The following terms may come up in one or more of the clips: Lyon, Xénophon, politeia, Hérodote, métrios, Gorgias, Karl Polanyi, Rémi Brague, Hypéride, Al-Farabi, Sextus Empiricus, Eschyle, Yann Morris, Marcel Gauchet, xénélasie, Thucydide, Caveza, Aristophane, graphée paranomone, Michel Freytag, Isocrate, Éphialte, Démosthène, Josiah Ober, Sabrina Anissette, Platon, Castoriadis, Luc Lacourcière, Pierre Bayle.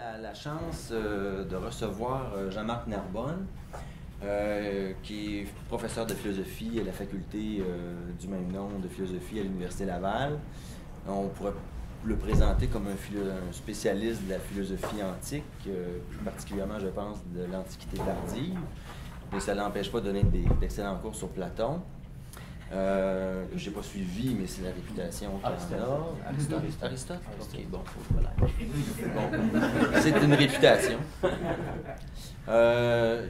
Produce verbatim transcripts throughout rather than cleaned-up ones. la, la chance euh, de recevoir euh, Jean-Marc Narbonne, euh, qui est professeur de philosophie à la faculté euh, du même nom de philosophie à l'Université Laval. On pourrait le présenter comme un, philo un spécialiste de la philosophie antique, euh, plus particulièrement, je pense, de l'Antiquité tardive. Mais ça ne l'empêche pas de donner d'excellents cours sur Platon. Euh, que je n'ai pas suivi, mais c'est la réputation qu'on a. Aristote. Aristote? Ok, bon, faut voilà. Bon. C'est une réputation. Euh,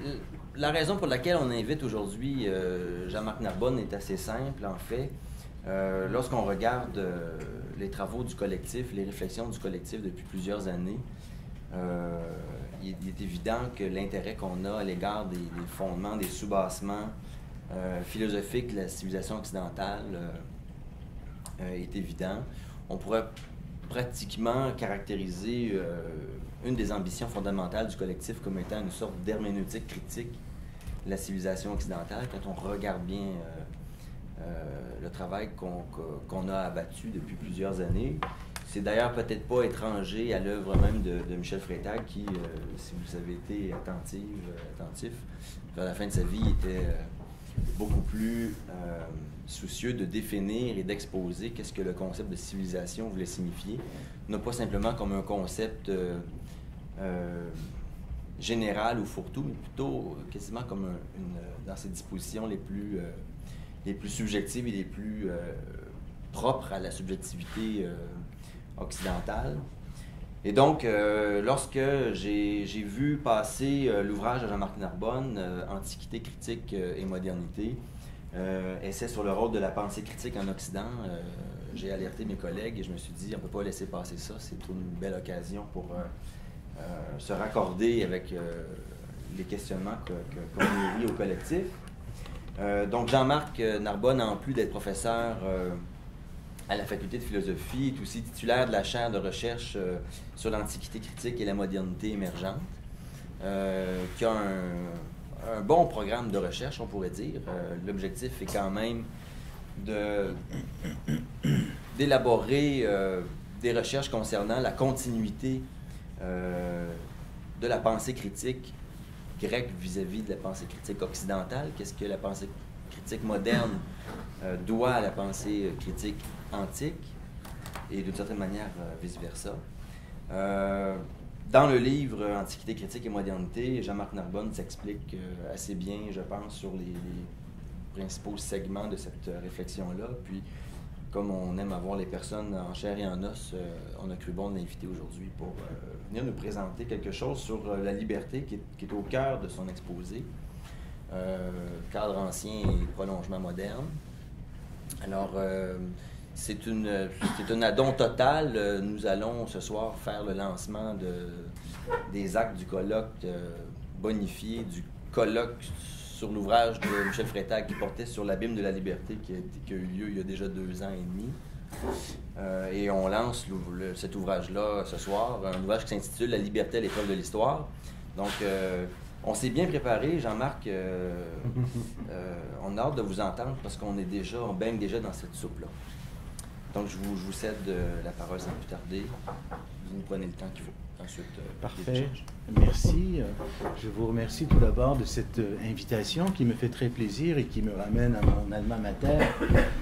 la raison pour laquelle on invite aujourd'hui euh, Jean-Marc Narbonne est assez simple, en fait. Euh, Lorsqu'on regarde euh, les travaux du collectif, les réflexions du collectif depuis plusieurs années, euh, il, il est évident que l'intérêt qu'on a à l'égard des, des fondements, des sous-bassements, Euh, philosophique de la civilisation occidentale euh, euh, est évident. On pourrait pratiquement caractériser euh, une des ambitions fondamentales du collectif comme étant une sorte d'herméneutique critique de la civilisation occidentale. Quand on regarde bien euh, euh, le travail qu'on qu'on a abattu depuis plusieurs années, c'est d'ailleurs peut-être pas étranger à l'œuvre même de, de Michel Freytag qui, euh, si vous avez été attentive, attentif, vers la fin de sa vie, était... Euh, beaucoup plus euh, soucieux de définir et d'exposer qu'est-ce que le concept de civilisation voulait signifier, non pas simplement comme un concept euh, euh, général ou fourre-tout, mais plutôt quasiment comme un, une, dans ses dispositions les plus, euh, les plus subjectives et les plus euh, propres à la subjectivité euh, occidentale. Et donc, euh, lorsque j'ai vu passer euh, l'ouvrage de Jean-Marc Narbonne, euh, Antiquité, critique euh, et modernité, euh, essai sur le rôle de la pensée critique en Occident, euh, j'ai alerté mes collègues et je me suis dit, on ne peut pas laisser passer ça, c'est une belle occasion pour euh, euh, se raccorder avec euh, les questionnements qu'on que, que nourrit au collectif. Euh, donc, Jean-Marc Narbonne, en plus d'être professeur euh, à la faculté de philosophie, est aussi titulaire de la chaire de recherche euh, sur l'Antiquité critique et la modernité émergente, euh, qui a un, un bon programme de recherche, on pourrait dire. Euh, L'objectif est quand même d'élaborer de, euh, des recherches concernant la continuité euh, de la pensée critique grecque vis-à-vis de la pensée critique occidentale. Qu'est-ce que la pensée critique moderne euh, doit à la pensée critique antique et d'une certaine manière euh, vice-versa. Euh, dans le livre « Antiquité, critique et modernité », Jean-Marc Narbonne s'explique euh, assez bien, je pense, sur les, les principaux segments de cette euh, réflexion-là. Puis, comme on aime avoir les personnes en chair et en os, euh, on a cru bon de l'inviter aujourd'hui pour euh, venir nous présenter quelque chose sur euh, la liberté qui est, qui est au cœur de son exposé, euh, cadre ancien et prolongement moderne. Alors, euh, c'est une, un addon total. Nous allons ce soir faire le lancement de, des actes du colloque euh, bonifié, du colloque sur l'ouvrage de Michel Freytag qui portait sur l'abîme de la liberté qui a, qui a eu lieu il y a déjà deux ans et demi. Euh, et on lance le, cet ouvrage-là ce soir, un ouvrage qui s'intitule « La liberté à l'épreuve de l'histoire ». Donc, euh, on s'est bien préparé, Jean-Marc. Euh, euh, on a hâte de vous entendre parce qu'on est déjà, on baigne déjà dans cette soupe-là. Donc, je vous, je vous cède euh, la parole sans plus tarder. Vous nous prenez le temps qu'il faut. Ensuite, euh, parfait. Merci. Je vous remercie tout d'abord de cette invitation qui me fait très plaisir et qui me ramène à mon alma mater,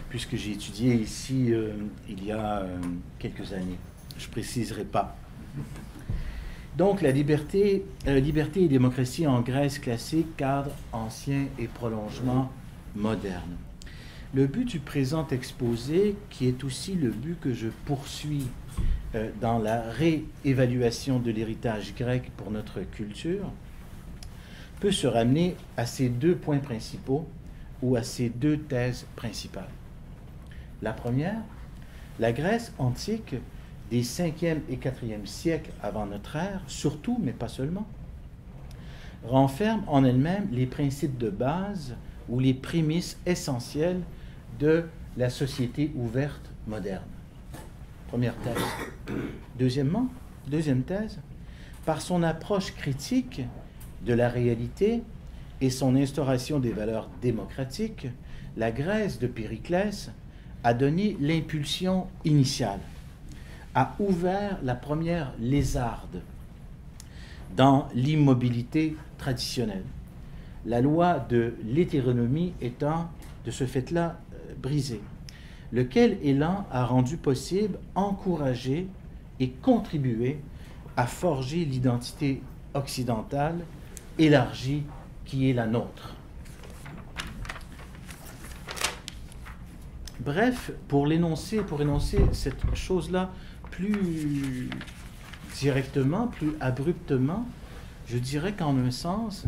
puisque j'ai étudié ici euh, il y a euh, quelques années. Je ne préciserai pas. Donc, la liberté, euh, liberté et démocratie en Grèce classique, cadre ancien et prolongement moderne. Le but du présent exposé, qui est aussi le but que je poursuis euh, dans la réévaluation de l'héritage grec pour notre culture, peut se ramener à ces deux points principaux ou à ces deux thèses principales. La première, la Grèce antique des cinquième et quatrième siècles avant notre ère, surtout, mais pas seulement, renferme en elle-même les principes de base ou les prémices essentielles de la société ouverte moderne. Première thèse. Deuxièmement, deuxième thèse, par son approche critique de la réalité et son instauration des valeurs démocratiques, la Grèce de Périclès a donné l'impulsion initiale, a ouvert la première lézarde dans l'immobilité traditionnelle. La loi de l'hétéronomie étant de ce fait-là brisée. Lequel élan a rendu possible, encouragé et contribué à forger l'identité occidentale élargie qui est la nôtre. Bref, pour l'énoncer, pour énoncer cette chose-là plus directement, plus abruptement, je dirais qu'en un sens,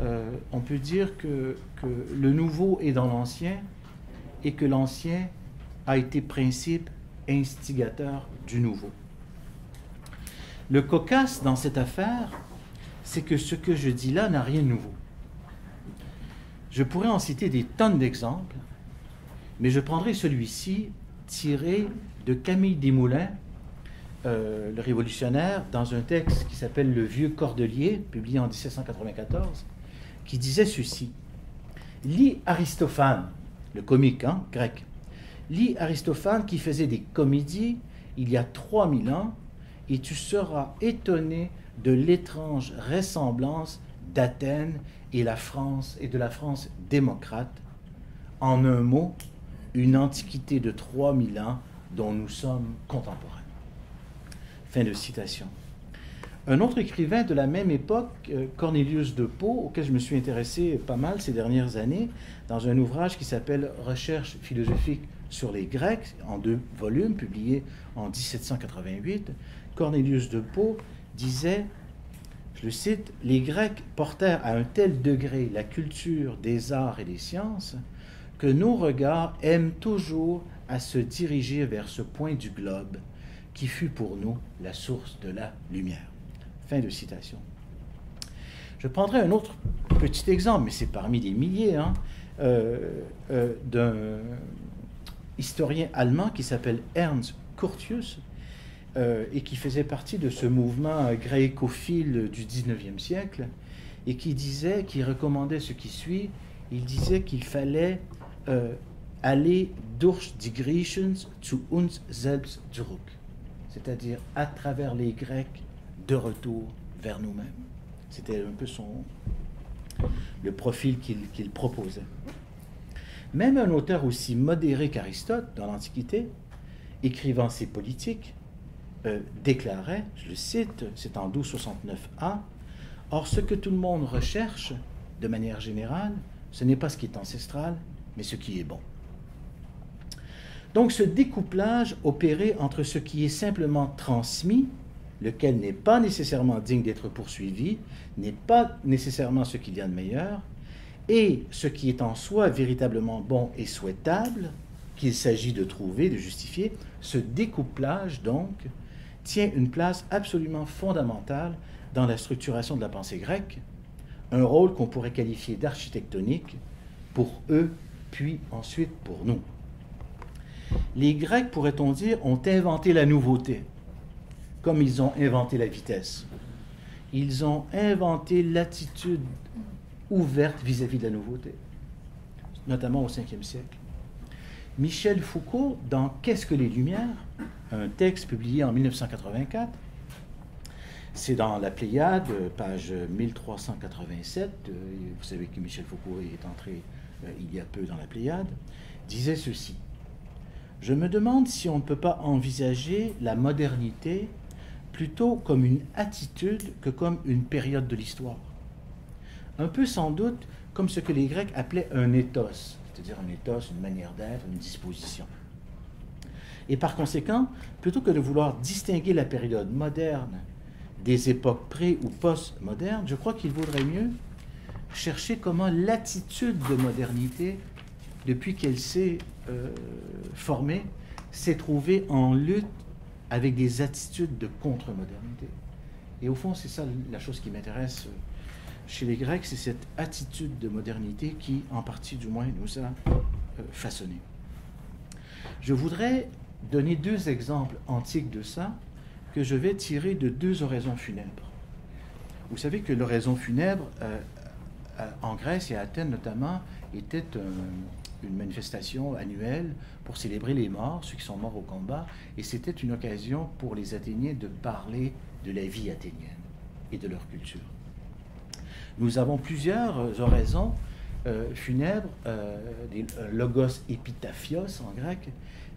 euh, on peut dire que, que le nouveau est dans l'ancien et que l'ancien a été principe instigateur du nouveau. Le cocasse dans cette affaire, c'est que ce que je dis là n'a rien de nouveau. Je pourrais en citer des tonnes d'exemples, mais je prendrai celui-ci tiré de Camille Desmoulins, euh, le révolutionnaire, dans un texte qui s'appelle « Le vieux cordelier », publié en mille sept cent quatre-vingt-quatorze, qui disait ceci. « Lis Aristophane, le comique hein, grec, lis Aristophane qui faisait des comédies il y a trois mille ans, et tu seras étonné de l'étrange ressemblance d'Athènes et la France et de la France démocrate. En un mot, une antiquité de trois mille ans dont nous sommes contemporains. » Fin de citation. Un autre écrivain de la même époque, Cornelius de Pau, auquel je me suis intéressé pas mal ces dernières années, dans un ouvrage qui s'appelle « Recherches philosophiques sur les Grecs », en deux volumes, publié en mille sept cent quatre-vingt-huit, Cornelius de Pau disait, je le cite, « Les Grecs portèrent à un tel degré la culture des arts et des sciences que nos regards aiment toujours à se diriger vers ce point du globe qui fut pour nous la source de la lumière. » Fin de citation. Je prendrai un autre petit exemple, mais c'est parmi des milliers, hein, euh, euh, d'un historien allemand qui s'appelle Ernst Curtius, Euh, et qui faisait partie de ce mouvement grécophile du dix-neuvième siècle, et qui disait, qui recommandait ce qui suit, il disait qu'il fallait euh, aller durch die Griechen zu uns selbst zurück, c'est-à-dire à travers les Grecs, de retour vers nous-mêmes. C'était un peu son, le profil qu'il qu'il proposait. Même un auteur aussi modéré qu'Aristote, dans l'Antiquité, écrivant ses politiques, Euh, déclarait, je le cite, c'est en douze cent soixante-neuf A, « Or, ce que tout le monde recherche, de manière générale, ce n'est pas ce qui est ancestral, mais ce qui est bon. » Donc, ce découplage opéré entre ce qui est simplement transmis, lequel n'est pas nécessairement digne d'être poursuivi, n'est pas nécessairement ce qu'il y a de meilleur, et ce qui est en soi véritablement bon et souhaitable, qu'il s'agit de trouver, de justifier, ce découplage, donc, tient une place absolument fondamentale dans la structuration de la pensée grecque, un rôle qu'on pourrait qualifier d'architectonique pour eux, puis ensuite pour nous. Les Grecs, pourrait-on dire, ont inventé la nouveauté, comme ils ont inventé la vitesse. Ils ont inventé l'attitude ouverte vis-à-vis de la nouveauté, notamment au cinquième siècle. Michel Foucault, dans « Qu'est-ce que les Lumières ?», un texte publié en mille neuf cent quatre-vingt-quatre, c'est dans la Pléiade, page mille trois cent quatre-vingt-sept, vous savez que Michel Foucault est entré euh, il y a peu dans la Pléiade, disait ceci. « Je me demande si on ne peut pas envisager la modernité plutôt comme une attitude que comme une période de l'histoire. Un peu sans doute comme ce que les Grecs appelaient un éthos, c'est-à-dire un éthos, une manière d'être, une disposition. Et par conséquent, plutôt que de vouloir distinguer la période moderne des époques pré- ou post-modernes, je crois qu'il vaudrait mieux chercher comment l'attitude de modernité, depuis qu'elle s'est euh, formée, s'est trouvée en lutte avec des attitudes de contre-modernité. Et au fond, c'est ça la chose qui m'intéresse. Chez les Grecs, c'est cette attitude de modernité qui, en partie du moins, nous a façonnés. Je voudrais donner deux exemples antiques de ça que je vais tirer de deux oraisons funèbres. Vous savez que l'oraison funèbre, euh, en Grèce et à Athènes notamment, était un, une manifestation annuelle pour célébrer les morts, ceux qui sont morts au combat, et c'était une occasion pour les Athéniens de parler de la vie athénienne. et de leur culture. Nous avons plusieurs oraisons euh, funèbres, euh, des logos épitaphios en grec,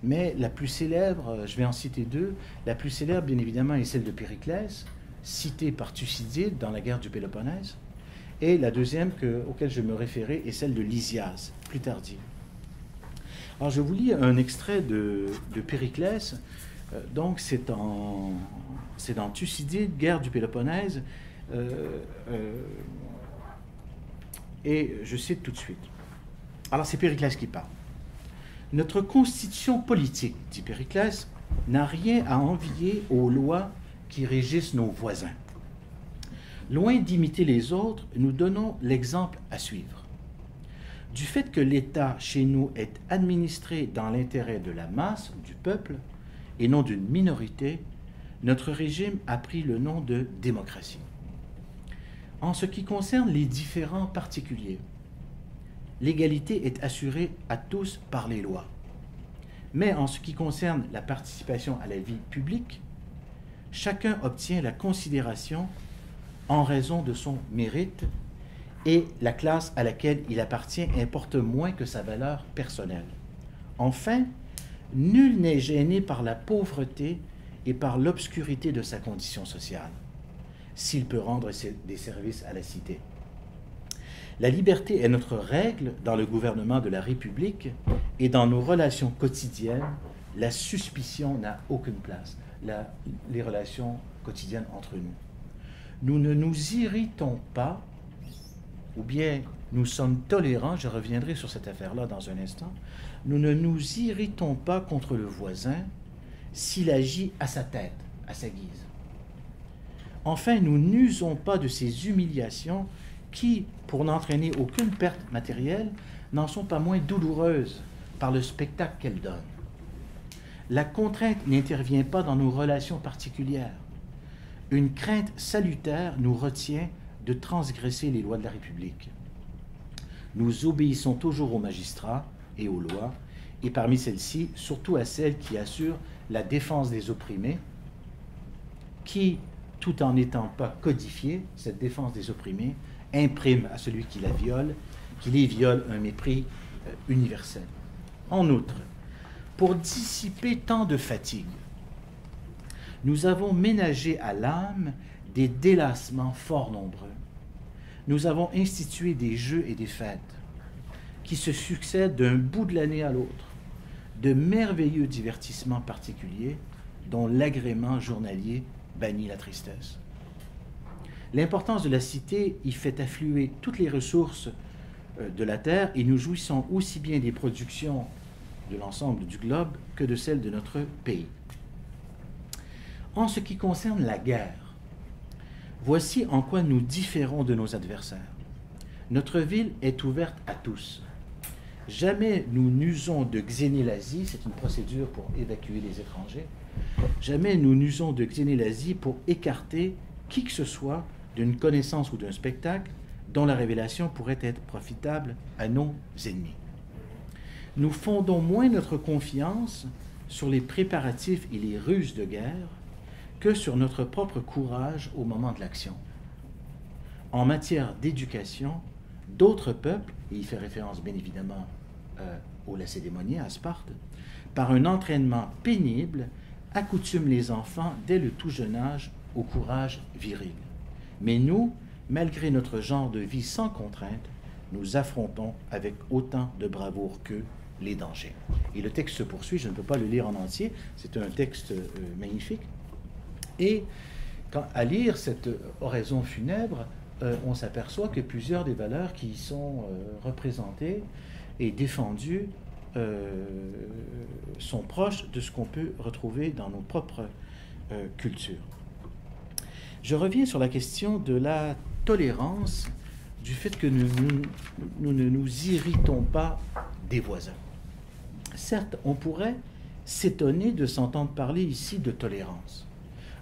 mais la plus célèbre, je vais en citer deux, la plus célèbre bien évidemment est celle de Périclès, citée par Thucydide dans la guerre du Péloponnèse, et la deuxième que, auquel je me référais est celle de Lysias, plus tardive. Alors je vous lis un extrait de, de Périclès, euh, donc c'est dans Thucydide, guerre du Péloponnèse, euh, euh, et je cite tout de suite. Alors c'est Périclès qui parle. « Notre constitution politique, dit Périclès, n'a rien à envier aux lois qui régissent nos voisins. Loin d'imiter les autres, nous donnons l'exemple à suivre. Du fait que l'État chez nous est administré dans l'intérêt de la masse, du peuple, et non d'une minorité, notre régime a pris le nom de démocratie. En ce qui concerne les différents particuliers, l'égalité est assurée à tous par les lois. Mais en ce qui concerne la participation à la vie publique, chacun obtient la considération en raison de son mérite et la classe à laquelle il appartient importe moins que sa valeur personnelle. Enfin, nul n'est gêné par la pauvreté et par l'obscurité de sa condition sociale, s'il peut rendre des services à la cité. La liberté est notre règle dans le gouvernement de la République et dans nos relations quotidiennes, la suspicion n'a aucune place, la, les relations quotidiennes entre nous. Nous ne nous irritons pas, ou bien nous sommes tolérants, je reviendrai sur cette affaire-là dans un instant, nous ne nous irritons pas contre le voisin s'il agit à sa tête, à sa guise. Enfin, nous n'usons pas de ces humiliations qui, pour n'entraîner aucune perte matérielle, n'en sont pas moins douloureuses par le spectacle qu'elles donnent. La contrainte n'intervient pas dans nos relations particulières. Une crainte salutaire nous retient de transgresser les lois de la République. Nous obéissons toujours aux magistrats et aux lois, et parmi celles-ci, surtout à celles qui assurent la défense des opprimés, qui, tout en n'étant pas codifiée, cette défense des opprimés, imprime à celui qui la viole, qui les viole un mépris euh, universel. En outre, pour dissiper tant de fatigue, nous avons ménagé à l'âme des délassements fort nombreux. Nous avons institué des jeux et des fêtes qui se succèdent d'un bout de l'année à l'autre, de merveilleux divertissements particuliers dont l'agrément journalier bannit la tristesse. L'importance de la cité y fait affluer toutes les ressources de la terre et nous jouissons aussi bien des productions de l'ensemble du globe que de celles de notre pays. En ce qui concerne la guerre, voici en quoi nous différons de nos adversaires. Notre ville est ouverte à tous. Jamais nous n'usons de xénélasie, c'est une procédure pour évacuer les étrangers, jamais nous n'usons de xénélasie pour écarter qui que ce soit d'une connaissance ou d'un spectacle dont la révélation pourrait être profitable à nos ennemis. Nous fondons moins notre confiance sur les préparatifs et les ruses de guerre que sur notre propre courage au moment de l'action. En matière d'éducation, d'autres peuples, et il fait référence bien évidemment euh, aux Lacédémoniens, à Sparte, par un entraînement pénible, accoutument les enfants dès le tout jeune âge au courage viril. Mais nous, malgré notre genre de vie sans contrainte, nous affrontons avec autant de bravoure qu'eux les dangers. Et le texte se poursuit, je ne peux pas le lire en entier, c'est un texte euh, magnifique. Et quand, à lire cette oraison funèbre, euh, on s'aperçoit que plusieurs des valeurs qui y sont euh, représentées et défendues euh, sont proches de ce qu'on peut retrouver dans nos propres euh, cultures. Je reviens sur la question de la tolérance, du fait que nous, nous, nous ne nous irritons pas des voisins. Certes, on pourrait s'étonner de s'entendre parler ici de tolérance,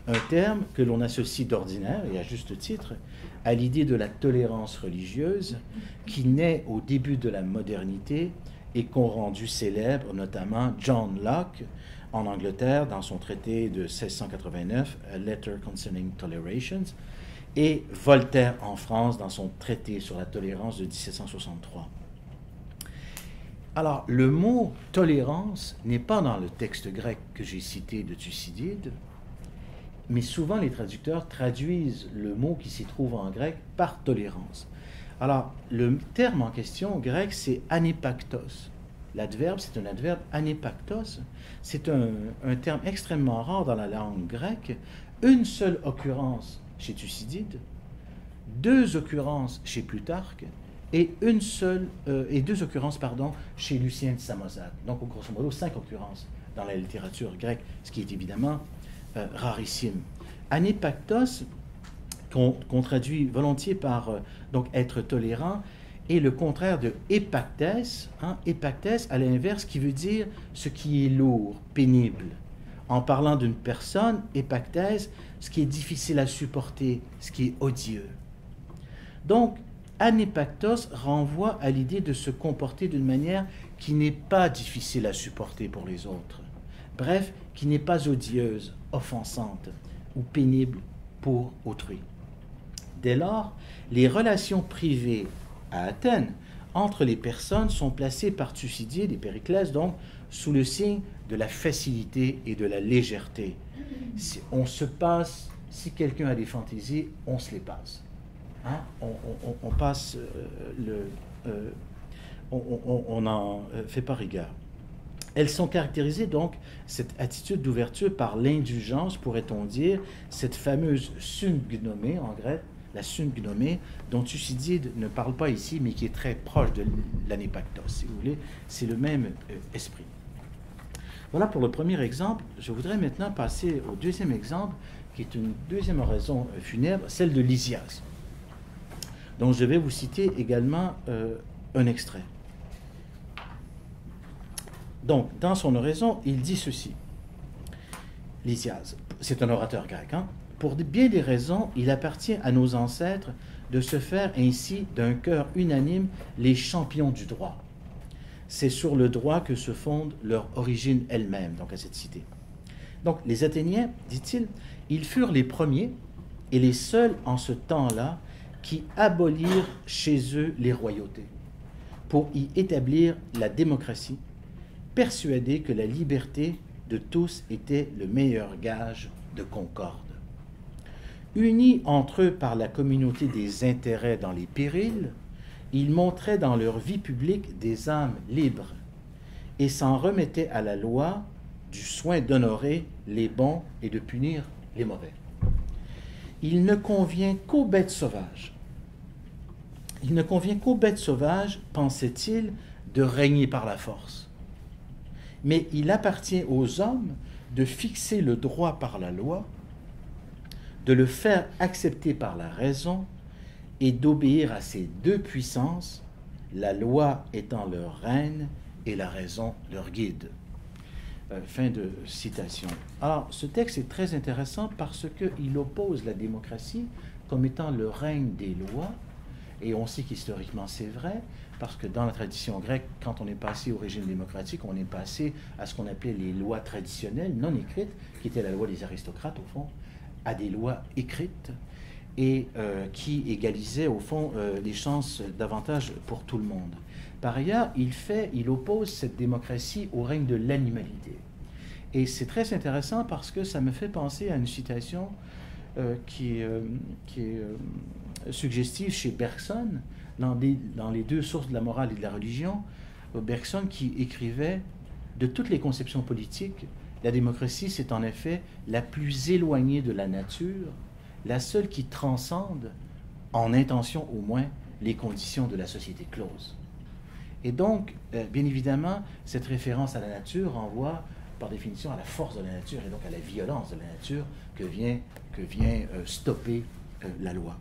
un terme que l'on associe d'ordinaire, et à juste titre, à l'idée de la tolérance religieuse qui naît au début de la modernité et qu'ont rendu célèbre notamment John Locke en Angleterre dans son traité de mille six cent quatre-vingt-neuf, « A Letter Concerning Tolerations », et Voltaire en France dans son traité sur la tolérance de mille sept cent soixante-trois. Alors, le mot « tolérance » n'est pas dans le texte grec que j'ai cité de Thucydide, mais souvent les traducteurs traduisent le mot qui s'y trouve en grec par « tolérance ». Alors, le terme en question grec, c'est « anépaktos ». L'adverbe, c'est un adverbe « anépaktos ». C'est un, un terme extrêmement rare dans la langue grecque. Une seule occurrence chez Thucydide, deux occurrences chez Plutarque, et une seule, euh, et deux occurrences, pardon, chez Lucien de Samosate. Donc, grosso modo, cinq occurrences dans la littérature grecque, ce qui est évidemment euh, rarissime. Anépaktos, qu'on qu'on traduit volontiers par euh, donc être tolérant, est le contraire de épaktès. Hein, épaktès, à l'inverse, qui veut dire ce qui est lourd, pénible. En parlant d'une personne, épaktès, ce qui est difficile à supporter, ce qui est odieux. Donc, anépaktos renvoie à l'idée de se comporter d'une manière qui n'est pas difficile à supporter pour les autres. Bref, qui n'est pas odieuse, offensante ou pénible pour autrui. Dès lors, les relations privées à Athènes entre les personnes sont placées par Thucydide et Périclès, donc, sous le signe de la facilité et de la légèreté. Si on se passe, si quelqu'un a des fantaisies, on se les passe. Hein? On, on, on passe euh, le, euh, on, on, on n'en fait pas rigueur. Elles sont caractérisées donc, cette attitude d'ouverture, par l'indulgence, pourrait-on dire, cette fameuse syngnomée en grec, la syngnomée, dont Thucydide ne parle pas ici, mais qui est très proche de l'anépaktos, si vous voulez, c'est le même euh, esprit. Voilà pour le premier exemple. Je voudrais maintenant passer au deuxième exemple, qui est une deuxième oraison funèbre, celle de Lysias. Donc, je vais vous citer également euh, un extrait. Donc, dans son oraison, il dit ceci. Lysias, c'est un orateur grec. Hein? Pour bien des raisons, il appartient à nos ancêtres de se faire ainsi d'un cœur unanime les champions du droit. C'est sur le droit que se fonde leur origine elle-même, donc à cette cité. Donc, les Athéniens, dit-il, ils furent les premiers et les seuls en ce temps-là qui abolirent chez eux les royautés, pour y établir la démocratie, persuadés que la liberté de tous était le meilleur gage de concorde. Unis entre eux par la communauté des intérêts dans les périls, ils montraient dans leur vie publique des âmes libres et s'en remettaient à la loi du soin d'honorer les bons et de punir les mauvais. Il ne convient qu'aux bêtes sauvages. Il ne convient qu'aux bêtes sauvages, pensait-il, de régner par la force. Mais il appartient aux hommes de fixer le droit par la loi, de le faire accepter par la raison et d'obéir à ces deux puissances, la loi étant leur reine et la raison leur guide. Euh, fin de citation. Alors, ce texte est très intéressant parce qu'il oppose la démocratie comme étant le règne des lois, et on sait qu'historiquement c'est vrai, parce que dans la tradition grecque, quand on est passé au régime démocratique, on est passé à ce qu'on appelait les lois traditionnelles, non écrites, qui était la loi des aristocrates au fond, à des lois écrites, et euh, qui égalisaient au fond euh, les chances davantage pour tout le monde. Par ailleurs, il fait, il oppose cette démocratie au règne de l'animalité. Et c'est très intéressant parce que ça me fait penser à une citation euh, qui, euh, qui est euh, suggestive chez Bergson, dans, des, dans les deux sources de la morale et de la religion, Bergson qui écrivait « De toutes les conceptions politiques, la démocratie, c'est en effet la plus éloignée de la nature, la seule qui transcende, en intention au moins, les conditions de la société close. » Et donc, euh, bien évidemment, cette référence à la nature renvoie, par définition, à la force de la nature et donc à la violence de la nature que vient, que vient euh, stopper euh, la loi.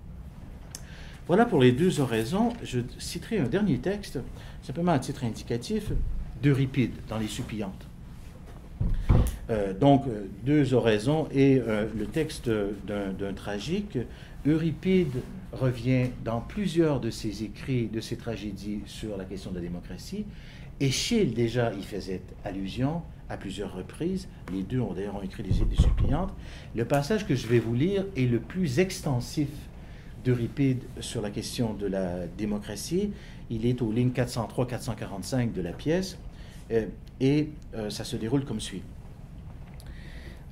Voilà pour les deux oraisons. Je citerai un dernier texte, simplement à titre indicatif, d'Euripide, dans les Suppliantes. Euh, donc, euh, deux oraisons et euh, le texte d'un tragique. Euripide revient dans plusieurs de ses écrits, de ses tragédies sur la question de la démocratie. Eschyle, déjà, y faisait allusion à plusieurs reprises. Les deux ont d'ailleurs écrit des Suppliantes. Le passage que je vais vous lire est le plus extensif d'Euripide sur la question de la démocratie. Il est aux lignes quatre cent trois à quatre cent quarante-cinq de la pièce euh, et euh, ça se déroule comme suit.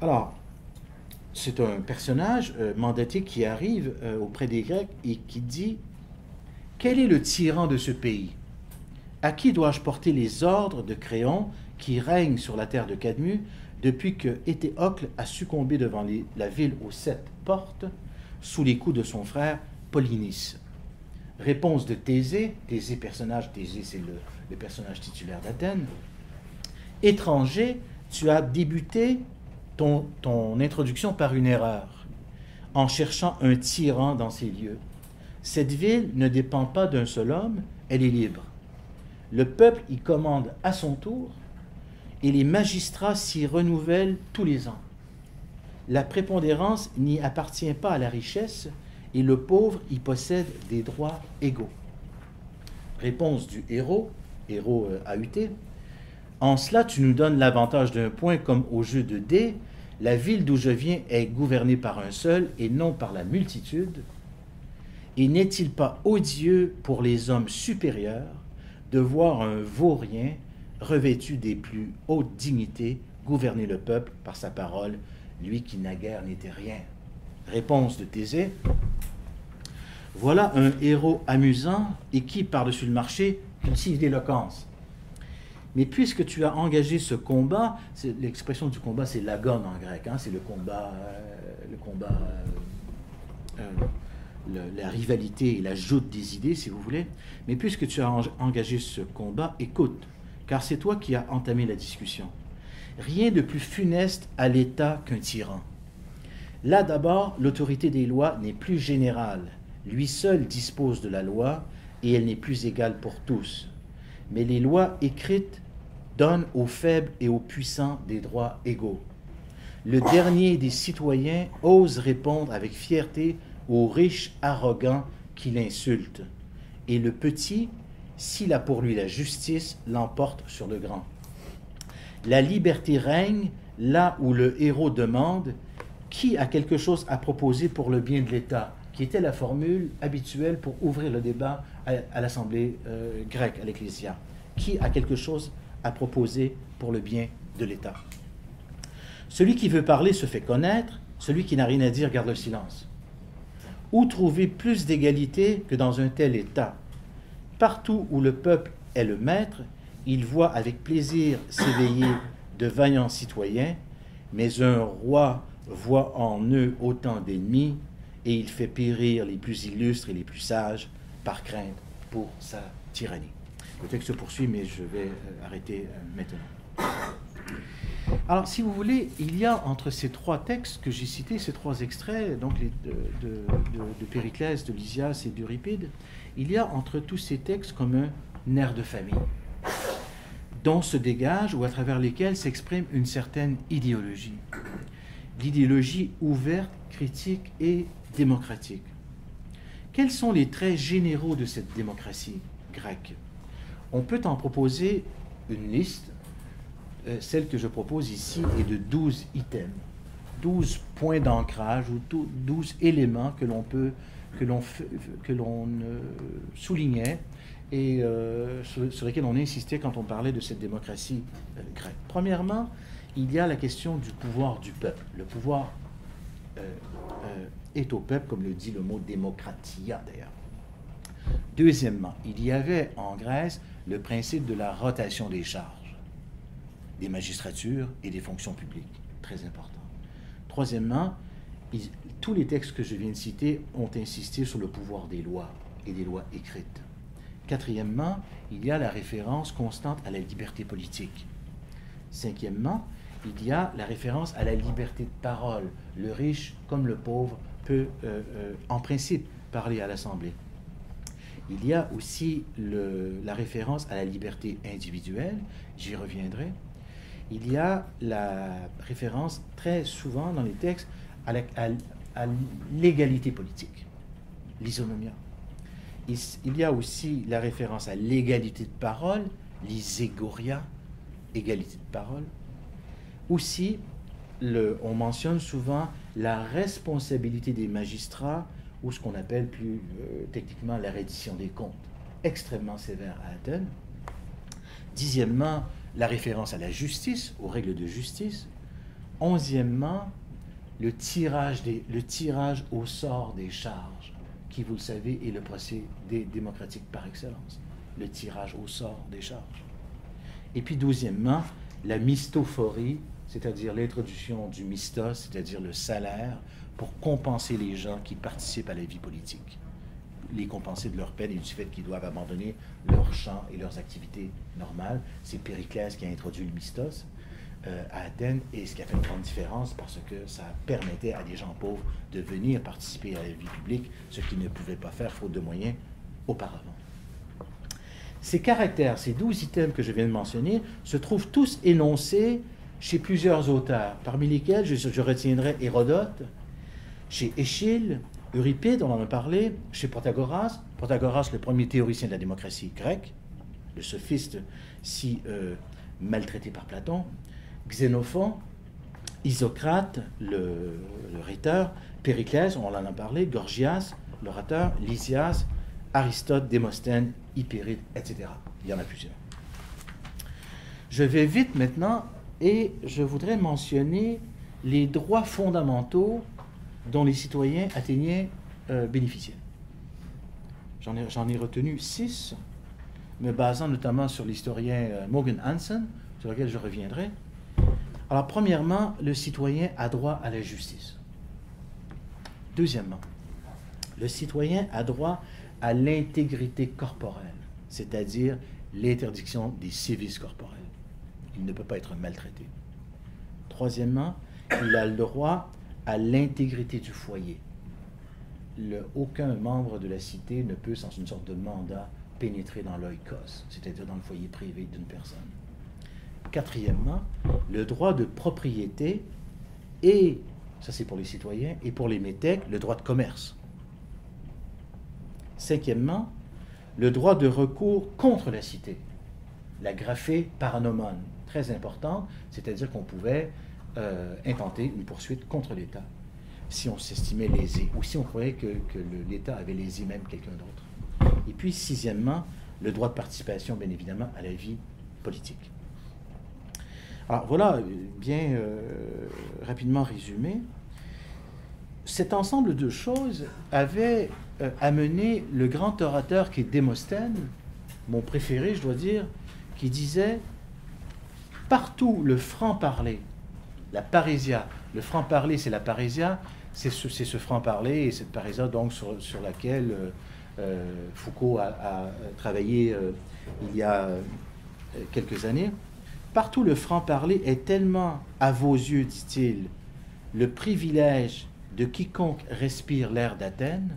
Alors, c'est un personnage euh, mandaté qui arrive euh, auprès des Grecs et qui dit « Quel est le tyran de ce pays? À qui dois-je porter les ordres de Créon qui règne sur la terre de Cadmus depuis que Étéocle a succombé devant les, la ville aux sept portes sous les coups de son frère Polynice? » Réponse de Thésée, Thésée personnage, Thésée c'est le, le personnage titulaire d'Athènes. « Étranger, tu as débuté ton, ton introduction par une erreur, en cherchant un tyran dans ces lieux. Cette ville ne dépend pas d'un seul homme, elle est libre. Le peuple y commande à son tour, et les magistrats s'y renouvellent tous les ans. La prépondérance n'y appartient pas à la richesse, et le pauvre y possède des droits égaux. » Réponse du héros, héros A U T. « En cela, tu nous donnes l'avantage d'un point comme au jeu de dés. La ville d'où je viens est gouvernée par un seul et non par la multitude. Et n'est-il pas odieux pour les hommes supérieurs de voir un vaurien revêtu des plus hautes dignités gouverner le peuple par sa parole, lui qui naguère n'était rien? » Réponse de Thésée. « Voilà un héros amusant et qui, par-dessus le marché, cultive l'éloquence. Mais puisque tu as engagé ce combat, l'expression du combat, c'est l'agon en grec, hein, c'est le combat, euh, le combat euh, euh, le, la rivalité et la joute des idées, si vous voulez. Mais puisque tu as en, engagé ce combat, écoute, car c'est toi qui as entamé la discussion. Rien de plus funeste à l'État qu'un tyran. Là d'abord, l'autorité des lois n'est plus générale. Lui seul dispose de la loi et elle n'est plus égale pour tous. Mais les lois écrites donnent aux faibles et aux puissants des droits égaux. Le dernier des citoyens ose répondre avec fierté aux riches arrogants qui l'insultent. Et le petit, s'il a pour lui la justice, l'emporte sur le grand. La liberté règne là où le héros demande « Qui a quelque chose à proposer pour le bien de l'État ?» qui était la formule habituelle pour ouvrir le débat à, à l'Assemblée euh, grecque, à l'Ecclésia. Qui a quelque chose à proposer pour le bien de l'État? Celui qui veut parler se fait connaître, celui qui n'a rien à dire garde le silence. Où trouver plus d'égalité que dans un tel État? Partout où le peuple est le maître, il voit avec plaisir s'éveiller de vaillants citoyens, mais un roi voit en eux autant d'ennemis et il fait périr les plus illustres et les plus sages par crainte pour sa tyrannie. » Le texte se poursuit, mais je vais euh, arrêter euh, maintenant. Alors, si vous voulez, il y a entre ces trois textes que j'ai cités, ces trois extraits, donc les de, de, de, de Périclès, de Lysias et d'Euripide, il y a entre tous ces textes comme un nerf de famille, dont se dégage ou à travers lesquels s'exprime une certaine idéologie. L'idéologie ouverte, critique et démocratique. Quels sont les traits généraux de cette démocratie grecque? On peut en proposer une liste. Euh, celle que je propose ici est de douze items, douze points d'ancrage ou douze éléments que l'on peut, que l'on que l'on euh, soulignait et euh, sur, sur lesquels on insistait quand on parlait de cette démocratie euh, grecque. Premièrement, il y a la question du pouvoir du peuple. Le pouvoir euh, euh, est au peuple, comme le dit le mot « démocratia » d'ailleurs. Deuxièmement, il y avait en Grèce le principe de la rotation des charges, des magistratures et des fonctions publiques, très important. Troisièmement, il, tous les textes que je viens de citer ont insisté sur le pouvoir des lois et des lois écrites. Quatrièmement, il y a la référence constante à la liberté politique. Cinquièmement, il y a la référence à la liberté de parole. Le riche, comme le pauvre, peut, euh, euh, en principe, parler à l'Assemblée. Il y a aussi le, la référence à la liberté individuelle. J'y reviendrai. Il y a la référence, très souvent dans les textes, à, à, à l'égalité politique, l'isonomia. Il, il y a aussi la référence à l'égalité de parole, l'iségoria, égalité de parole. Aussi, le, on mentionne souvent la responsabilité des magistrats ou ce qu'on appelle plus euh, techniquement la reddition des comptes, extrêmement sévère à Athènes. Dixièmement, la référence à la justice, aux règles de justice. Onzièmement, le tirage, des, le tirage au sort des charges, qui, vous le savez, est le procédé démocratique par excellence. Le tirage au sort des charges. Et puis, douzièmement, la mystophorie, c'est-à-dire l'introduction du mistos, c'est-à-dire le salaire, pour compenser les gens qui participent à la vie politique, les compenser de leur peine et du fait qu'ils doivent abandonner leur champ et leurs activités normales. C'est Périclès qui a introduit le mistos euh, à Athènes, et ce qui a fait une grande différence parce que ça permettait à des gens pauvres de venir participer à la vie publique, ce qu'ils ne pouvaient pas faire faute de moyens auparavant. Ces caractères, ces douze items que je viens de mentionner, se trouvent tous énoncés chez plusieurs auteurs, parmi lesquels je, je retiendrai Hérodote, chez Eschyle, Euripide, on en a parlé, chez Protagoras, Protagoras le premier théoricien de la démocratie grecque, le sophiste si euh, maltraité par Platon, Xénophon, Isocrate, le, le rhéteur, Périclès, on en a parlé, Gorgias, l'orateur, Lysias, Aristote, Démosthène, Hypéride, et cetera. Il y en a plusieurs. Je vais vite maintenant et je voudrais mentionner les droits fondamentaux dont les citoyens athéniens euh, bénéficiaient. J'en ai, j'en ai retenu six, me basant notamment sur l'historien euh, Mogens Hansen, sur lequel je reviendrai. Alors, premièrement, le citoyen a droit à la justice. Deuxièmement, le citoyen a droit à l'intégrité corporelle, c'est-à-dire l'interdiction des sévices corporels. Il ne peut pas être maltraité. Troisièmement, il a le droit à l'intégrité du foyer. Le, aucun membre de la cité ne peut, sans une sorte de mandat, pénétrer dans l'oikos, c'est-à-dire dans le foyer privé d'une personne. Quatrièmement, le droit de propriété et, ça c'est pour les citoyens, et pour les métèques, le droit de commerce. Cinquièmement, le droit de recours contre la cité, la graphée paranomone, très importante, c'est-à-dire qu'on pouvait euh, intenter une poursuite contre l'État si on s'estimait lésé ou si on croyait que, que l'État avait lésé même quelqu'un d'autre. Et puis, sixièmement, le droit de participation, bien évidemment, à la vie politique. Alors voilà, bien euh, rapidement résumé. Cet ensemble de choses avait euh, amené le grand orateur qui est Démosthène, mon préféré, je dois dire, qui disait « Partout le franc-parler, la parésia, le franc-parler, c'est la parésia, c'est ce, ce franc-parler et cette parésia donc sur, sur laquelle euh, euh, Foucault a, a travaillé euh, il y a euh, quelques années. Partout le franc-parler est tellement, à vos yeux, dit-il, le privilège de quiconque respire l'air d'Athènes,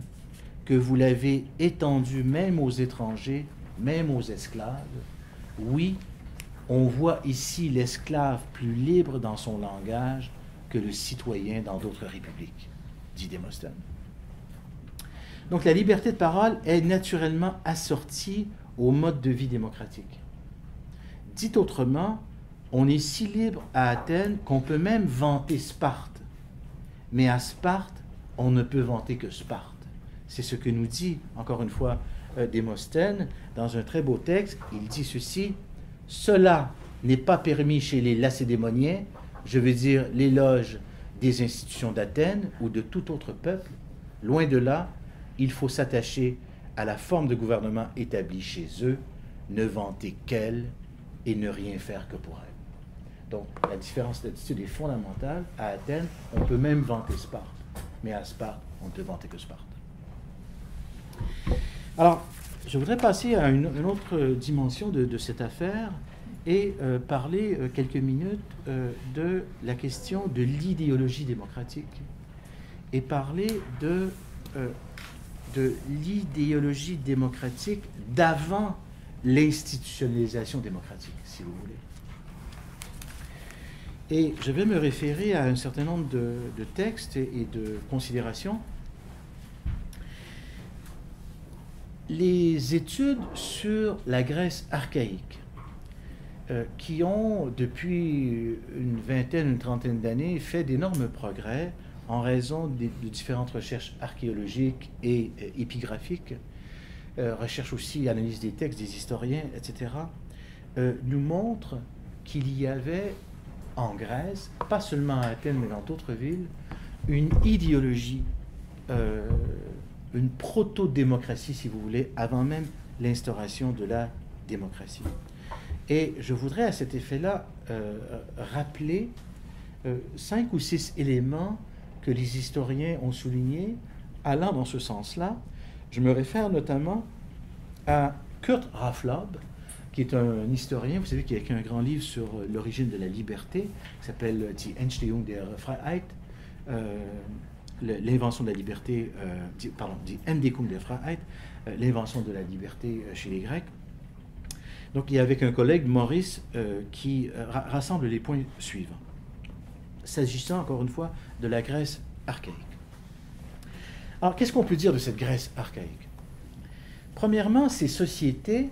que vous l'avez étendu même aux étrangers, même aux esclaves. Oui, on voit ici l'esclave plus libre dans son langage que le citoyen dans d'autres républiques, » dit Démosthène. Donc la liberté de parole est naturellement assortie au mode de vie démocratique. Dit autrement, on est si libre à Athènes qu'on peut même vanter Sparte. Mais à Sparte, on ne peut vanter que Sparte. C'est ce que nous dit, encore une fois, euh, Démosthène, dans un très beau texte. Il dit ceci, « Cela n'est pas permis chez les Lacédémoniens, je veux dire l'éloge des institutions d'Athènes ou de tout autre peuple. Loin de là, il faut s'attacher à la forme de gouvernement établie chez eux, ne vanter qu'elle et ne rien faire que pour elle. » Donc, la différence d'attitude est fondamentale. À Athènes, on peut même vanter Sparte. Mais à Sparte, on ne peut vanter que Sparte. Alors, je voudrais passer à une, une autre dimension de, de cette affaire et euh, parler euh, quelques minutes euh, de la question de l'idéologie démocratique et parler de, euh, de l'idéologie démocratique d'avant l'institutionnalisation démocratique, si vous voulez. Et je vais me référer à un certain nombre de, de textes et de considérations. Les études sur la Grèce archaïque, euh, qui ont, depuis une vingtaine, une trentaine d'années, fait d'énormes progrès en raison de, de différentes recherches archéologiques et euh, épigraphiques, euh, recherche aussi, analyse des textes, des historiens, et cetera, euh, nous montre qu'il y avait en Grèce, pas seulement à Athènes, mais dans d'autres villes, une idéologie, euh, une proto-démocratie, si vous voulez, avant même l'instauration de la démocratie. Et je voudrais à cet effet-là euh, rappeler euh, cinq ou six éléments que les historiens ont soulignés, allant dans ce sens-là. Je me réfère notamment à Kurt Raaflaub, qui est un historien, vous savez, qui a écrit un grand livre sur l'origine de la liberté, qui s'appelle Die Entstehung der Freiheit, euh, l'invention de la liberté, euh, die, pardon, Die Entdeckung der Freiheit, euh, l'invention de la liberté chez les Grecs. Donc, il y a avec un collègue, Morris, euh, qui ra rassemble les points suivants, s'agissant, encore une fois, de la Grèce archaïque. Alors, qu'est-ce qu'on peut dire de cette Grèce archaïque? Premièrement, ces sociétés,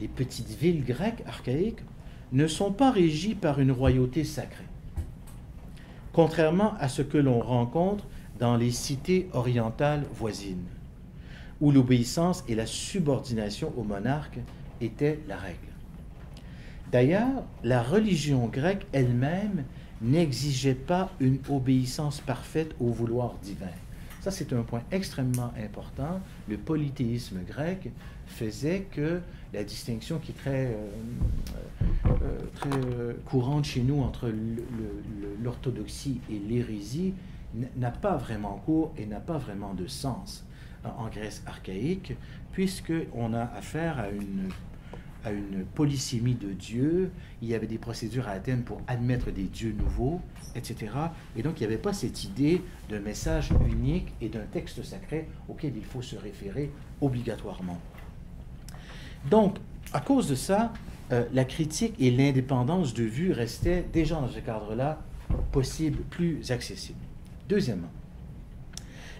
les petites villes grecques archaïques, ne sont pas régies par une royauté sacrée, contrairement à ce que l'on rencontre dans les cités orientales voisines, où l'obéissance et la subordination au monarque était la règle. D'ailleurs, la religion grecque elle-même n'exigeait pas une obéissance parfaite au vouloir divin. Ça, c'est un point extrêmement important. Le polythéisme grec faisait que la distinction qui est très, euh, euh, très euh, courante chez nous entre l'orthodoxie et l'hérésie n'a pas vraiment cours et n'a pas vraiment de sens en Grèce archaïque, puisqu'on a affaire à une, à une polysémie de dieux. Il y avait des procédures à Athènes pour admettre des dieux nouveaux, et cetera. Et donc, il n'y avait pas cette idée d'un message unique et d'un texte sacré auquel il faut se référer obligatoirement. Donc, à cause de ça, euh, la critique et l'indépendance de vue restaient, déjà dans ce cadre-là, possible, plus accessible. Deuxièmement,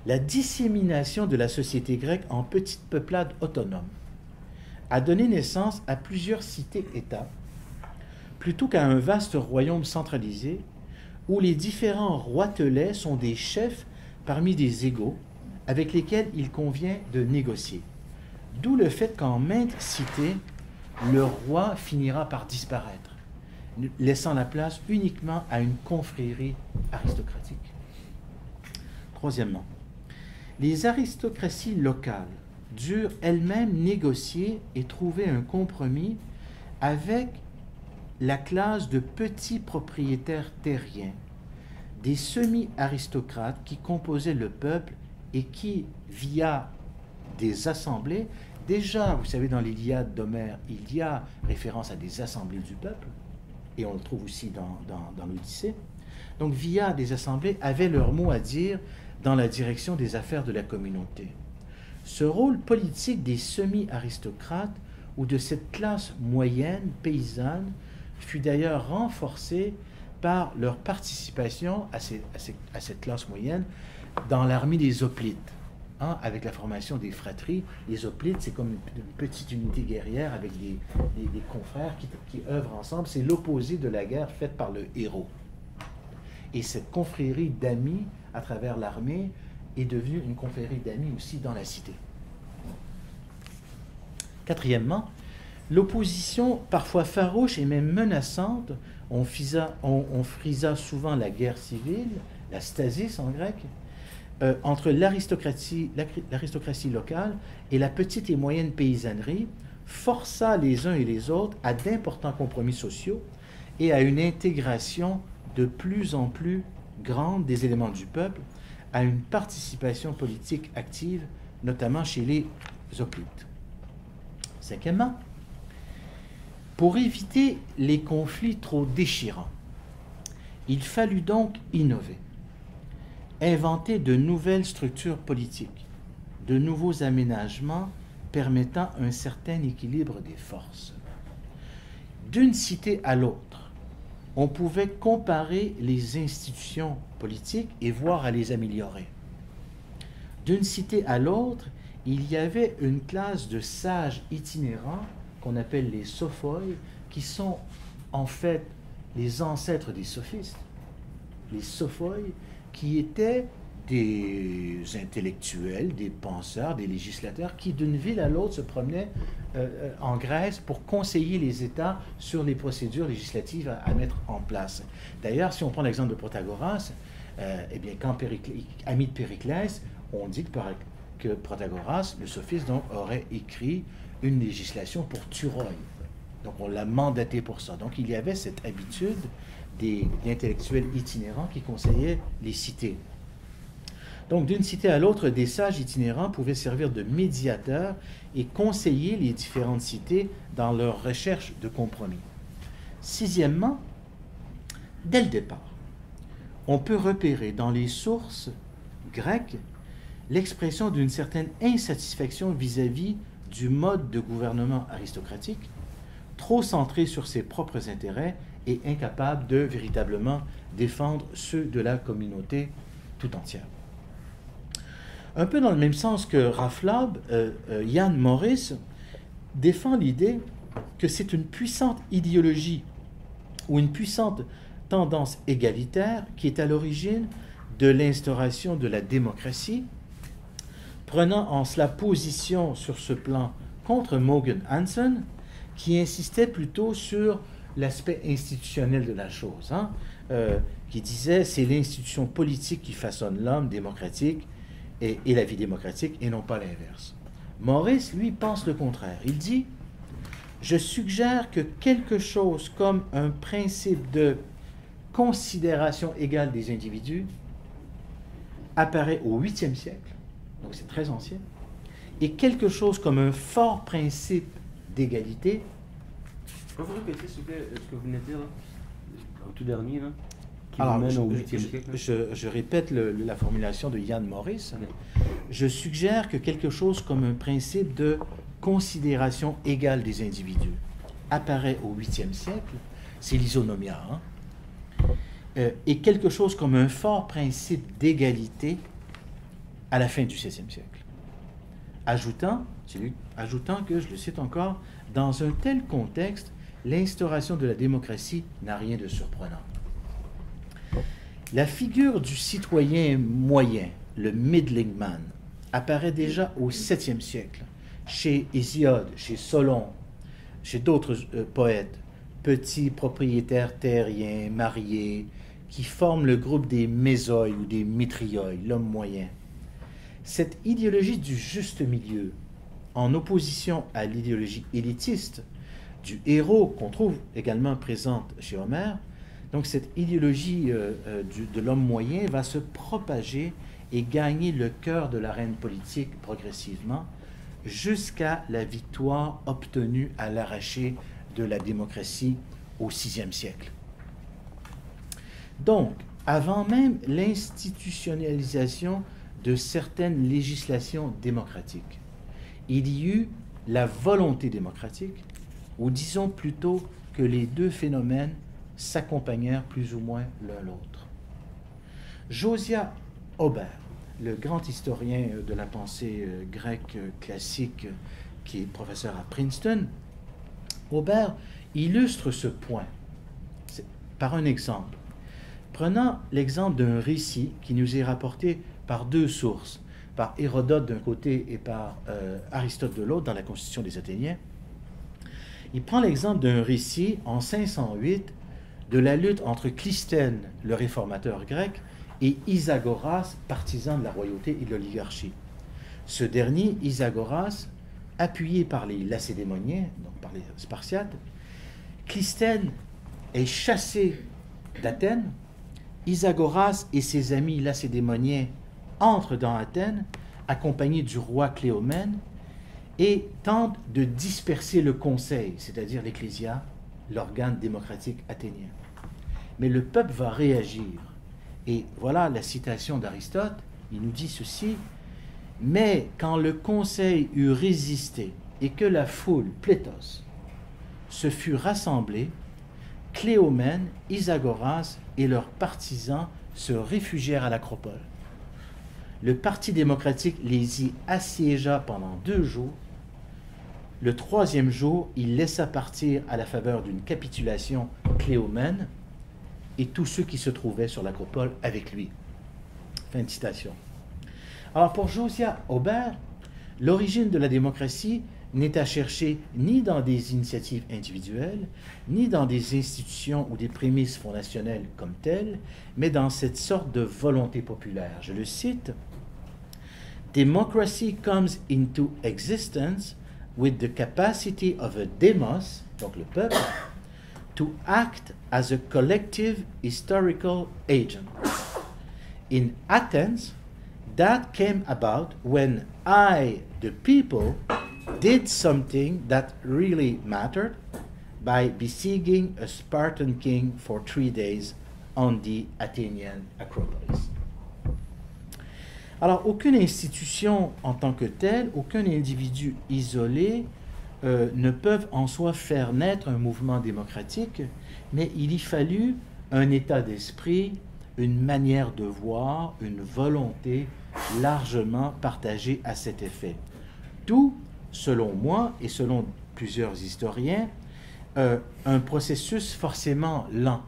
la dissémination de la société grecque en petites peuplades autonomes a donné naissance à plusieurs cités-États, plutôt qu'à un vaste royaume centralisé où les différents roitelets sont des chefs parmi des égaux avec lesquels il convient de négocier. D'où le fait qu'en maintes cités, le roi finira par disparaître, laissant la place uniquement à une confrérie aristocratique. Troisièmement, les aristocraties locales durent elles-mêmes négocier et trouver un compromis avec la classe de petits propriétaires terriens, des semi-aristocrates qui composaient le peuple et qui, via des assemblées, déjà, vous savez, dans l'Iliade d'Homère, il y a référence à des assemblées du peuple, et on le trouve aussi dans, dans, dans l'Odyssée, donc via des assemblées avaient leur mot à dire dans la direction des affaires de la communauté. Ce rôle politique des semi-aristocrates ou de cette classe moyenne paysanne fut d'ailleurs renforcé par leur participation à, ces, à, ces, à cette classe moyenne dans l'armée des hoplites, hein, avec la formation des fratries. Les hoplites, c'est comme une, une petite unité guerrière avec des, des, des confrères qui, qui œuvrent ensemble. C'est l'opposé de la guerre faite par le héros. Et cette confrérie d'amis à travers l'armée est devenue une confrérie d'amis aussi dans la cité. Quatrièmement, l'opposition, parfois farouche et même menaçante, on frisa, on, on frisa souvent la guerre civile, la stasis en grec, euh, entre l'aristocratie l'aristocratie locale et la petite et moyenne paysannerie, força les uns et les autres à d'importants compromis sociaux et à une intégration de plus en plus grande des éléments du peuple, à une participation politique active, notamment chez les hoplites. Cinquièmement, pour éviter les conflits trop déchirants, il fallut donc innover, inventer de nouvelles structures politiques, de nouveaux aménagements permettant un certain équilibre des forces. D'une cité à l'autre, on pouvait comparer les institutions politiques et voir à les améliorer. D'une cité à l'autre, il y avait une classe de sages itinérants qu'on appelle les sophoïs, qui sont en fait les ancêtres des sophistes. Les sophoïs qui étaient des intellectuels, des penseurs, des législateurs qui, d'une ville à l'autre, se promenaient euh, en Grèce pour conseiller les États sur les procédures législatives à, à mettre en place. D'ailleurs, si on prend l'exemple de Protagoras, euh, eh bien, quand Périclès, ami de Périclès, on dit que, que Protagoras, le sophiste, donc, aurait écrit une législation pour Thuroïde. Donc, on l'a mandaté pour ça. Donc, il y avait cette habitude des intellectuels itinérants qui conseillaient les cités. Donc, d'une cité à l'autre, des sages itinérants pouvaient servir de médiateurs et conseiller les différentes cités dans leur recherche de compromis. Sixièmement, dès le départ, on peut repérer dans les sources grecques l'expression d'une certaine insatisfaction vis-à-vis du mode de gouvernement aristocratique, trop centré sur ses propres intérêts et incapable de véritablement défendre ceux de la communauté tout entière. Un peu dans le même sens que Raflab, euh, euh, Yann Morris défend l'idée que c'est une puissante idéologie ou une puissante tendance égalitaire qui est à l'origine de l'instauration de la démocratie, prenant en cela position sur ce plan contre Mogens Hansen, qui insistait plutôt sur l'aspect institutionnel de la chose, hein, euh, qui disait c'est l'institution politique qui façonne l'homme démocratique, Et, et la vie démocratique, et non pas l'inverse. Maurice, lui, pense le contraire. Il dit « Je suggère que quelque chose comme un principe de considération égale des individus apparaît au huitième siècle, donc c'est très ancien, et quelque chose comme un fort principe d'égalité... » Vous répétez ce que, ce que vous venez de dire, au tout dernier, là? Alors, je, je, je, je répète le, la formulation de Yann Morris. Je suggère que quelque chose comme un principe de considération égale des individus apparaît au huitième siècle, c'est l'isonomia, hein? euh, et quelque chose comme un fort principe d'égalité à la fin du seizième siècle. Ajoutant, ajoutant que, je le cite encore, dans un tel contexte, l'instauration de la démocratie n'a rien de surprenant. La figure du citoyen moyen, le middling man, apparaît déjà au septième siècle, chez Hésiode, chez Solon, chez d'autres euh, poètes, petits propriétaires terriens, mariés, qui forment le groupe des mésoïs ou des mitrioïs, l'homme moyen. Cette idéologie du juste milieu, en opposition à l'idéologie élitiste, du héros qu'on trouve également présente chez Homère, donc cette idéologie euh, euh, du, de l'homme moyen va se propager et gagner le cœur de l'arène politique progressivement jusqu'à la victoire obtenue à l'arraché de la démocratie au sixième siècle. Donc, avant même l'institutionnalisation de certaines législations démocratiques, il y eut la volonté démocratique, ou disons plutôt que les deux phénomènes s'accompagnèrent plus ou moins l'un l'autre. Josiah Ober, le grand historien de la pensée euh, grecque classique, qui est professeur à Princeton, Ober illustre ce point par un exemple. Prenant l'exemple d'un récit qui nous est rapporté par deux sources, par Hérodote d'un côté et par euh, Aristote de l'autre dans la Constitution des Athéniens, il prend l'exemple d'un récit en cinq cent huit de la lutte entre Clisthène, le réformateur grec, et Isagoras, partisan de la royauté et de l'oligarchie. Ce dernier, Isagoras, appuyé par les lacédémoniens, donc par les Spartiates, Clisthène est chassé d'Athènes, Isagoras et ses amis lacédémoniens entrent dans Athènes, accompagnés du roi Cléomène, et tentent de disperser le conseil, c'est-à-dire l'Ecclésia, l'organe démocratique athénien. Mais le peuple va réagir. Et voilà la citation d'Aristote, il nous dit ceci, « Mais quand le conseil eut résisté et que la foule, pléthos, se fut rassemblée, Cléomène, Isagoras et leurs partisans se réfugièrent à l'acropole. Le parti démocratique les y assiégea pendant deux jours. Le troisième jour, il laissa partir à la faveur d'une capitulation Cléomène et tous ceux qui se trouvaient sur l'acropole avec lui. Fin de citation. Alors pour Josiah Ober, l'origine de la démocratie n'est à chercher ni dans des initiatives individuelles, ni dans des institutions ou des prémices fondationnelles comme telles, mais dans cette sorte de volonté populaire. Je le cite, « Democracy comes into existence with the capacity of a demos, donc le peuple, to act as a collective historical agent. In Athens, that came about when I, the people, did something that really mattered by besieging a Spartan king for three days on the Athenian Acropolis. » Alors, aucune institution en tant que telle, aucun individu isolé euh, ne peuvent en soi faire naître un mouvement démocratique, mais il y fallut un état d'esprit, une manière de voir, une volonté largement partagée à cet effet. Tout, selon moi et selon plusieurs historiens, euh, un processus forcément lent.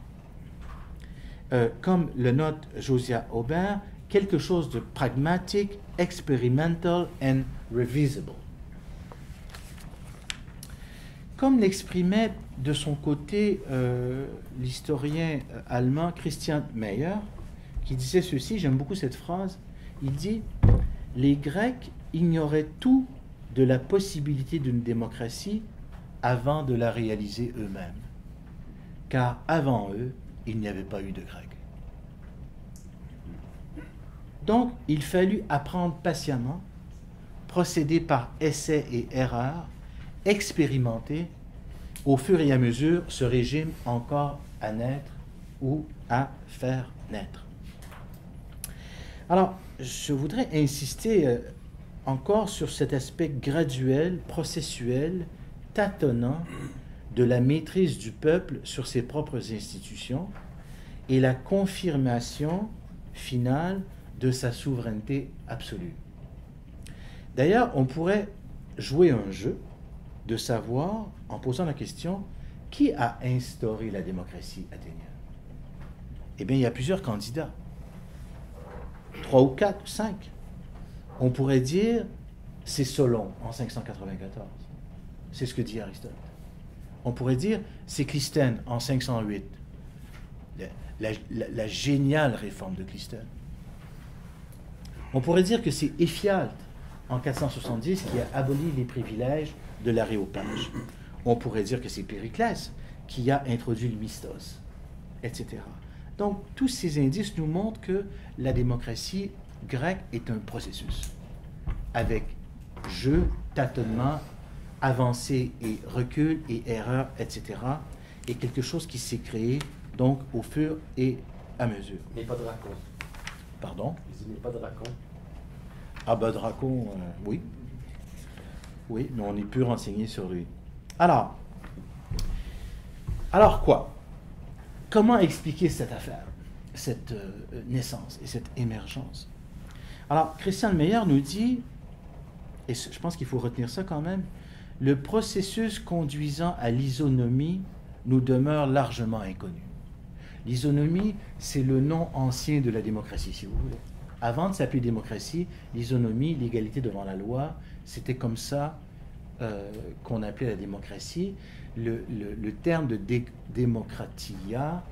Euh, comme le note Josiah Ober, quelque chose de pragmatique, experimental and revisible. Comme l'exprimait de son côté euh, l'historien allemand Christian Meier, qui disait ceci, j'aime beaucoup cette phrase, il dit « Les Grecs ignoraient tout de la possibilité d'une démocratie avant de la réaliser eux-mêmes, car avant eux, il n'y avait pas eu de Grecs. » Donc, il fallut apprendre patiemment, procéder par essais et erreurs, expérimenter au fur et à mesure ce régime encore à naître ou à faire naître. Alors, je voudrais insister encore sur cet aspect graduel, processuel, tâtonnant de la maîtrise du peuple sur ses propres institutions et la confirmation finale de sa souveraineté absolue. D'ailleurs, on pourrait jouer un jeu de savoir, en posant la question, qui a instauré la démocratie athénienne? Eh bien, il y a plusieurs candidats. Trois ou quatre, ou cinq. On pourrait dire, c'est Solon, en cinq cent quatre-vingt-quatorze. C'est ce que dit Aristote. On pourrait dire, c'est Clisthène, en cinq cent huit. La, la, la géniale réforme de Clisthène. On pourrait dire que c'est Éphialte, en quatre cent soixante-dix, qui a aboli les privilèges de l'aréopage. On pourrait dire que c'est Périclès qui a introduit le mystos, et cetera. Donc, tous ces indices nous montrent que la démocratie grecque est un processus, avec jeu, tâtonnement, avancée et recul et erreur, et cetera, et quelque chose qui s'est créé, donc, au fur et à mesure. Mais pas de Dracon. Pardon? Il n'y a pas de Dracon. Ah ben, Dracon, euh, oui. Oui, mais on n'est plus renseigné sur lui. Alors, alors quoi? Comment expliquer cette affaire, cette euh, naissance et cette émergence? Alors, Christian Meier nous dit, et je pense qu'il faut retenir ça quand même, le processus conduisant à l'isonomie nous demeure largement inconnu. L'isonomie, c'est le nom ancien de la démocratie, si vous voulez. Avant de s'appeler démocratie, l'isonomie, l'égalité devant la loi, c'était comme ça euh, qu'on appelait la démocratie. Le, le, le terme de dé démocratia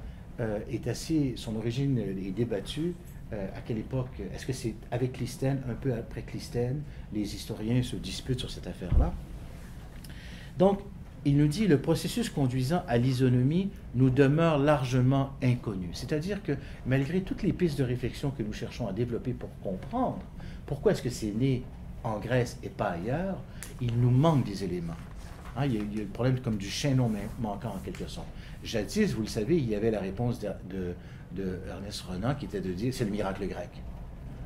euh, est assez, son origine est débattue. Euh, à quelle époque? Est-ce que c'est avec Clisthène, un peu après Clisthène? Les historiens se disputent sur cette affaire-là. Donc, il nous dit, le processus conduisant à l'isonomie nous demeure largement inconnu. C'est-à-dire que malgré toutes les pistes de réflexion que nous cherchons à développer pour comprendre pourquoi est-ce que c'est né en Grèce et pas ailleurs, il nous manque des éléments. Hein, il, y a, il y a le problème comme du chaînon manquant en quelque sorte. Jadis, vous le savez, il y avait la réponse de, de, de Ernest Renan qui était de dire c'est le miracle grec.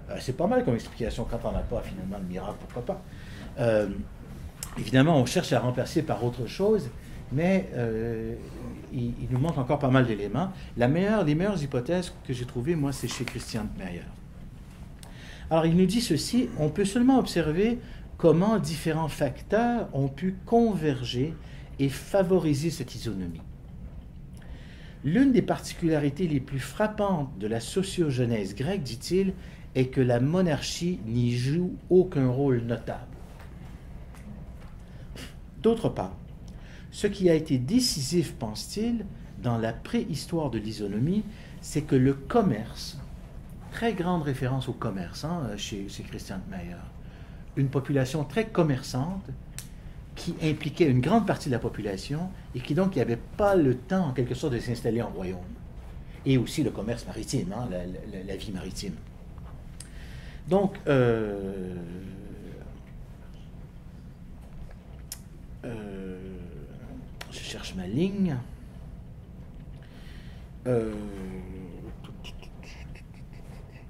Euh, c'est pas mal comme explication quand on n'a pas finalement le miracle, pourquoi pas. Euh, Évidemment, on cherche à remplacer par autre chose, mais euh, il, il nous manque encore pas mal d'éléments. La meilleure, les meilleures hypothèses que j'ai trouvées, moi, c'est chez Christian Meier. Alors, il nous dit ceci, on peut seulement observer comment différents facteurs ont pu converger et favoriser cette isonomie. L'une des particularités les plus frappantes de la sociogenèse grecque, dit-il, et que la monarchie n'y joue aucun rôle notable. D'autre part, ce qui a été décisif, pense-t-il, dans la préhistoire de l'isonomie, c'est que le commerce, très grande référence au commerce hein, chez, chez Christian Meier, une population très commerçante qui impliquait une grande partie de la population et qui donc n'avait pas le temps en quelque sorte de s'installer en royaume. Et aussi le commerce maritime, hein, la, la, la vie maritime. Donc, euh, euh, je cherche ma ligne. Euh,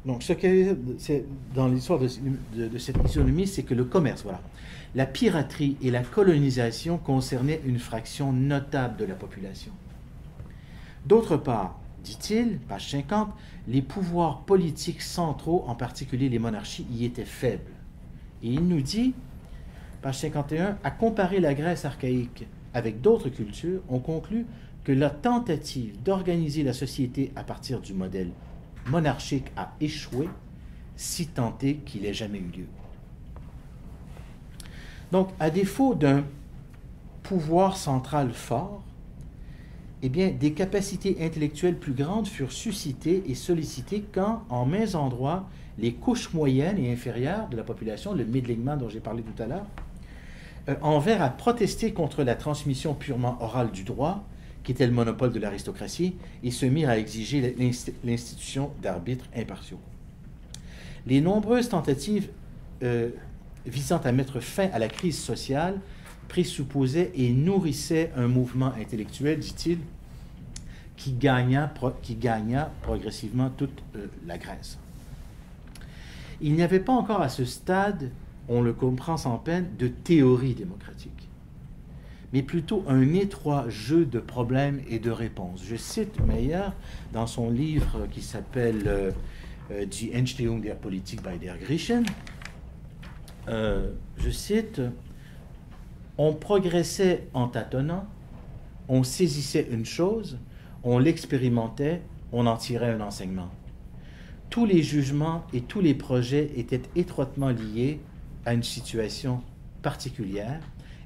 donc, ce que c'est dans l'histoire de, de, de cette isonomie, c'est que le commerce, voilà, la piraterie et la colonisation concernaient une fraction notable de la population. D'autre part, dit-il, page cinquante, les pouvoirs politiques centraux, en particulier les monarchies, y étaient faibles. Et il nous dit, page cinquante et un, à comparer la Grèce archaïque avec d'autres cultures, on conclut que la tentative d'organiser la société à partir du modèle monarchique a échoué, si tant est qu'il ait jamais eu lieu. Donc, à défaut d'un pouvoir central fort, eh bien, des capacités intellectuelles plus grandes furent suscitées et sollicitées quand, en mains endroits, les couches moyennes et inférieures de la population, le middleman dont j'ai parlé tout à l'heure, euh, envinrent à protester contre la transmission purement orale du droit, qui était le monopole de l'aristocratie, et se mirent à exiger l'institution d'arbitres impartiaux. Les nombreuses tentatives euh, visant à mettre fin à la crise sociale présupposait et nourrissait un mouvement intellectuel, dit-il, qui gagna, pro, qui gagna progressivement toute euh, la Grèce. Il n'y avait pas encore à ce stade, on le comprend sans peine, de théorie démocratique, mais plutôt un étroit jeu de problèmes et de réponses. Je cite Meier dans son livre qui s'appelle euh, euh, « Die Entstehung der Politik bei der Griechen euh, ». Je cite... On progressait en tâtonnant, on saisissait une chose, on l'expérimentait, on en tirait un enseignement. Tous les jugements et tous les projets étaient étroitement liés à une situation particulière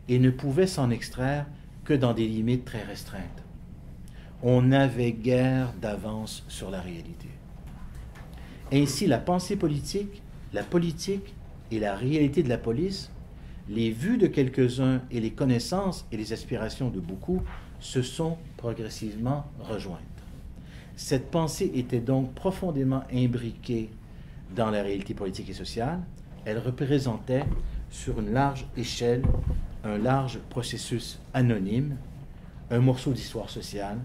et ne pouvaient s'en extraire que dans des limites très restreintes. On n'avait guère d'avance sur la réalité. Ainsi, la pensée politique, la politique et la réalité de la police, les vues de quelques-uns et les connaissances et les aspirations de beaucoup se sont progressivement rejointes. Cette pensée était donc profondément imbriquée dans la réalité politique et sociale. Elle représentait, sur une large échelle, un large processus anonyme, un morceau d'histoire sociale,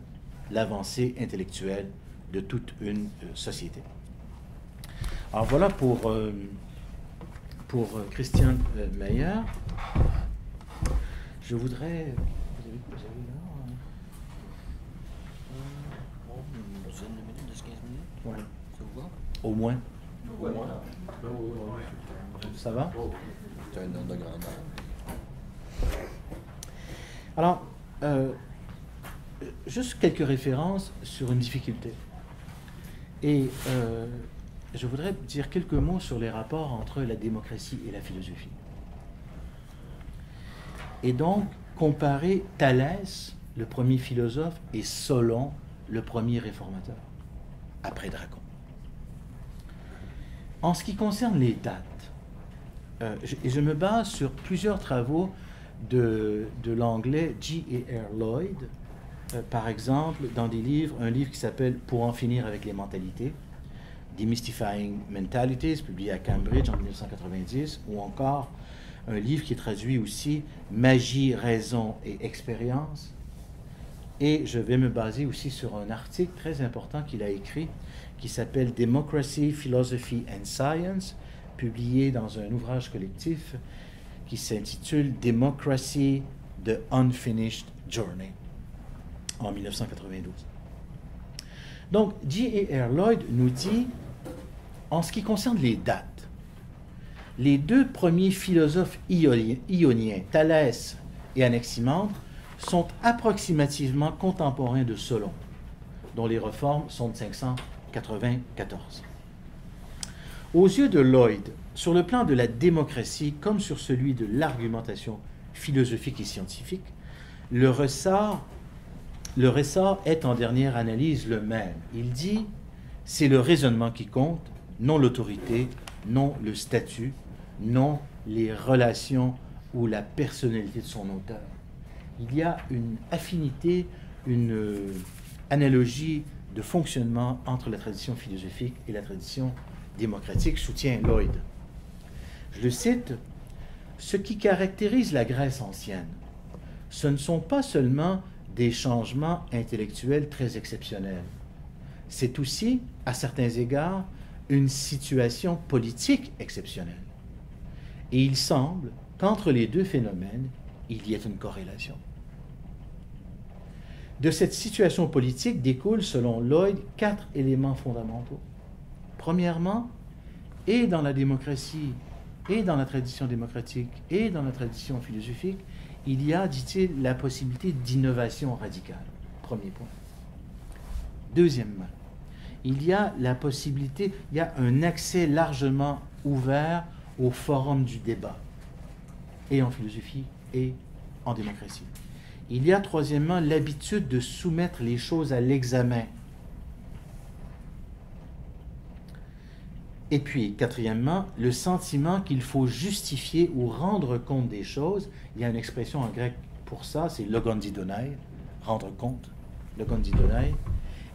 l'avancée intellectuelle de toute une euh, société. Alors voilà pour... Euh, Pour Christian Meier, je voudrais... Vous avez, vous avez là, euh, quinze minutes, ouais. Ça vous va? Au moins. Ouais. Ça va? C'est un ordre de grandeur. Alors, euh, juste quelques références sur une difficulté. Et... Euh, je voudrais dire quelques mots sur les rapports entre la démocratie et la philosophie. Et donc, comparer Thalès, le premier philosophe, et Solon, le premier réformateur, après Dracon. En ce qui concerne les dates, euh, je, et je me base sur plusieurs travaux de, de l'anglais G A R Lloyd, euh, par exemple, dans des livres, un livre qui s'appelle « Pour en finir avec les mentalités », Demystifying Mentalities, publié à Cambridge en mille neuf cent quatre-vingt-dix, ou encore un livre qui traduit aussi Magie, Raison et Expérience. Et je vais me baser aussi sur un article très important qu'il a écrit, qui s'appelle Democracy, Philosophy and Science, publié dans un ouvrage collectif qui s'intitule Democracy, The Unfinished Journey, en mille neuf cent quatre-vingt-douze. Donc, G A R Lloyd nous dit, en ce qui concerne les dates, les deux premiers philosophes ioniens, Thalès et Anaximandre, sont approximativement contemporains de Solon, dont les réformes sont de cinq cent quatre-vingt-quatorze. Aux yeux de Lloyd, sur le plan de la démocratie comme sur celui de l'argumentation philosophique et scientifique, le ressort, le ressort est en dernière analyse le même. Il dit, c'est le raisonnement qui compte, non l'autorité, non le statut, non les relations ou la personnalité de son auteur. Il y a une affinité, une euh, analogie de fonctionnement entre la tradition philosophique et la tradition démocratique, soutient Lloyd. Je le cite, « Ce qui caractérise la Grèce ancienne, ce ne sont pas seulement des changements intellectuels très exceptionnels. C'est aussi, à certains égards, une situation politique exceptionnelle. Et il semble qu'entre les deux phénomènes, il y ait une corrélation. » De cette situation politique découlent, selon Lloyd, quatre éléments fondamentaux. Premièrement, et dans la démocratie, et dans la tradition démocratique, et dans la tradition philosophique, il y a, dit-il, la possibilité d'innovation radicale. Premier point. Deuxièmement, il y a la possibilité, il y a un accès largement ouvert au forum du débat, et en philosophie, et en démocratie. Il y a, troisièmement, l'habitude de soumettre les choses à l'examen. Et puis, quatrièmement, le sentiment qu'il faut justifier ou rendre compte des choses. Il y a une expression en grec pour ça, c'est logondidonai, rendre compte, logondidonai.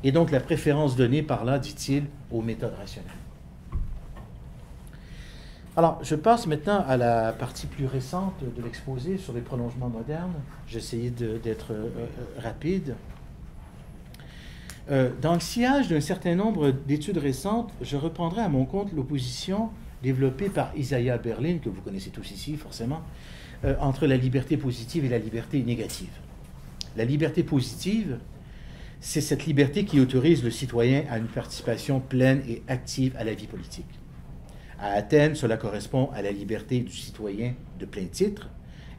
Et donc, la préférence donnée par là, dit-il, aux méthodes rationnelles. Alors, je passe maintenant à la partie plus récente de l'exposé sur les prolongements modernes. J'essayais d'être euh, rapide. Euh, dans le sillage d'un certain nombre d'études récentes, je reprendrai à mon compte l'opposition développée par Isaiah Berlin, que vous connaissez tous ici, forcément, euh, entre la liberté positive et la liberté négative. La liberté positive, c'est cette liberté qui autorise le citoyen à une participation pleine et active à la vie politique. À Athènes, cela correspond à la liberté du citoyen de plein titre,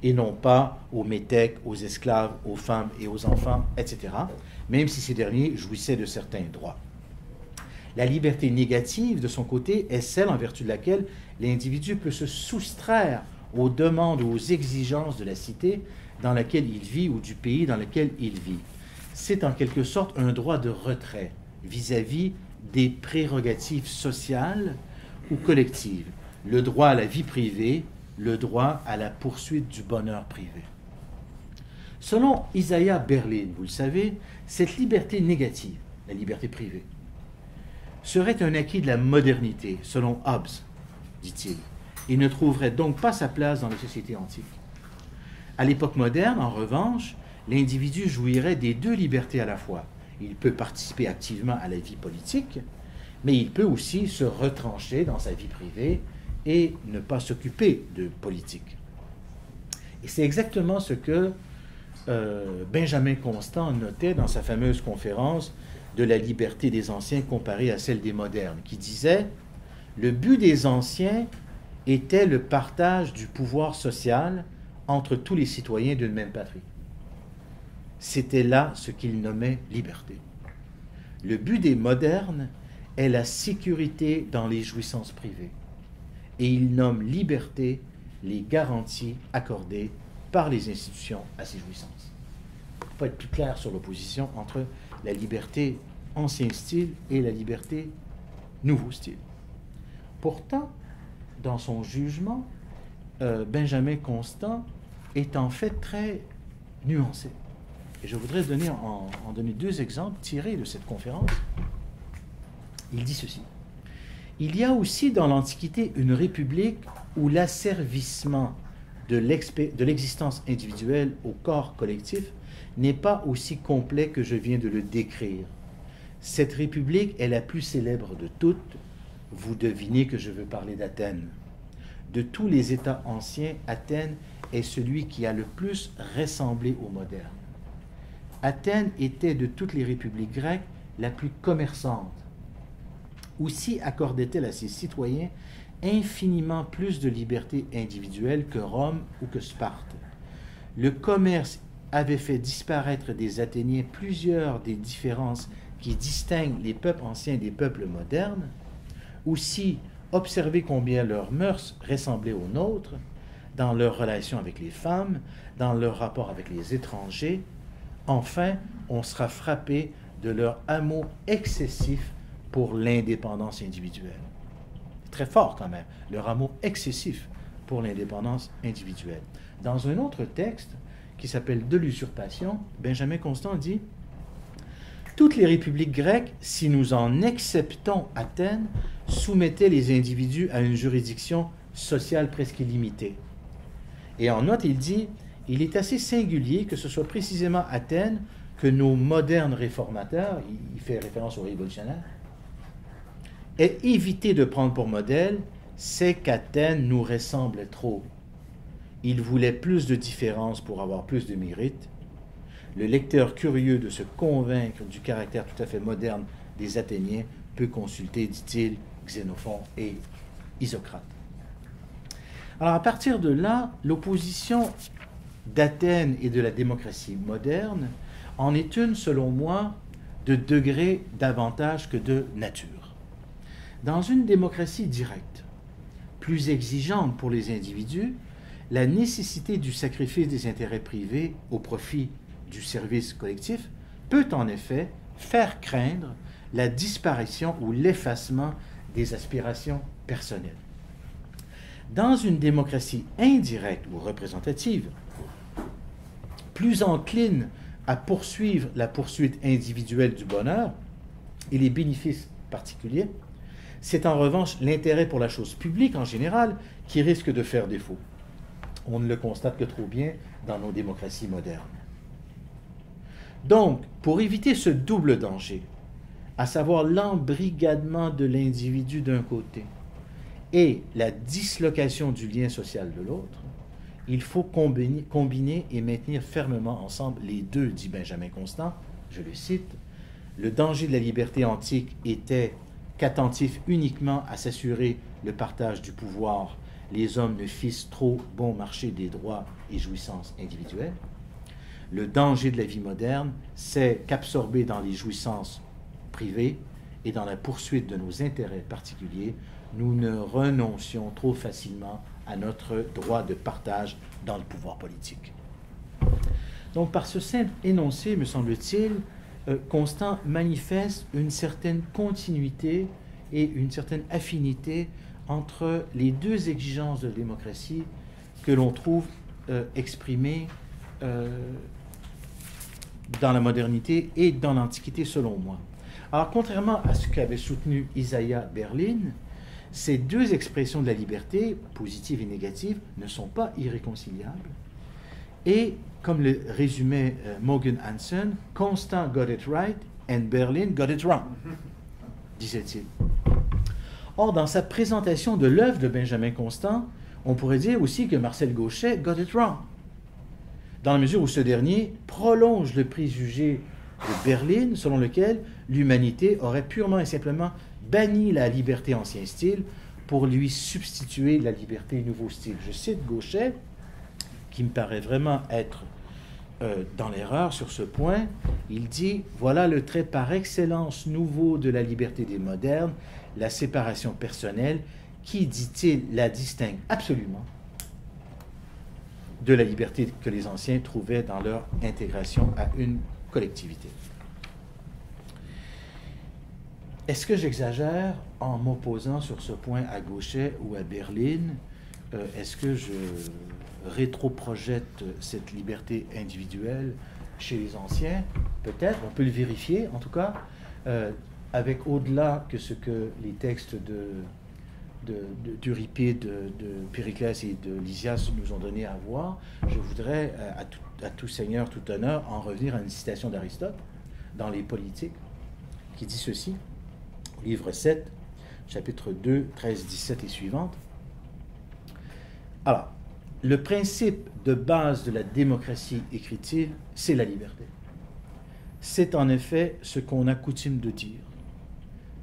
et non pas aux métèques, aux esclaves, aux femmes et aux enfants, et cetera, même si ces derniers jouissaient de certains droits. La liberté négative, de son côté, est celle en vertu de laquelle l'individu peut se soustraire aux demandes ou aux exigences de la cité dans laquelle il vit ou du pays dans lequel il vit. C'est en quelque sorte un droit de retrait vis-à-vis des prérogatives sociales ou collective, le droit à la vie privée, le droit à la poursuite du bonheur privé. Selon Isaiah Berlin, vous le savez, cette liberté négative, la liberté privée, serait un acquis de la modernité, selon Hobbes, dit-il, et ne trouverait donc pas sa place dans les sociétés antiques. À l'époque moderne, en revanche, l'individu jouirait des deux libertés à la fois. Il peut participer activement à la vie politique, mais il peut aussi se retrancher dans sa vie privée et ne pas s'occuper de politique. Et c'est exactement ce que euh, Benjamin Constant notait dans sa fameuse conférence de la liberté des anciens comparée à celle des modernes, qui disait « Le but des anciens était le partage du pouvoir social entre tous les citoyens d'une même patrie. C'était là ce qu'il nommait liberté. Le but des modernes est la sécurité dans les jouissances privées. Et il nomme liberté les garanties accordées par les institutions à ces jouissances. » Il ne faut pas être plus clair sur l'opposition entre la liberté ancien style et la liberté nouveau style. Pourtant, dans son jugement, euh, Benjamin Constant est en fait très nuancé. Et je voudrais donner en, en donner deux exemples tirés de cette conférence. Il dit ceci. « Il y a aussi dans l'Antiquité une république où l'asservissement de l'existence individuelle au corps collectif n'est pas aussi complet que je viens de le décrire. Cette république est la plus célèbre de toutes. Vous devinez que je veux parler d'Athènes. De tous les États anciens, Athènes est celui qui a le plus ressemblé au moderne. Athènes était de toutes les républiques grecques la plus commerçante. Aussi accordait-elle à ses citoyens infiniment plus de liberté individuelle que Rome ou que Sparte. Le commerce avait fait disparaître des Athéniens plusieurs des différences qui distinguent les peuples anciens des peuples modernes. Aussi observez combien leurs mœurs ressemblaient aux nôtres, dans leurs relations avec les femmes, dans leur rapport avec les étrangers. Enfin, on sera frappé de leur amour excessif pour l'indépendance individuelle. Très fort quand même, leur amour excessif pour l'indépendance individuelle. Dans un autre texte, qui s'appelle « De l'usurpation », Benjamin Constant dit « Toutes les républiques grecques, si nous en exceptons Athènes, soumettaient les individus à une juridiction sociale presque illimitée. » Et en note, il dit « Il est assez singulier que ce soit précisément Athènes que nos modernes réformateurs, il fait référence aux révolutionnaires, aient évité de prendre pour modèle, c'est qu'Athènes nous ressemble trop. » Il voulait plus de différence pour avoir plus de mérite. Le lecteur curieux de se convaincre du caractère tout à fait moderne des Athéniens peut consulter, dit-il, Xénophon et Isocrate. Alors, à partir de là, l'opposition d'Athènes et de la démocratie moderne en est une, selon moi, de degré davantage que de nature. Dans une démocratie directe, plus exigeante pour les individus, la nécessité du sacrifice des intérêts privés au profit du service collectif peut en effet faire craindre la disparition ou l'effacement des aspirations personnelles. Dans une démocratie indirecte ou représentative, plus encline à poursuivre la poursuite individuelle du bonheur et les bénéfices particuliers, c'est en revanche l'intérêt pour la chose publique en général qui risque de faire défaut. On ne le constate que trop bien dans nos démocraties modernes. Donc, pour éviter ce double danger, à savoir l'embrigadement de l'individu d'un côté et la dislocation du lien social de l'autre, il faut combiner, combiner et maintenir fermement ensemble les deux, dit Benjamin Constant. Je le cite, « Le danger de la liberté antique était qu'attentif uniquement à s'assurer le partage du pouvoir, les hommes ne fissent trop bon marché des droits et jouissances individuelles. Le danger de la vie moderne, c'est qu'absorbés dans les jouissances privées et dans la poursuite de nos intérêts particuliers, nous ne renoncions trop facilement à notre droit de partage dans le pouvoir politique. » Donc, par ce simple énoncé, me semble-t-il, Constant manifeste une certaine continuité et une certaine affinité entre les deux exigences de démocratie que l'on trouve euh, exprimées euh, dans la modernité et dans l'Antiquité, selon moi. Alors, contrairement à ce qu'avait soutenu Isaiah Berlin, ces deux expressions de la liberté, positive et négative, ne sont pas irréconciliables. Et, comme le résumait euh, Mogens Hansen, « Constant got it right and Berlin got it wrong », disait-il. Or, dans sa présentation de l'œuvre de Benjamin Constant, on pourrait dire aussi que Marcel Gauchet « got it wrong », dans la mesure où ce dernier prolonge le préjugé de Berlin, selon lequel l'humanité aurait purement et simplement banni la liberté ancien style pour lui substituer la liberté nouveau style. Je cite Gauchet, qui me paraît vraiment être euh, dans l'erreur sur ce point. Il dit « Voilà le trait par excellence nouveau de la liberté des modernes, la séparation personnelle, qui, dit-il, la distingue absolument de la liberté que les anciens trouvaient dans leur intégration à une collectivité. » Est-ce que j'exagère en m'opposant sur ce point à Gauchet ou à Berlin? Euh, Est-ce que je rétroprojette cette liberté individuelle chez les anciens? Peut-être, on peut le vérifier en tout cas. Euh, avec au-delà que ce que les textes d'Euripide, de, de, de, de Périclès et de Lysias nous ont donné à voir, je voudrais, à tout, à tout seigneur, tout honneur, en revenir à une citation d'Aristote dans les Politiques, qui dit ceci, livre sept, chapitre deux, treize, dix-sept et suivante. Alors, le principe de base de la démocratie écritive, c'est la liberté. C'est en effet ce qu'on a coutume de dire,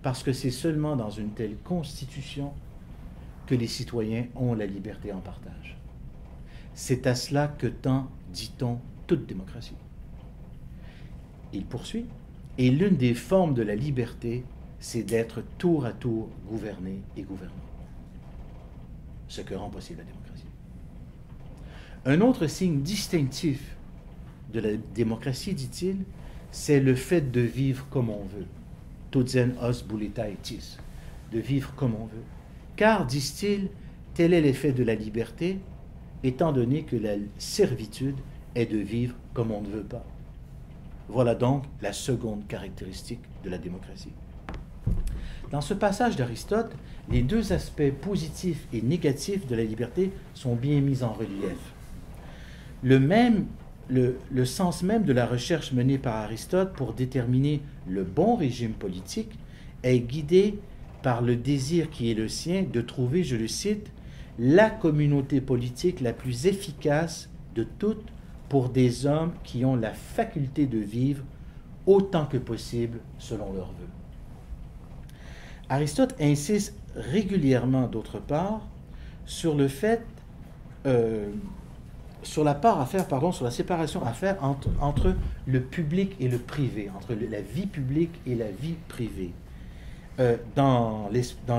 parce que c'est seulement dans une telle constitution que les citoyens ont la liberté en partage. C'est à cela que tend, dit-on, toute démocratie. Il poursuit, et l'une des formes de la liberté, c'est d'être tour à tour gouverné et gouverné. ce que rend possible la démocratie. Un autre signe distinctif de la démocratie, dit-il, c'est le fait de vivre comme on veut. Todzen os bulita etis, de vivre comme on veut. Car, disent-ils, tel est l'effet de la liberté, étant donné que la servitude est de vivre comme on ne veut pas. Voilà donc la seconde caractéristique de la démocratie. Dans ce passage d'Aristote, les deux aspects positifs et négatifs de la liberté sont bien mis en relief. Le, même, le, le sens même de la recherche menée par Aristote pour déterminer le bon régime politique est guidé par le désir qui est le sien de trouver, je le cite, « la communauté politique la plus efficace de toutes pour des hommes qui ont la faculté de vivre autant que possible selon leurs vœux. » Aristote insiste régulièrement, d'autre part, sur le fait, euh, sur la part à faire, pardon, sur la séparation à faire entre, entre le public et le privé, entre le, la vie publique et la vie privée. Euh, dans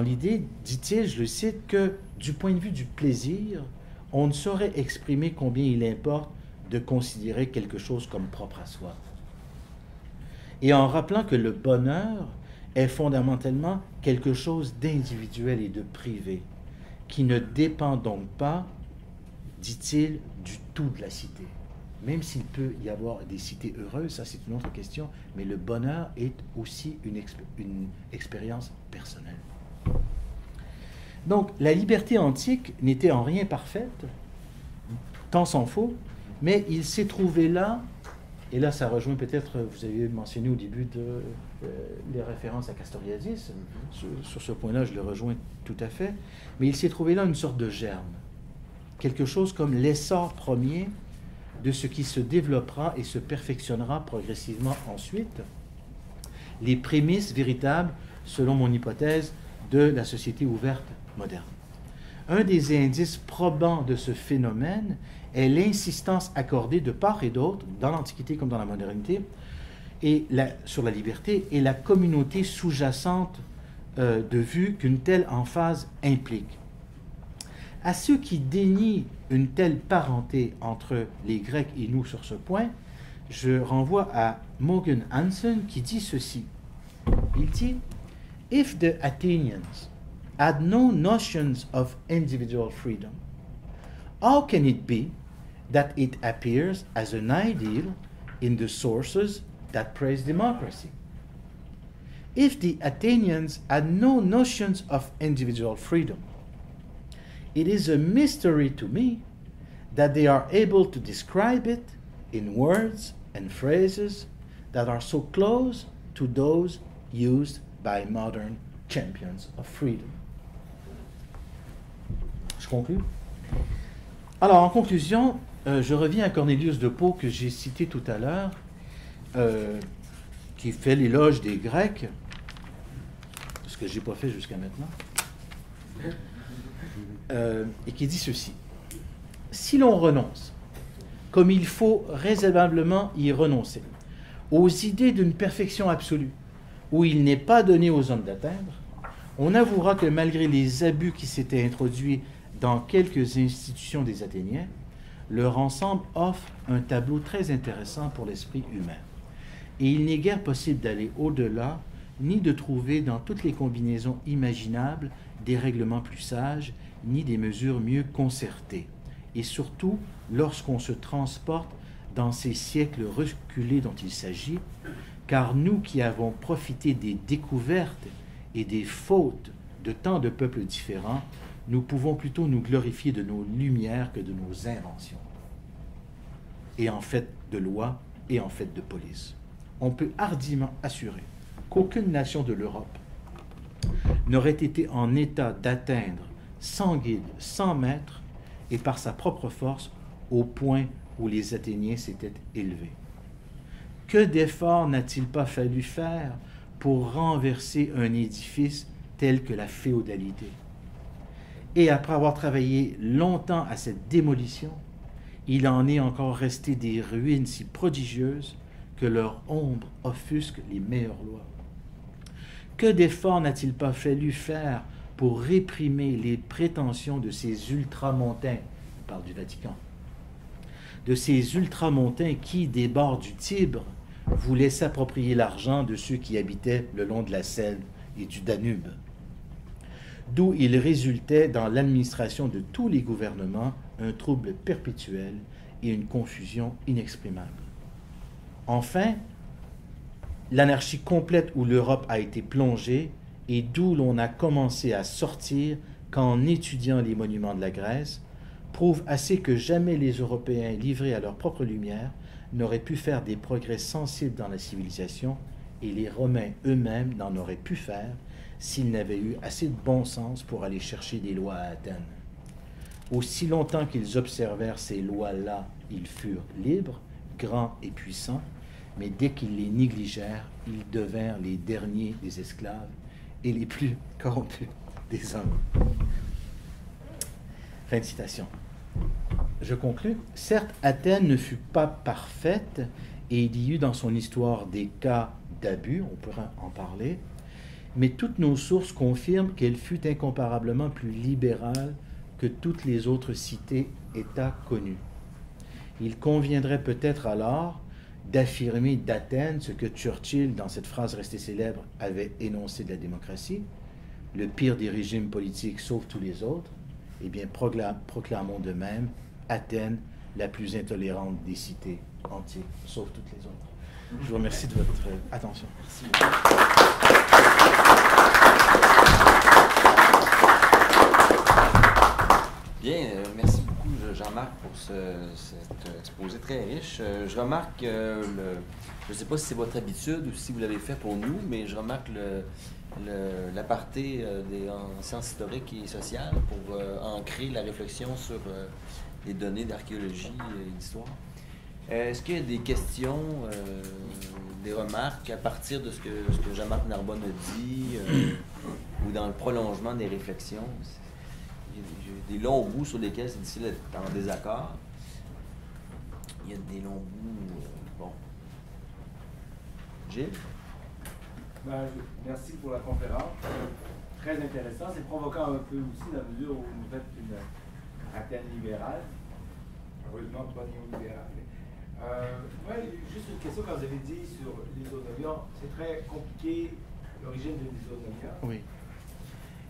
l'idée, dit-il, je le cite, que du point de vue du plaisir, on ne saurait exprimer combien il importe de considérer quelque chose comme propre à soi. Et en rappelant que le bonheur est fondamentalement quelque chose d'individuel et de privé, qui ne dépend donc pas, dit-il, du tout de la cité. Même s'il peut y avoir des cités heureuses, ça c'est une autre question, mais le bonheur est aussi une, exp une expérience personnelle. Donc la liberté antique n'était en rien parfaite, tant s'en faut, mais il s'est trouvé là. Et là, ça rejoint peut-être, vous avez mentionné au début de, euh, les références à Castoriadis. Sur, sur ce point-là, je le rejoins tout à fait. Mais il s'est trouvé là une sorte de germe. Quelque chose comme l'essor premier de ce qui se développera et se perfectionnera progressivement ensuite. Les prémices véritables, selon mon hypothèse, de la société ouverte moderne. Un des indices probants de ce phénomène est l'insistance accordée de part et d'autre, dans l'Antiquité comme dans la modernité, et la, sur la liberté et la communauté sous-jacente euh, de vue qu'une telle emphase implique. À ceux qui dénient une telle parenté entre les Grecs et nous sur ce point, je renvoie à Mogens Hansen qui dit ceci. Il dit « If the Athenians had no notions of individual freedom, how can it be that it appears as an ideal in the sources that praise democracy? If the Athenians had no notions of individual freedom, it is a mystery to me that they are able to describe it in words and phrases that are so close to those used by modern champions of freedom. » Je conclue. Alors, en conclusion, euh, je reviens à Cornelius de Pau, que j'ai cité tout à l'heure, euh, qui fait l'éloge des Grecs, ce que je n'ai pas fait jusqu'à maintenant, euh, et qui dit ceci. « Si l'on renonce, comme il faut raisonnablement y renoncer, aux idées d'une perfection absolue, où il n'est pas donné aux hommes d'atteindre, on avouera que malgré les abus qui s'étaient introduits dans quelques institutions des Athéniens, leur ensemble offre un tableau très intéressant pour l'esprit humain. Et il n'est guère possible d'aller au-delà, ni de trouver dans toutes les combinaisons imaginables des règlements plus sages, ni des mesures mieux concertées. Et surtout, lorsqu'on se transporte dans ces siècles reculés dont il s'agit, car nous qui avons profité des découvertes et des fautes de tant de peuples différents, nous pouvons plutôt nous glorifier de nos lumières que de nos inventions, et en fait de loi et en fait de police. On peut hardiment assurer qu'aucune nation de l'Europe n'aurait été en état d'atteindre sans guide, sans maître, et par sa propre force, au point où les Athéniens s'étaient élevés. Que d'efforts n'a-t-il pas fallu faire pour renverser un édifice tel que la féodalité ? Et après avoir travaillé longtemps à cette démolition, il en est encore resté des ruines si prodigieuses que leur ombre offusque les meilleures lois. Que d'efforts n'a-t-il pas fallu faire pour réprimer les prétentions de ces ultramontains, on parle du Vatican, de ces ultramontains qui, des bords du Tibre, voulaient s'approprier l'argent de ceux qui habitaient le long de la Seine et du Danube. D'où il résultait dans l'administration de tous les gouvernements un trouble perpétuel et une confusion inexprimable. Enfin, l'anarchie complète où l'Europe a été plongée et d'où l'on a commencé à sortir qu'en étudiant les monuments de la Grèce, prouve assez que jamais les Européens livrés à leur propre lumière n'auraient pu faire des progrès sensibles dans la civilisation et les Romains eux-mêmes n'en auraient pu faire s'ils n'avaient eu assez de bon sens pour aller chercher des lois à Athènes. Aussi longtemps qu'ils observèrent ces lois-là, ils furent libres, grands et puissants, mais dès qu'ils les négligèrent, ils devinrent les derniers des esclaves et les plus corrompus des hommes. Fin de citation. Je conclus. Certes, Athènes ne fut pas parfaite et il y eut dans son histoire des cas d'abus, on pourra en parler, mais toutes nos sources confirment qu'elle fut incomparablement plus libérale que toutes les autres cités-États connues. Il conviendrait peut-être alors d'affirmer d'Athènes ce que Churchill, dans cette phrase restée célèbre, avait énoncé de la démocratie, le pire des régimes politiques sauf tous les autres. Eh bien, proclamons de même Athènes, la plus intolérante des cités entières, sauf toutes les autres. Je vous remercie de votre attention. Merci. Bien, euh, merci beaucoup Jean-Marc pour ce, cet exposé très riche. Euh, je remarque, euh, le, je ne sais pas si c'est votre habitude ou si vous l'avez fait pour nous, mais je remarque le... l'aparté euh, des en sciences historiques et sociales pour euh, ancrer la réflexion sur euh, les données d'archéologie et d'histoire. Euh, Est-ce qu'il y a des questions, euh, des remarques à partir de ce que, ce que Jean-Marc Narbonne a dit euh, ou dans le prolongement des réflexions? Il y a des longs bouts sur lesquels c'est difficile d'être en désaccord. Il y a des longs bouts... Euh, bon. Gilles? Ben, merci pour la conférence. Très intéressant. C'est provoquant un peu aussi, dans la mesure où vous faites une Athènes libérale. Heureusement, pas néolibérale. Euh, moi, juste une question, quand vous avez dit sur l'Isonomia, c'est très compliqué, l'origine de l'Isonomia. Oui.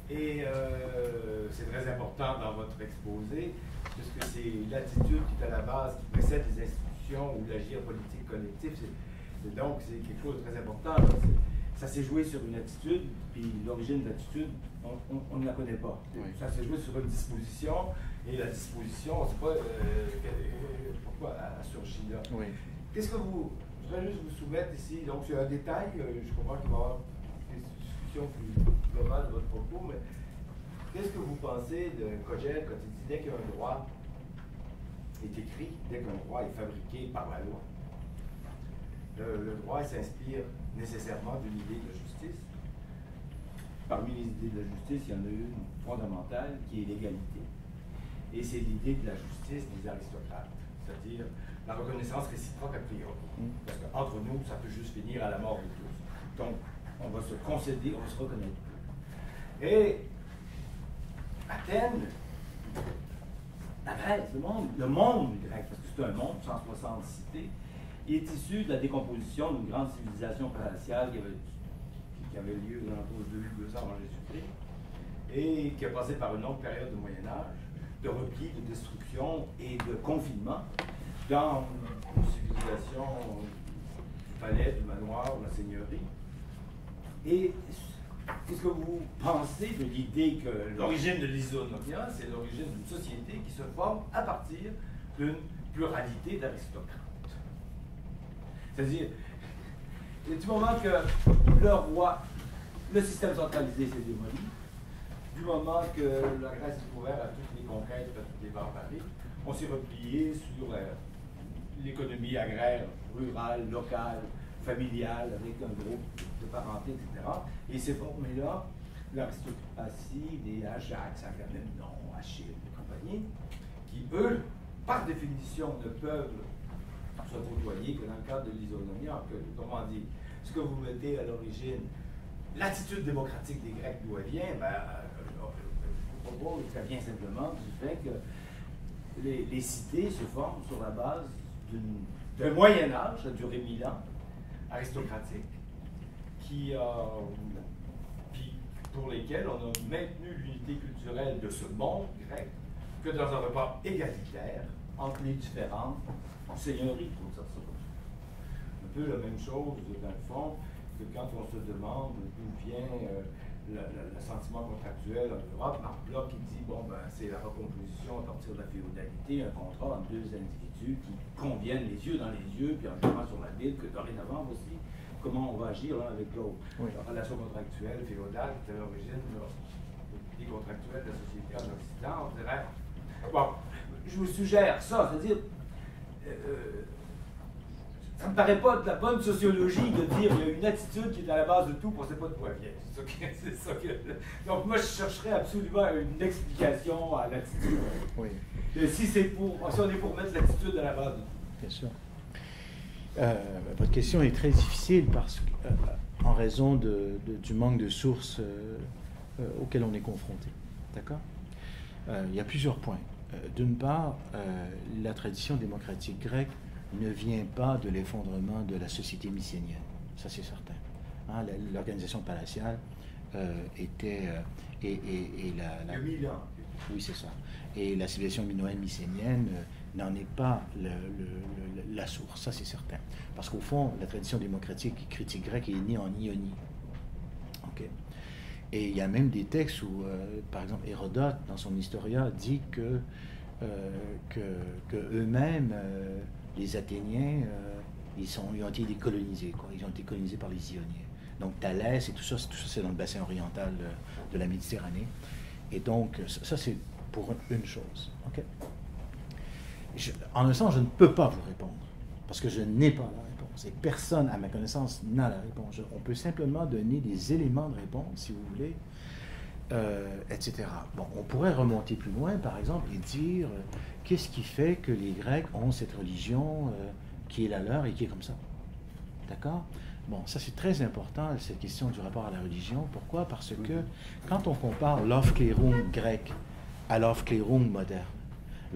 Et euh, c'est très important dans votre exposé, puisque c'est l'attitude qui est à la base, qui précède les institutions ou l'agir politique collectif. C'est, donc, c'est quelque chose de très important. Là. Ça s'est joué sur une attitude, puis l'origine de l'attitude, on, on, on ne la connaît pas. Oui. Ça s'est joué sur une disposition, et la disposition, on ne sait pas euh, pourquoi elle a surgi là. Oui. Qu'est-ce que vous... Je voudrais juste vous soumettre ici, donc c'est un détail, je comprends qu'il va y avoir des discussions plus globales de votre propos, mais qu'est-ce que vous pensez d'un Kogel quand il dit dès qu'un droit est écrit, dès qu'un droit est fabriqué par la loi? Le, le droit s'inspire nécessairement de l'idée de la justice. Parmi les idées de la justice, il y en a une fondamentale qui est l'égalité. Et c'est l'idée de la justice des aristocrates, c'est-à-dire la reconnaissance réciproque a priori. Parce qu'entre nous, ça peut juste finir à la mort de tous. Donc, on va se concéder, on va se reconnaître. Et Athènes, la Grèce, le monde, le monde grec, parce que c'est un monde, cent soixante cités, il est issu de la décomposition d'une grande civilisation palatiale qui avait, qui avait lieu dans l'entour de deux mille deux cents avant Jésus-Christ et qui a passé par une longue période de Moyen-Âge, de repli, de destruction et de confinement dans une civilisation du palais, du manoir, de la seigneurie. Et qu'est-ce que vous pensez de l'idée que l'origine de l'isonomia, c'est l'origine d'une société qui se forme à partir d'une pluralité d'aristocrates? C'est-à-dire, du moment que le roi, le système centralisé s'est démoli, du moment que la Grèce est ouverte à toutes les conquêtes, à toutes les barbaries, on s'est replié sur euh, l'économie agraire, rurale, locale, familiale, avec un groupe de parenté, et cetera. Et c'est formé là l'aristocratie des Ajax, Agamemnon, Achille et compagnie, qui eux, par définition, ne peuvent se côtoyer que dans le cadre de l'isonomie, autrement dit, ce que vous mettez à l'origine, l'attitude démocratique des Grecs d'où elle vient, ben, propos, ça vient simplement du fait que les, les cités se forment sur la base d'un Moyen Âge, ça a duré mille ans, aristocratique, qui, euh, qui, pour lesquels on a maintenu l'unité culturelle de ce monde grec que dans un rapport égalitaire entre les différentes seigneuries, pour dire ça comme ça. Un peu la même chose, dans le fond, que quand on se demande d'où vient euh, le, le, le sentiment contractuel en Europe, Marc Bloch qui dit, bon, ben, c'est la recomposition à partir de la féodalité, un contrat entre deux individus qui conviennent les yeux dans les yeux, puis en jouant sur la Bible, que dorénavant aussi, comment on va agir l'un avec l'autre. Oui. La relation contractuelle, féodale, qui était à l'origine des contractuels de la société en Occident, on dirait. Bon, je vous suggère ça, c'est-à-dire, euh, ça ne me paraît pas de la bonne sociologie de dire qu'il y a une attitude qui est à la base de tout, on ne sait pas de quoi elle vient. C'est ça que, donc moi, je chercherais absolument une explication à l'attitude. Oui. Si, pour, si on est pour mettre l'attitude à la base de tout. Bien sûr. Euh, votre question est très difficile parce que, euh, en raison de, de, du manque de sources euh, euh, auxquelles on est confronté. D'accord ? Euh, il y a plusieurs points. Euh, D'une part, euh, la tradition démocratique grecque ne vient pas de l'effondrement de la société mycénienne. Ça, c'est certain. Hein, l'organisation palatiale euh, était... Euh, et, et, et la, la... Le Milan. Oui, c'est ça. Et la civilisation minoenne mycénienne euh, n'en est pas le, le, le, la source. Ça, c'est certain. Parce qu'au fond, la tradition démocratique et critique grecque est née en Ionie. OK. Et il y a même des textes où, euh, par exemple, Hérodote, dans son Historia, dit que, euh, que, que eux-mêmes, euh, les Athéniens, euh, ils, sont, ils ont été décolonisés, quoi. Ils ont été colonisés par les Ioniens. Donc Thalès et tout ça, tout ça c'est dans le bassin oriental de, de la Méditerranée. Et donc, ça, ça c'est pour une chose. Okay? Je, en un sens, je ne peux pas vous répondre, parce que je n'ai pas la réponse. Et personne, à ma connaissance, n'a la réponse. Je, on peut simplement donner des éléments de réponse, si vous voulez, euh, et cetera. Bon, on pourrait remonter plus loin, par exemple, et dire euh, qu'est-ce qui fait que les Grecs ont cette religion euh, qui est la leur et qui est comme ça. D'accord? Bon, ça c'est très important, cette question du rapport à la religion. Pourquoi? Parce que quand on compare l'Aufklärung grec à l'Aufklärung moderne,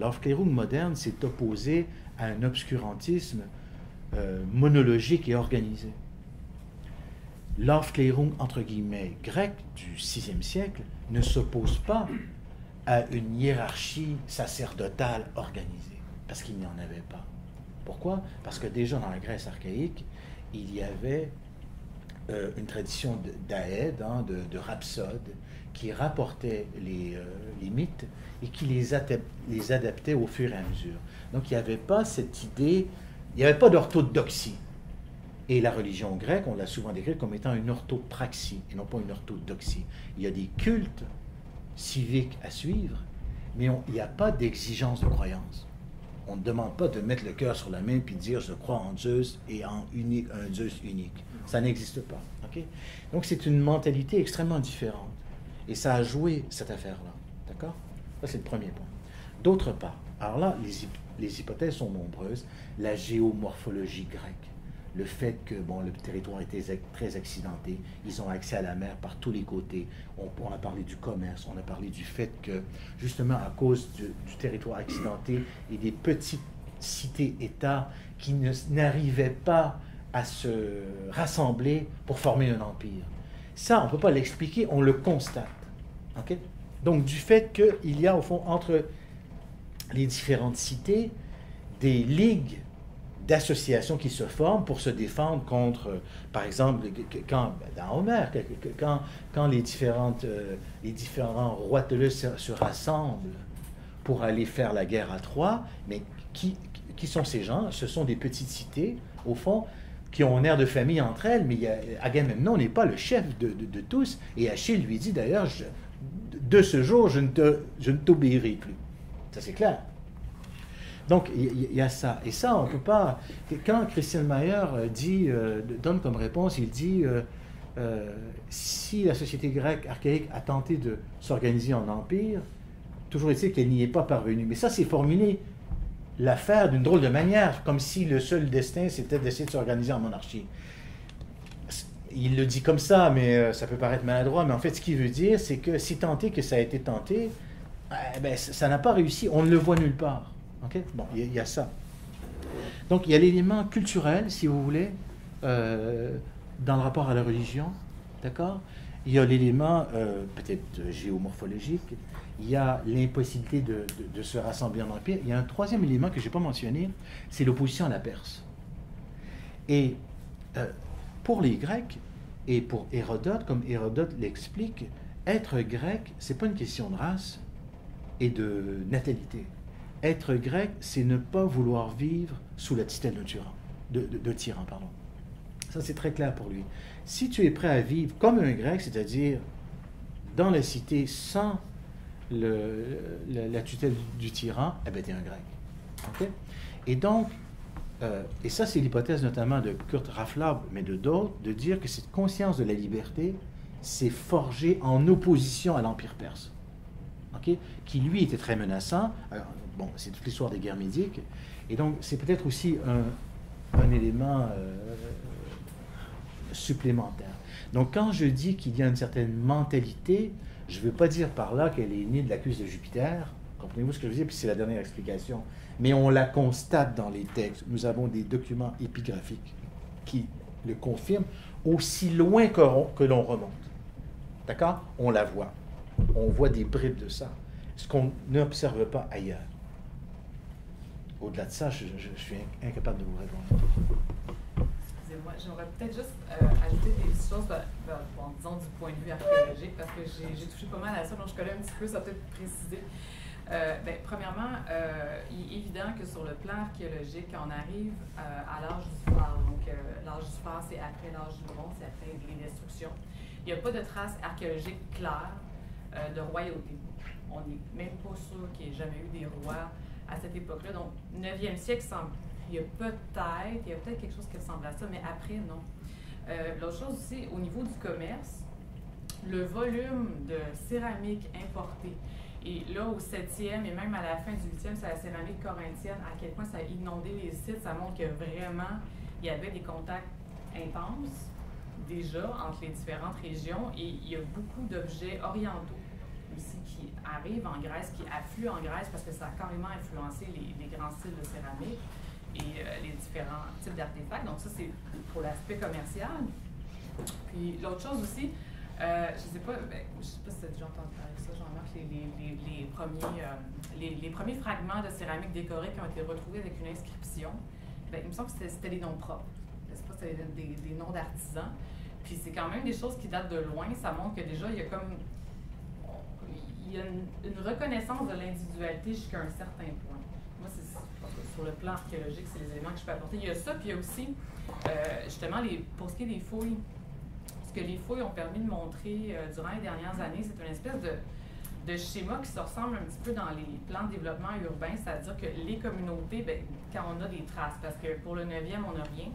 l'Aufklärung moderne s'est opposé à un obscurantisme euh, monologique et organisé. L'Aufklärung, entre guillemets, grec du sixième siècle ne s'oppose pas à une hiérarchie sacerdotale organisée, parce qu'il n'y en avait pas. Pourquoi? Parce que déjà dans la Grèce archaïque, il y avait euh, une tradition d'aède, hein, de, de rhapsode, qui rapportait les, euh, les mythes et qui les, les adaptait au fur et à mesure. Donc il n'y avait pas cette idée, il n'y avait pas d'orthodoxie. Et la religion grecque, on l'a souvent décrite comme étant une orthopraxie et non pas une orthodoxie. Il y a des cultes civiques à suivre, mais on, il n'y a pas d'exigence de croyance. On ne demande pas de mettre le cœur sur la main puis de dire je crois en Zeus et en unique, un Zeus unique. Ça n'existe pas. Okay? Donc c'est une mentalité extrêmement différente. Et ça a joué cette affaire-là. D'accord? Ça c'est le premier point. D'autre part, alors là, les, les hypothèses sont nombreuses. La géomorphologie grecque, le fait que bon, le territoire était très accidenté, ils ont accès à la mer par tous les côtés, on, on a parlé du commerce, on a parlé du fait que, justement à cause du, du territoire accidenté et des petites cités-États qui n'arrivaient pas à se rassembler pour former un empire. Ça, on ne peut pas l'expliquer, on le constate. Okay? Donc du fait qu'il y a au fond entre les différentes cités des ligues d'associations qui se forment pour se défendre contre, par exemple, quand, dans Homère, quand, quand les, différentes, euh, les différents rois teleux se, se rassemblent pour aller faire la guerre à Troie, mais qui, qui sont ces gens? Ce sont des petites cités, au fond, qui ont un air de famille entre elles, mais il y a, Agamemnon n'est pas le chef de, de, de tous, et Eschyle lui dit d'ailleurs, de ce jour, je ne te, je ne t'obéirai plus. Ça, c'est clair. Donc, il y a ça. Et ça, on ne peut pas... Quand Christian Meier dit, euh, donne comme réponse, il dit euh, euh, si la société grecque archaïque a tenté de s'organiser en empire, toujours est-il qu'elle n'y est pas parvenue. Mais ça, c'est formuler l'affaire d'une drôle de manière, comme si le seul destin, c'était d'essayer de s'organiser en monarchie. il le dit comme ça, mais ça peut paraître maladroit, mais en fait, ce qu'il veut dire, c'est que si tenté que ça a été tenté, eh bien, ça n'a pas réussi, on ne le voit nulle part. Okay? Bon, il y, y a ça. Donc, il y a l'élément culturel, si vous voulez, euh, dans le rapport à la religion, d'accord? Il y a l'élément, euh, peut-être géomorphologique, il y a l'impossibilité de, de, de se rassembler en empire. Il y a un troisième élément que je n'ai pas mentionné, c'est l'opposition à la Perse. Et euh, pour les Grecs, et pour Hérodote, comme Hérodote l'explique, être grec, ce n'est pas une question de race et de natalité. Être grec, c'est ne pas vouloir vivre sous la tutelle d'un tyran. De, de, de tyran pardon. Ça, c'est très clair pour lui. Si tu es prêt à vivre comme un grec, c'est-à-dire dans la cité sans le, la, la tutelle du tyran, eh bien, tu es un grec. Okay? Et donc, euh, et ça, c'est l'hypothèse notamment de Kurt Rafflab, mais de d'autres, de dire que cette conscience de la liberté s'est forgée en opposition à l'Empire perse, okay? Qui, lui, était très menaçant. Alors, bon, c'est toute l'histoire des guerres médiques. Et donc, c'est peut-être aussi un, un élément euh, supplémentaire. Donc, quand je dis qu'il y a une certaine mentalité, je ne veux pas dire par là qu'elle est née de la cuisse de Jupiter. Comprenez-vous ce que je veux dire? Puis c'est la dernière explication. Mais on la constate dans les textes. Nous avons des documents épigraphiques qui le confirment aussi loin que l'on remonte. D'accord? On la voit. On voit des bribes de ça. Ce qu'on n'observe pas ailleurs. Au-delà de ça, je, je, je suis incapable de vous répondre. Excusez-moi, j'aimerais peut-être juste euh, ajouter des choses, ben, ben, bon, disons, du point de vue archéologique, parce que j'ai touché pas mal à ça, donc je connais un petit peu, ça peut-être préciser. Euh, ben, premièrement, euh, il est évident que sur le plan archéologique, quand on arrive euh, à l'âge du phare, donc euh, l'âge du phare, c'est après l'âge du bronze, c'est après les destructions, il n'y a pas de traces archéologiques claires euh, de royauté. On n'est même pas sûr qu'il n'y ait jamais eu des rois à cette époque-là. Donc, neuvième siècle, il y a peut-être, il y a peut-être quelque chose qui ressemble à ça, mais après, non. Euh, L'autre chose aussi, au niveau du commerce, le volume de céramique importée, et là, au septième et même à la fin du huitième, c'est la céramique corinthienne, à quel point ça a inondé les sites, ça montre que vraiment, il y avait des contacts intenses, déjà, entre les différentes régions, et il y a beaucoup d'objets orientaux aussi qui arrivent en Grèce, qui affluent en Grèce, parce que ça a carrément influencé les, les grands styles de céramique et euh, les différents types d'artefacts. Donc ça, c'est pour l'aspect commercial. Puis l'autre chose aussi, euh, je ne sais pas, ben, je sais pas si tu as déjà entendu parler de ça, Jean-Marc, les, les, les, les, premiers, euh, les, les premiers fragments de céramique décorée qui ont été retrouvés avec une inscription, ben, il me semble que c'était des noms propres, c'était des, des, des noms d'artisans. Puis c'est quand même des choses qui datent de loin, ça montre que déjà, il y a comme... il y a une, une reconnaissance de l'individualité jusqu'à un certain point. Moi, c'est sur le plan archéologique, c'est les éléments que je peux apporter. Il y a ça, puis il y a aussi, euh, justement, les, pour ce qui est des fouilles, ce que les fouilles ont permis de montrer euh, durant les dernières années, c'est une espèce de, de schéma qui se ressemble un petit peu dans les plans de développement urbain, c'est-à-dire que les communautés, ben, quand on a des traces, parce que pour le neuvième, on n'a rien,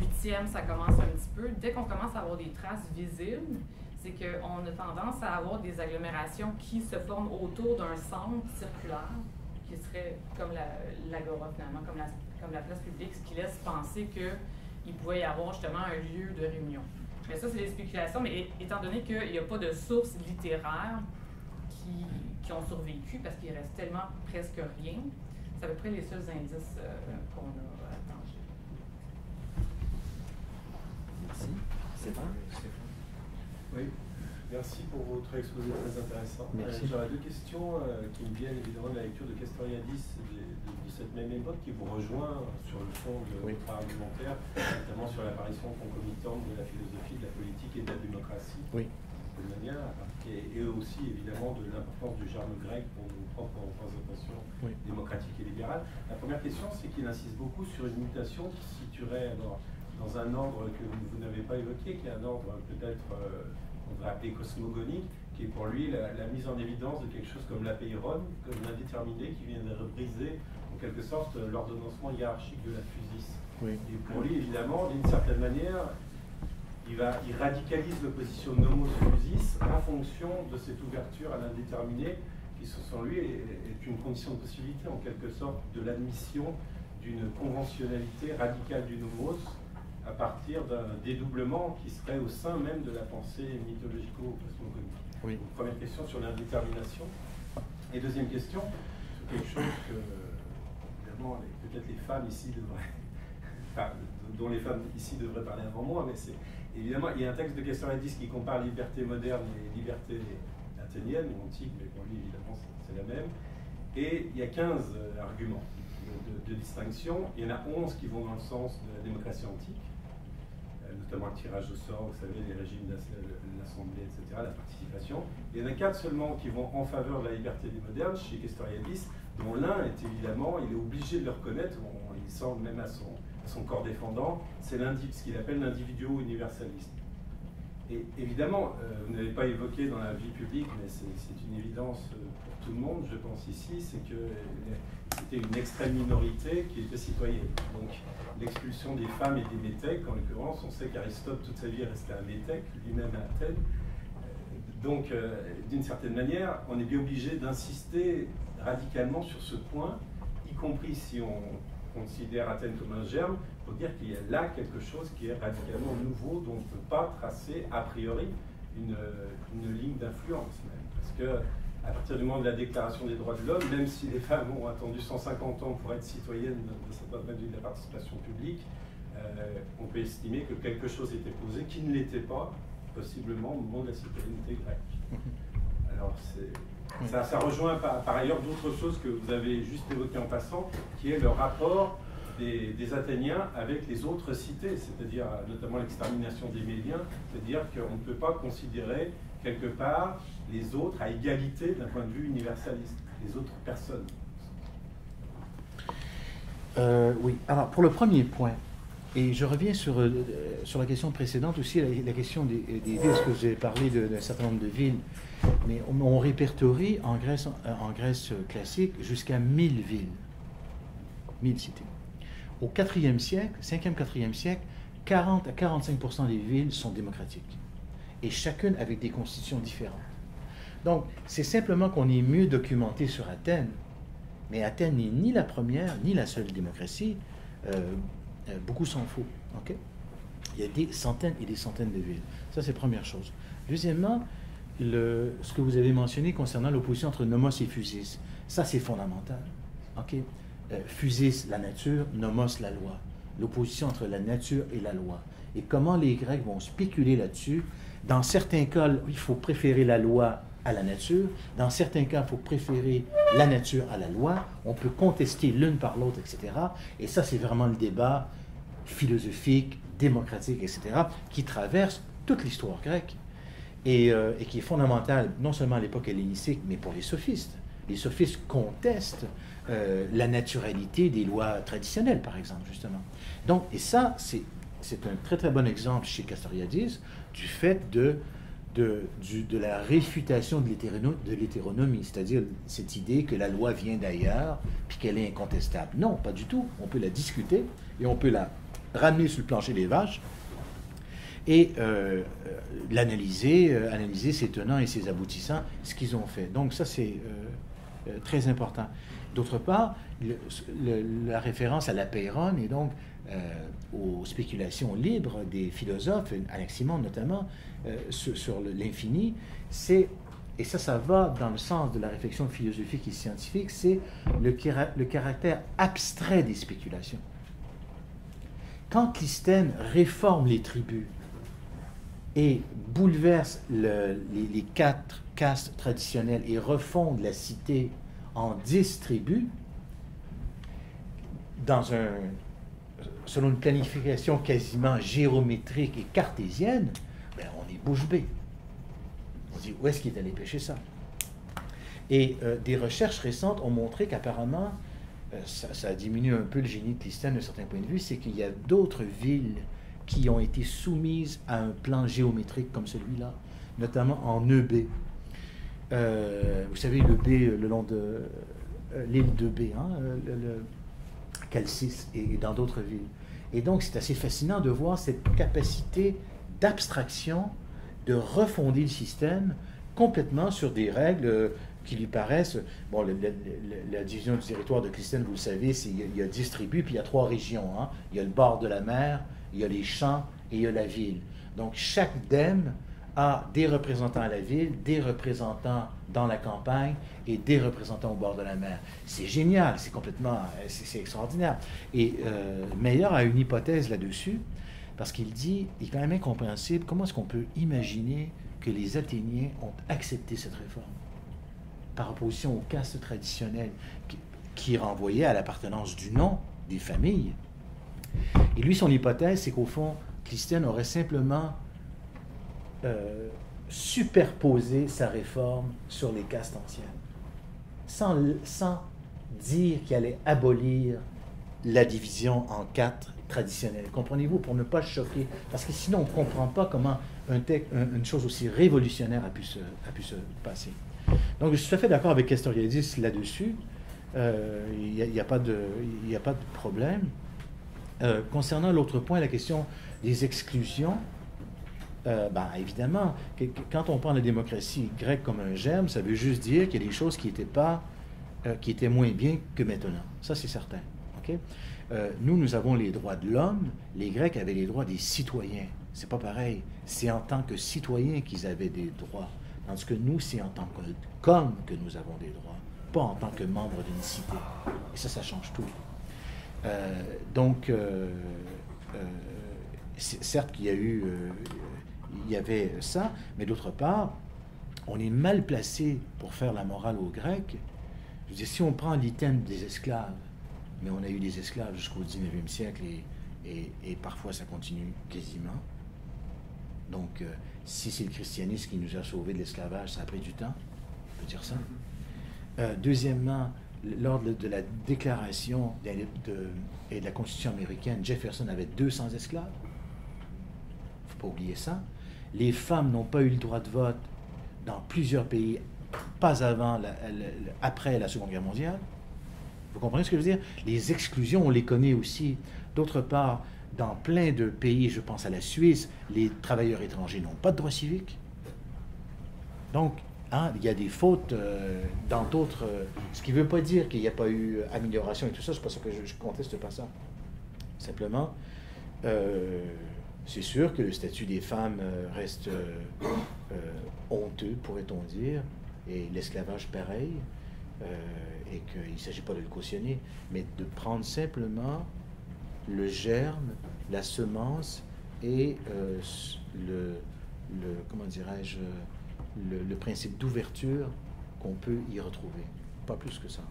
huitième, ça commence un petit peu, dès qu'on commence à avoir des traces visibles, c'est qu'on a tendance à avoir des agglomérations qui se forment autour d'un centre circulaire, qui serait comme l'agora la, finalement, comme la, comme la place publique, ce qui laisse penser qu'il pouvait y avoir justement un lieu de réunion. Mais ça, c'est des spéculations, mais étant donné qu'il n'y a pas de sources littéraires qui, qui ont survécu, parce qu'il reste tellement presque rien, c'est à peu près les seuls indices euh, qu'on a attendus. Merci. C'est bon. Oui, merci pour votre exposé très intéressant. J'aurais deux questions euh, qui me viennent évidemment de la lecture de Castoriadis de, de, de cette même époque qui vous rejoint sur le fond de oui. votre argumentaire, notamment sur l'apparition concomitante de la philosophie, de la politique et de la démocratie. Oui. De manière, et, et aussi évidemment de l'importance du germe grec pour nos propres représentations oui. démocratiques et libérales. La première question, c'est qu'il insiste beaucoup sur une mutation qui se situerait alors, dans un ordre que vous n'avez pas évoqué, qui est un ordre peut-être, euh, on va appeler cosmogonique, qui est pour lui la, la mise en évidence de quelque chose comme l'apeiron, comme l'indéterminé, qui vient de briser, en quelque sorte, l'ordonnancement hiérarchique de la physis. Oui. Et pour lui, évidemment, d'une certaine manière, il, va, il radicalise l'opposition nomos physis en fonction de cette ouverture à l'indéterminé, qui, selon lui, est, est une condition de possibilité, en quelque sorte, de l'admission d'une conventionnalité radicale du nomos, à partir d'un dédoublement qui serait au sein même de la pensée mythologico-cosmogonique. Oui. Donc, première question sur l'indétermination. Et deuxième question, sur quelque chose que, évidemment, peut-être les femmes ici devraient, enfin, dont les femmes ici devraient parler avant moi, mais c'est évidemment, il y a un texte de Castoriadis qui compare liberté moderne et liberté athénienne, ou antique, mais pour lui, évidemment, c'est la même. Et il y a quinze euh, arguments de, de, de distinction. Il y en a onze qui vont dans le sens de la démocratie antique, euh, notamment le tirage au sort, vous savez, les régimes d'assemblée, et cetera, la participation. Il y en a quatre seulement qui vont en faveur de la liberté des modernes, chez Castoriadis, dont l'un est évidemment, il est obligé de le reconnaître, on, il semble même à son, à son corps défendant, c'est ce qu'il appelle l'individuo-universalisme. Et évidemment, euh, vous n'avez pas évoqué dans la vie publique, mais c'est une évidence pour tout le monde, je pense ici, c'est que c'était une extrême minorité qui était citoyenne. Donc l'expulsion des femmes et des métèques, en l'occurrence, on sait qu'Aristote toute sa vie est resté un métèque, lui-même à Athènes. Donc euh, d'une certaine manière, on est bien obligé d'insister radicalement sur ce point, y compris si on considère Athènes comme un germe, pour dire qu'il y a là quelque chose qui est radicalement nouveau, dont on ne peut pas tracer a priori une, une ligne d'influence même. Parce que à partir du moment de la Déclaration des droits de l'homme, même si les femmes ont attendu cent cinquante ans pour être citoyennes de cette de la participation publique, euh, on peut estimer que quelque chose était posé qui ne l'était pas, possiblement au moment de la citoyenneté grecque. Alors c'est... Ça, ça rejoint par, par ailleurs d'autres choses que vous avez juste évoquées en passant, qui est le rapport des, des Athéniens avec les autres cités, c'est-à-dire notamment l'extermination des Méliens, c'est-à-dire qu'on ne peut pas considérer quelque part les autres à égalité d'un point de vue universaliste, les autres personnes. Euh, oui, alors pour le premier point, et je reviens sur, euh, sur la question précédente aussi, la, la question des, des villes, parce que vous avez parlé d'un certain nombre de villes, mais on, on répertorie en Grèce, en Grèce classique jusqu'à mille villes, mille cités. Au quatrième siècle, cinquième, quatrième siècle, quarante à quarante-cinq pour cent des villes sont démocratiques, et chacune avec des constitutions différentes. Donc, c'est simplement qu'on est mieux documenté sur Athènes, mais Athènes n'est ni la première, ni la seule démocratie, euh, beaucoup s'en fout. Okay? Il y a des centaines et des centaines de villes. Ça, c'est la première chose. Deuxièmement, le, ce que vous avez mentionné concernant l'opposition entre nomos et physis, ça, c'est fondamental. Okay? Euh, physis, la nature, nomos, la loi. L'opposition entre la nature et la loi. Et comment les Grecs vont spéculer là-dessus. Dans certains cas, il faut préférer la loi à la nature. Dans certains cas, il faut préférer la nature à la loi. On peut contester l'une par l'autre, et cetera. Et ça, c'est vraiment le débat philosophique, démocratique, et cetera, qui traverse toute l'histoire grecque et, euh, et qui est fondamentale non seulement à l'époque hellénistique, mais pour les sophistes. Les sophistes contestent euh, la naturalité des lois traditionnelles, par exemple, justement. Donc, et ça, c'est un très, très bon exemple chez Castoriadis du fait de... De, du, de la réfutation de l'hétéronomie, c'est-à-dire cette idée que la loi vient d'ailleurs puis qu'elle est incontestable. Non, pas du tout. On peut la discuter et on peut la ramener sur le plancher des vaches et euh, l'analyser, euh, analyser ses tenants et ses aboutissants, ce qu'ils ont fait. Donc ça, c'est euh, euh, très important. D'autre part, le, le, la référence à la peironne et donc euh, aux spéculations libres des philosophes, Anaximandre notamment, euh, sur, sur l'infini, c'est, et ça, ça va dans le sens de la réflexion philosophique et scientifique, c'est le, le caractère abstrait des spéculations. Quand Clisthène réforme les tribus et bouleverse le, les, les quatre castes traditionnelles et refonde la cité en dix tribus, dans un, selon une planification quasiment géométrique et cartésienne, ben on est bouche bée. On se dit, où est-ce qu'il est allé pêcher ça? Et euh, des recherches récentes ont montré qu'apparemment, euh, ça, ça diminue un peu le génie de Clisthène d'un certain point de vue, c'est qu'il y a d'autres villes qui ont été soumises à un plan géométrique comme celui-là, notamment en Eubée. Euh, vous savez, le B, le long de euh, l'île de B, hein, le, le Calcis et, et dans d'autres villes. Et donc, c'est assez fascinant de voir cette capacité d'abstraction, de refonder le système complètement sur des règles euh, qui lui paraissent... Bon, le, le, le, la division du territoire de Clisthène, vous le savez, il y, y a dix tribus, puis il y a trois régions. Hein. Il y a le bord de la mer, il y a les champs et il y a la ville. Donc chaque dème a des représentants à la ville, des représentants dans la campagne et des représentants au bord de la mer. C'est génial, c'est complètement, c'est extraordinaire. Et euh, Meier a une hypothèse là-dessus, parce qu'il dit, il est quand même incompréhensible, comment est-ce qu'on peut imaginer que les Athéniens ont accepté cette réforme par opposition aux castes traditionnelles qui, qui renvoyaient à l'appartenance du nom des familles. Et lui, son hypothèse, c'est qu'au fond, Clisthène aurait simplement euh, superposé sa réforme sur les castes anciennes, sans, sans dire qu'il allait abolir la division en quatre traditionnelle. Comprenez-vous, pour ne pas choquer, parce que sinon on ne comprend pas comment un texte, un, une chose aussi révolutionnaire a pu se, a pu se passer. Donc je suis tout à fait d'accord avec Castoriadis là-dessus, il euh, n'y a, y a, pas de, y a pas de problème. Euh, concernant l'autre point, la question des exclusions, euh, ben, évidemment, que, que, quand on prend la démocratie grecque comme un germe, ça veut juste dire qu'il y a des choses qui étaient, pas, euh, qui étaient moins bien que maintenant. Ça, c'est certain. Okay? Euh, nous, nous avons les droits de l'homme, les Grecs avaient les droits des citoyens. C'est pas pareil. C'est en tant que citoyens qu'ils avaient des droits. Tandis que nous, c'est en tant que comme que nous avons des droits, pas en tant que membres d'une cité. Et ça, ça change tout. Euh, donc, euh, euh, certes qu'il y a eu, euh, il y avait ça, mais d'autre part, on est mal placé pour faire la morale aux Grecs. Je veux dire, si on prend l'item des esclaves, mais on a eu des esclaves jusqu'au dix-neuvième siècle et, et, et parfois ça continue quasiment. Donc, euh, si c'est le christianisme qui nous a sauvés de l'esclavage, ça a pris du temps, on peut dire ça. Euh, deuxièmement, lors de, de la déclaration de, de, et de la Constitution américaine, Jefferson avait deux cents esclaves. Il ne faut pas oublier ça. Les femmes n'ont pas eu le droit de vote dans plusieurs pays, pas avant, la, la, la, après la Seconde Guerre mondiale. Vous comprenez ce que je veux dire? Les exclusions, on les connaît aussi. D'autre part, dans plein de pays, je pense à la Suisse, les travailleurs étrangers n'ont pas de droit civique. Donc, hein, il y a des fautes euh, dans d'autres... Euh, ce qui ne veut pas dire qu'il n'y a pas eu amélioration et tout ça, c'est pas ça que je, je conteste pas ça. Simplement, euh, c'est sûr que le statut des femmes reste euh, euh, honteux, pourrait-on dire, et l'esclavage pareil. Euh, et qu'il ne s'agit pas de le cautionner, mais de prendre simplement le germe, la semence et euh, le, le, comment dirais-je, le, le principe d'ouverture qu'on peut y retrouver. Pas plus que ça.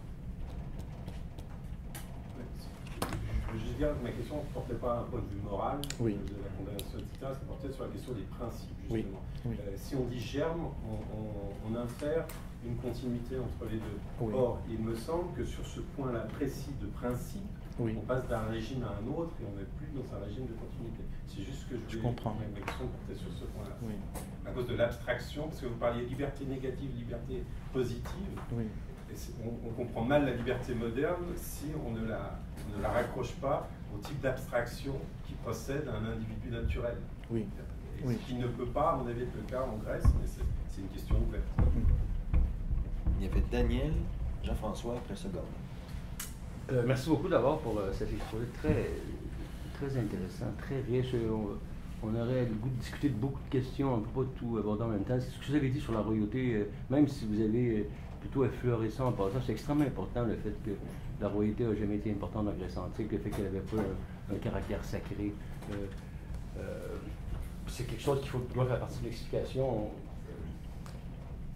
Je veux juste dire que ma question ne portait pas à un point de vue moral, oui, de la condamnation, et cetera. Ça portait sur la question des principes, justement. Oui. Oui. Euh, si on dit germe, on, on, on infère une continuité entre les deux. Oui. Or, il me semble que sur ce point-là précis de principe, oui, on passe d'un régime à un autre et on n'est plus dans un régime de continuité. C'est juste que je, je comprends. Ma question portait sur ce point-là. Oui. À cause de l'abstraction, parce que vous parliez liberté négative, liberté positive. Oui. Et on, on comprend mal la liberté moderne si on ne la, on ne la raccroche pas au type d'abstraction qui procède à un individu naturel. Oui. Et oui. Ce qui ne peut pas, à mon avis, être le cas en Grèce, mais c'est une question ouverte. Il y avait Daniel, Jean-François, après ce gars. Euh, merci beaucoup d'abord pour euh, cet exposé très, très intéressant, très riche. On, on aurait le goût de discuter de beaucoup de questions, on ne peut pas tout aborder en même temps. C'est ce que vous avez dit sur la royauté, euh, même si vous avez... Euh, plutôt effleuré ça en passant, c'est extrêmement important le fait que la royauté n'a jamais été importante dans la Grèce antique, le fait qu'elle n'avait pas un, un caractère sacré. Euh, euh, c'est quelque chose qu'il faut doit faire partie de l'explication.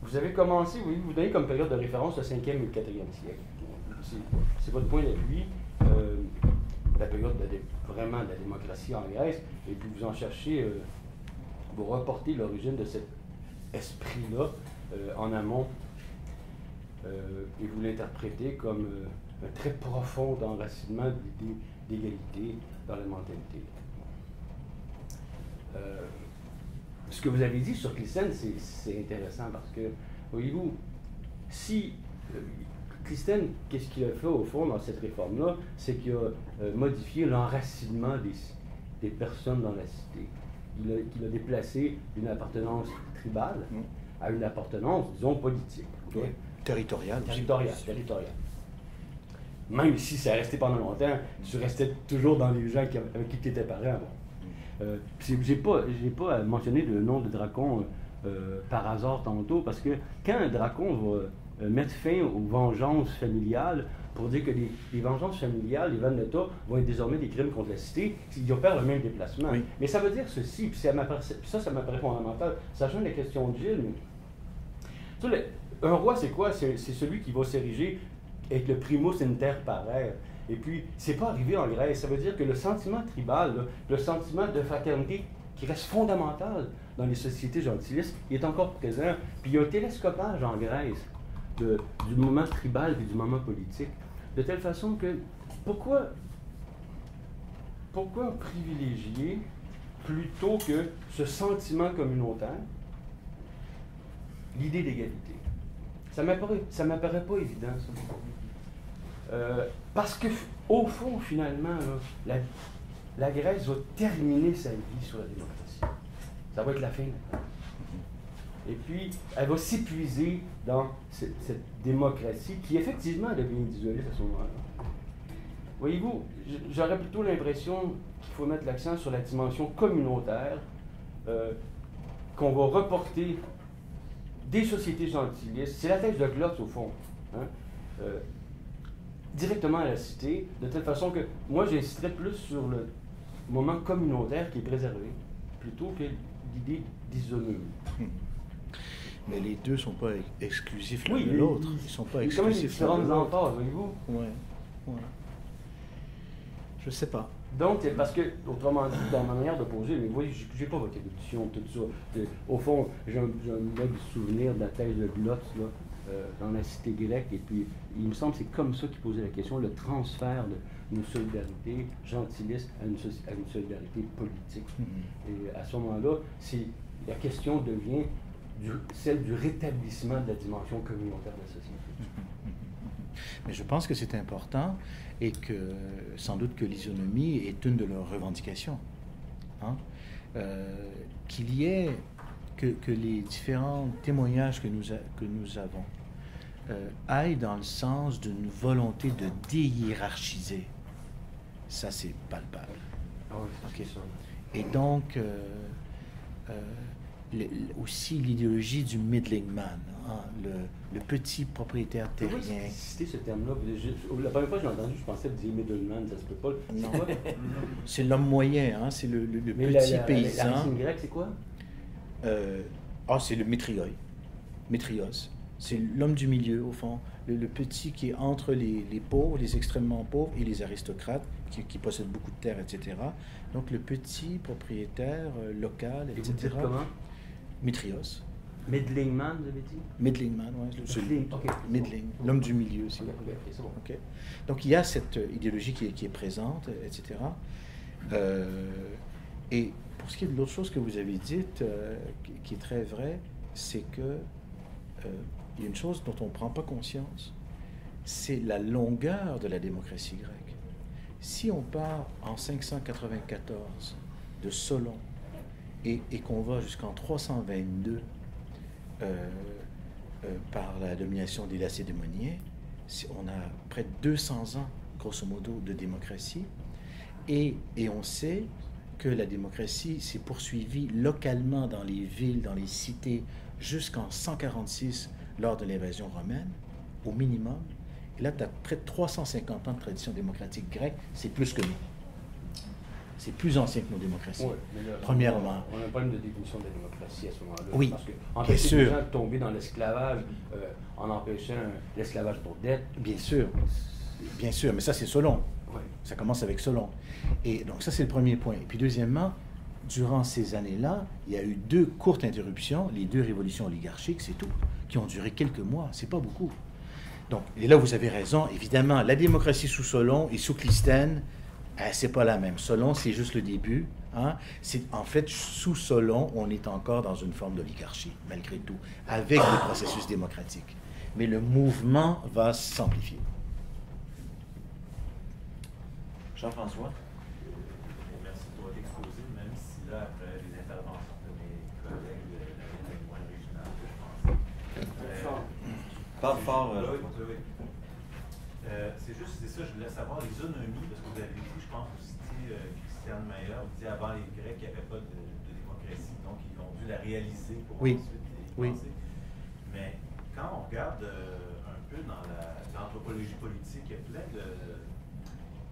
Vous avez commencé, oui, vous donnez comme période de référence le cinquième et le quatrième siècle. C'est votre point d'appui, euh, la période de, vraiment de la démocratie en Grèce, et puis vous en cherchez, euh, vous reportez l'origine de cet esprit-là euh, en amont. Euh, et vous l'interprétez comme euh, un très profond enracinement d'idées d'égalité dans la mentalité. Euh, ce que vous avez dit sur Clisthène, c'est intéressant parce que, voyez-vous, si euh, Clisthène, qu'est-ce qu'il a fait au fond dans cette réforme-là, c'est qu'il a euh, modifié l'enracinement des, des personnes dans la cité. Il a, il a déplacé d'une appartenance tribale à une appartenance, disons, politique. Okay? Oui. Territorial. Territorial, territorial. Même si ça restait pendant longtemps, tu restais toujours dans les gens qui, avec qui tu étais parent. Euh, j'ai pas, j'ai pas mentionné le nom de Dracon euh, par hasard tantôt, parce que quand un Dracon va mettre fin aux vengeances familiales, pour dire que les, les vengeances familiales, les vendettas, vont être désormais des crimes contre la cité, ils opèrent le même déplacement. Oui. Mais ça veut dire ceci, puis ça, ça, ça m'apparaît fondamental, sachant la question de Gilles. Mais... Le, un roi, c'est quoi? C'est celui qui va s'ériger avec le primus inter pares. Et puis, c'est pas arrivé en Grèce. Ça veut dire que le sentiment tribal, là, le sentiment de fraternité qui reste fondamental dans les sociétés gentilistes, il est encore présent. Puis il y a un télescopage en Grèce de, du moment tribal et du moment politique. De telle façon que, pourquoi, pourquoi privilégier plutôt que ce sentiment communautaire, l'idée d'égalité? Ça m'apparaît, ça m'apparaît pas évident, ça. Euh, parce que, au fond, finalement, là, la, la Grèce va terminer sa vie sur la démocratie. Ça va être la fin. Et puis, elle va s'épuiser dans cette, cette démocratie qui, effectivement, devient individualiste à ce moment-là. Voyez-vous, j'aurais plutôt l'impression qu'il faut mettre l'accent sur la dimension communautaire euh, qu'on va reporter des sociétés gentilistes. C'est la thèse de Glotz, au fond. Hein? Euh, directement à la cité, de telle façon que moi j'insisterais plus sur le moment communautaire qui est préservé, plutôt que l'idée d'isolement. Mais les deux ne sont pas exclusifs l'un oui, de l'autre. Ils ne sont pas exclusifs l'un de l'autre. Voyez-vous? Oui. Ouais. Je ne sais pas. Donc, c'est parce que, autrement dit, dans ma manière de poser, mais vous voyez, je n'ai pas votre évolution, tout ça. Au fond, j'ai un maigre souvenir de la thèse de Glotz, là. Euh, dans la cité grecque, et puis il me semble que c'est comme ça qu'il posait la question, le transfert d'une solidarité gentiliste à une, so à une solidarité politique. Mm-hmm. Et à ce moment-là, la question devient du, celle du rétablissement de la dimension communautaire de la société. Mm-hmm. Mais je pense que c'est important, et que sans doute que l'isonomie est une de leurs revendications. Hein? Euh, qu'il y ait... Que, que les différents témoignages que nous, a, que nous avons euh, aillent dans le sens d'une volonté de déhiérarchiser. Ça, c'est palpable. Ah oui, okay. Et donc, euh, euh, le, aussi l'idéologie du middling man, hein, le, le petit propriétaire terrien. Vous pouvez citer ce terme-là? La première fois que j'ai entendu, je pensais que vous disiez middle man, ça se peut pas. C'est l'homme moyen, hein, c'est le, le, le petit la, la, paysan. La racine grecque, c'est quoi? Ah, euh, oh, c'est le métrioi, métrios, c'est l'homme du milieu, au fond, le, le petit qui est entre les, les pauvres, les extrêmement pauvres et les aristocrates, qui, qui possèdent beaucoup de terres, et cetera. Donc, le petit propriétaire euh, local, et cetera. Et vous dites comment? Métrios. Middling man, vous avez dit? Middling man, oui. Middling, okay. Middling. L'homme du milieu, c'est okay, bon. Okay. Donc, il y a cette idéologie qui est, qui est présente, et cetera. Euh, et... Pour ce qui est de l'autre chose que vous avez dite, euh, qui, qui est très vrai, c'est que euh, il y a une chose dont on ne prend pas conscience, c'est la longueur de la démocratie grecque. Si on part en cinq cent quatre-vingt-quatorze de Solon et, et qu'on va jusqu'en trois cent vingt-deux euh, euh, par la domination des Lacédémoniens, on a près de deux cents ans, grosso modo, de démocratie, et, et on sait que la démocratie s'est poursuivie localement dans les villes, dans les cités, jusqu'en cent quarante-six, lors de l'invasion romaine, au minimum. Et là, tu as près de trois cent cinquante ans de tradition démocratique grecque. C'est plus que nous. C'est plus ancien que nos démocraties. Oui, mais là, premièrement. On a un problème de définition de la démocratie à ce moment-là. Oui, parce que, en bien fait, sûr. Les gens tombés dans l'esclavage euh, en empêchant l'esclavage pour dette. Bien sûr. Bien sûr, mais ça, c'est Solon. Ça commence avec Solon. Et donc ça, c'est le premier point. Et puis deuxièmement, durant ces années-là, il y a eu deux courtes interruptions, les deux révolutions oligarchiques, c'est tout, qui ont duré quelques mois, c'est pas beaucoup. Donc, et là, vous avez raison, évidemment, la démocratie sous Solon et sous Clisthène, eh, c'est pas la même. Solon, c'est juste le début. Hein? En fait, sous Solon, on est encore dans une forme d'oligarchie, malgré tout, avec le processus démocratique. Mais le mouvement va s'amplifier. Jean-François. Euh, merci de votre exposé, même si là, après les interventions de mes collègues, la mienne est moins originale que je pensais. Euh, Parle fort. Euh, oui, euh, c'est juste, c'est ça, je voulais savoir les isonomies, parce que vous avez dit, je pense, vous citez euh, Christian Meier dit avant les Grecs, il n'y avait pas de, de démocratie, donc ils ont dû la réaliser pour oui. ensuite les penser. Oui. Mais quand on regarde euh, un peu dans l'anthropologie la, politique, il y a plein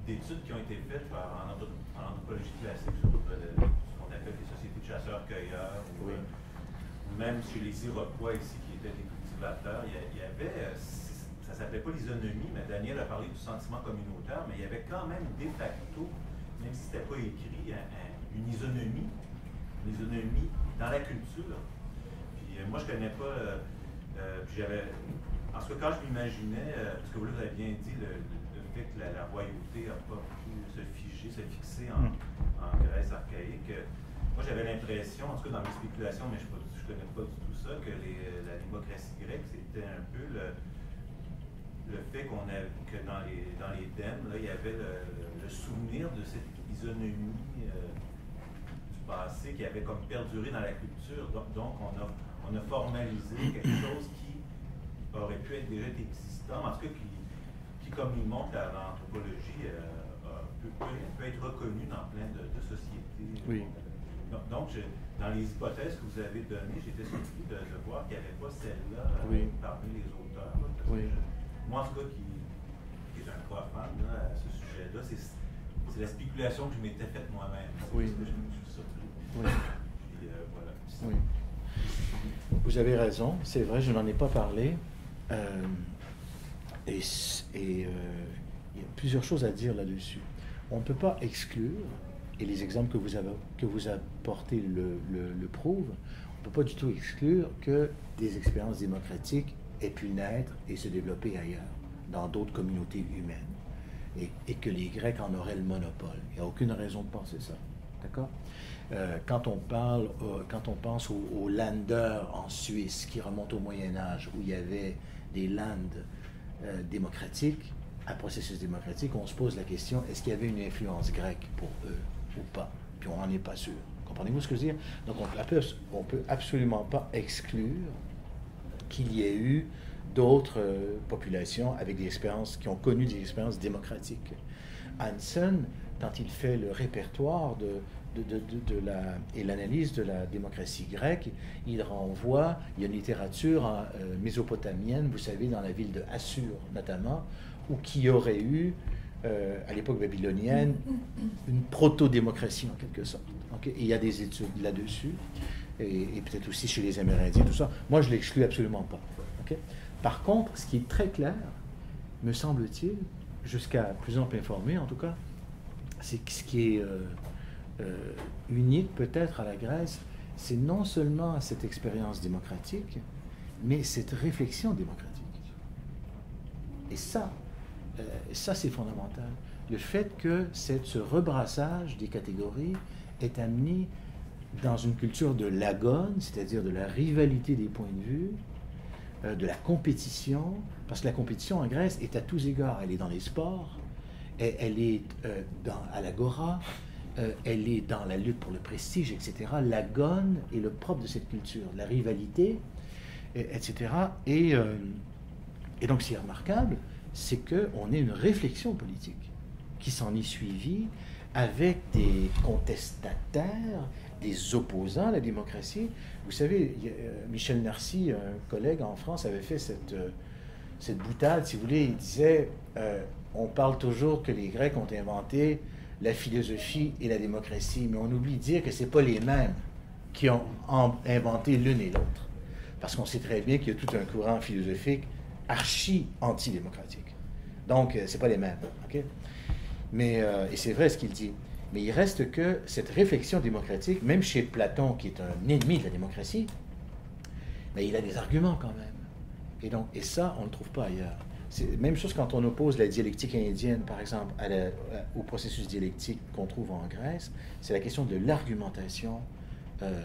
d'études qui ont été faites par, en, en anthropologie classique sur euh, ce qu'on appelle les sociétés de chasseurs-cueilleurs, oui. ou même chez les Iroquois ici qui étaient des cultivateurs, il y, a, il y avait... Euh, ça ne s'appelait pas l'isonomie, mais Daniel a parlé du sentiment communautaire, mais il y avait quand même de facto, même si ce n'était pas écrit, un, un, une isonomie, une isonomie dans la culture. Puis euh, moi, je ne connais pas, euh, euh, puis j'avais, parce que quand je m'imaginais, euh, parce que vous l'avez bien dit, le, le, le fait que la, la royauté n'a pas pu se figer, se fixer en, en Grèce archaïque, euh, moi j'avais l'impression, en tout cas dans mes spéculations, mais je ne connais pas du tout ça, que les, la démocratie grecque, c'était un peu le... le fait qu'on a, que dans les, dans les dèmes, là, il y avait le, le souvenir de cette isonomie euh, du passé qui avait comme perduré dans la culture. Donc, donc on, a, on a formalisé quelque chose qui aurait pu être déjà existant, en tout cas qui, qui comme il montre à l'anthropologie, euh, peut, peut, peut être reconnu dans plein de, de sociétés. Oui. Donc, donc je, dans les hypothèses que vous avez données, j'étais surpris de, de voir qu'il n'y avait pas celle-là oui. parmi les auteurs. Là, parce oui. que je, moi, en tout cas, qui, qui est un grand fan à ce sujet-là, c'est la spéculation que je m'étais faite moi-même. Oui. Je me suis surpris. Oui. Puis, euh, voilà. Oui. Vous avez raison. C'est vrai, je n'en ai pas parlé. Euh, et et euh, il y a plusieurs choses à dire là-dessus. On ne peut pas exclure, et les exemples que vous, avez, que vous apportez le, le, le prouvent, on ne peut pas du tout exclure que des expériences démocratiques aient pu naître et se développer ailleurs, dans d'autres communautés humaines, et, et que les Grecs en auraient le monopole. Il n'y a aucune raison de penser ça, d'accord? Euh, quand on parle, euh, quand on pense aux, aux landers en Suisse qui remontent au Moyen-Âge, où il y avait des lands euh, démocratiques, à processus démocratique, on se pose la question, est-ce qu'il y avait une influence grecque pour eux ou pas? Puis on n'en est pas sûr. Comprenez-vous ce que je veux dire? Donc on ne peut absolument pas exclure qu'il y ait eu d'autres euh, populations avec des expériences, qui ont connu des expériences démocratiques. Hansen, quand il fait le répertoire de, de, de, de, de la, et l'analyse de la démocratie grecque, il renvoie, il y a une littérature hein, euh, mésopotamienne, vous savez, dans la ville de Assur notamment, où qui aurait eu, euh, à l'époque babylonienne, une proto-démocratie en quelque sorte. Okay? Et il y a des études là-dessus. et, et peut-être aussi chez les Amérindiens, tout ça. Moi, je ne l'exclus absolument pas. Okay? Par contre, ce qui est très clair, me semble-t-il, jusqu'à plus ample informé en tout cas, c'est que ce qui est euh, euh, unique peut-être à la Grèce, c'est non seulement cette expérience démocratique, mais cette réflexion démocratique. Et ça, euh, ça c'est fondamental. Le fait que cette, ce rebrassage des catégories est amené dans une culture de l'agone, c'est-à-dire de la rivalité des points de vue, euh, de la compétition, parce que la compétition en Grèce est à tous égards. Elle est dans les sports, elle, elle est euh, dans, à l'agora, euh, elle est dans la lutte pour le prestige, et cetera. L'agone est le propre de cette culture, la rivalité, et, etc. Et, euh, et donc, ce qui est remarquable, c'est qu'on ait une réflexion politique qui s'en est suivie avec des contestataires, des opposants à la démocratie. Vous savez, Michel Narcy, un collègue en France, avait fait cette, cette boutade, si vous voulez. Il disait, euh, on parle toujours que les Grecs ont inventé la philosophie et la démocratie, mais on oublie de dire que ce n'est pas les mêmes qui ont inventé l'une et l'autre. Parce qu'on sait très bien qu'il y a tout un courant philosophique archi-antidémocratique. Donc, ce n'est pas les mêmes. Okay? Mais, euh, et c'est vrai ce qu'il dit. Mais il reste que cette réflexion démocratique, même chez Platon, qui est un ennemi de la démocratie, mais il a des arguments quand même. Et, donc, et ça, on ne le trouve pas ailleurs. C'est même chose quand on oppose la dialectique indienne, par exemple, à la, au processus dialectique qu'on trouve en Grèce, c'est la question de l'argumentation euh,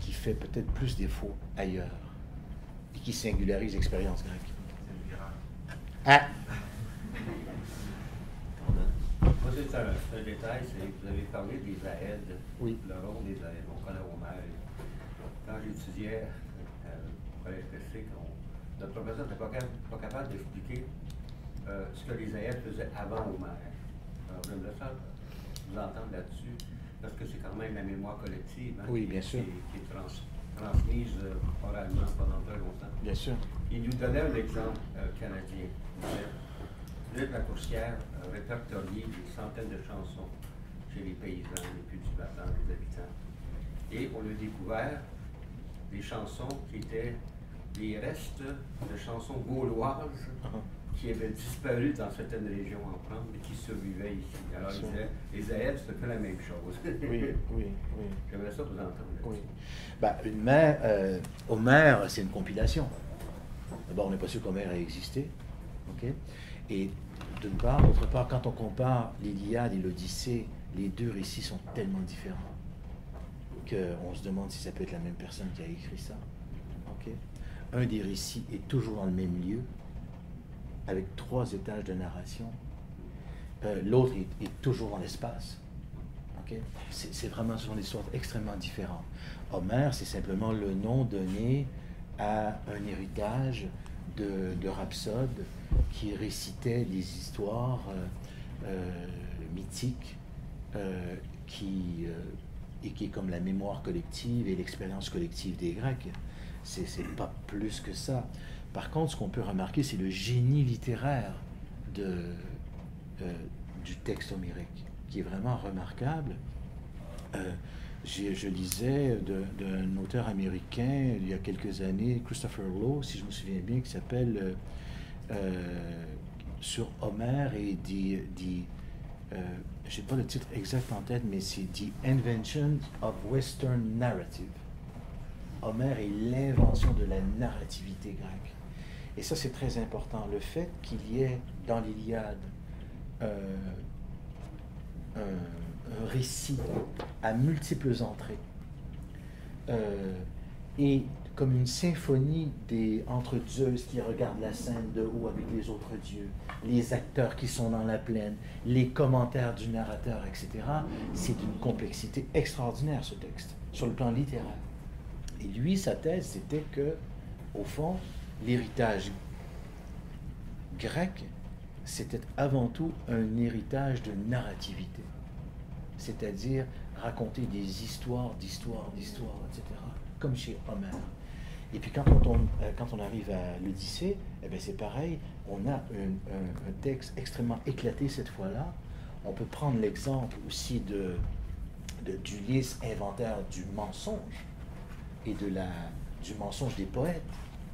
qui fait peut-être plus défaut ailleurs et qui singularise l'expérience grecque. Ah! Moi, c'est un, un détail, c'est que vous avez parlé des aèdes, oui. le rôle des aèdes, on connaît Homère. Quand j'étudiais euh, au collège classique, notre professeur n'était pas, pas capable d'expliquer euh, ce que les aèdes faisaient avant Homère. Alors, je me le sens, vous entendre là-dessus, parce que c'est quand même la mémoire collective hein, oui, bien qui, sûr. qui est trans, transmise euh, oralement pendant très longtemps. Bien sûr. Il nous donnait un exemple euh, canadien. Luc Lacourcière euh, répertoriait des centaines de chansons chez les paysans, les cultivateurs, les habitants. Et on a découvert des chansons qui étaient des restes de chansons gauloises qui avaient disparu dans certaines régions en France, mais qui survivaient ici. Alors, les Zaëbs, c'est un peu la même chose. Oui, oui, oui. J'aimerais ça vous entendre. Oui. Ben, une mère, euh, Homère, c'est une compilation. D'abord, on n'est pas sûr qu'Homère ait existé. Okay? Et d'une part, d'autre part, quand on compare l'Iliade et l'Odyssée, les deux récits sont tellement différents qu'on se demande si ça peut être la même personne qui a écrit ça. Okay? Un des récits est toujours dans le même lieu, avec trois étages de narration. Euh, L'autre est, est toujours dans l'espace. Okay? C'est vraiment, ce sont des histoires extrêmement différentes. Homère, c'est simplement le nom donné à un héritage de, de rhapsode qui récitait des histoires euh, euh, mythiques euh, qui, euh, et qui est comme la mémoire collective et l'expérience collective des Grecs. C'est pas plus que ça. Par contre, ce qu'on peut remarquer, c'est le génie littéraire de, euh, du texte homérique, qui est vraiment remarquable. Euh, je lisais d'un auteur américain, il y a quelques années, Christopher Lowe, si je me souviens bien, qui s'appelle euh, « Sur Homère » et « euh, je n'ai pas le titre exact en tête, mais c'est « The Invention of Western Narrative ». Homère est l'invention de la narrativité grecque. Et ça, c'est très important. Le fait qu'il y ait dans l'Iliade euh, un, un récit à multiples entrées euh, et comme une symphonie des, entre Zeus qui regarde la scène de haut avec les autres dieux, les acteurs qui sont dans la plaine, les commentaires du narrateur, et cetera. C'est d'une complexité extraordinaire, ce texte, sur le plan littéraire. Et lui, sa thèse, c'était que, au fond, l'héritage grec, c'était avant tout un héritage de narrativité. C'est-à-dire raconter des histoires, d'histoires, d'histoires, et cetera, comme chez Homère. Et puis quand on, quand on arrive à l'Odyssée, eh bien c'est pareil, on a un, un, un texte extrêmement éclaté cette fois-là. On peut prendre l'exemple aussi de, de, d'Ulysse, inventaire du mensonge, et de la, du mensonge des poètes,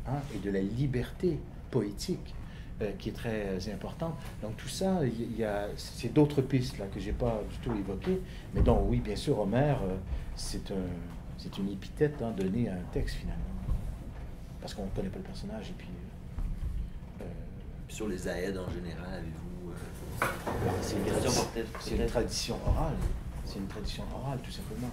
hein, et de la liberté poétique euh, qui est très importante. Donc tout ça, il y a, c'est d'autres pistes là, que je n'ai pas du tout évoquées, mais donc oui, bien sûr, Homère, euh, c'est un, c'est une épithète hein, donnée à un texte finalement, parce qu'on ne connaît pas le personnage. Et puis, euh, sur les aèdes en général, avez-vous... Euh, c'est une, tradi une tradition orale, c'est une tradition orale tout simplement.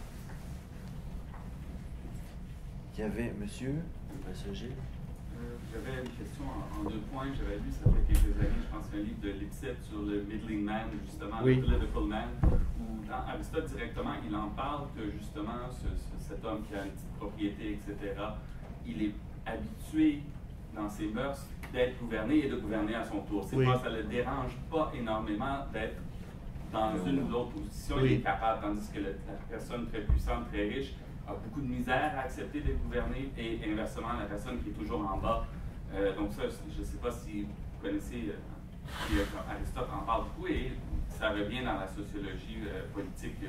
Il y avait monsieur, le passager. Euh, J'avais une question en, en deux points. J'avais lu, ça fait quelques années, je pense, un livre de Lipset sur le middling man, justement, oui. le political man, où dans Aristote, directement, il en parle que, justement, ce, ce, cet homme qui a une petite propriété, et cetera, il est habitué, dans ses mœurs, d'être gouverné et de gouverner à son tour. C'est oui. pas, ça ne le dérange pas énormément d'être dans oui. une ou l'autre position. Oui. Il est capable, tandis que la, la personne très puissante, très riche, a beaucoup de misère à accepter d'être gouverné et inversement la personne qui est toujours en bas. Euh, donc ça, je ne sais pas si vous connaissez, euh, Aristote en parle beaucoup et ça revient dans la sociologie euh, politique du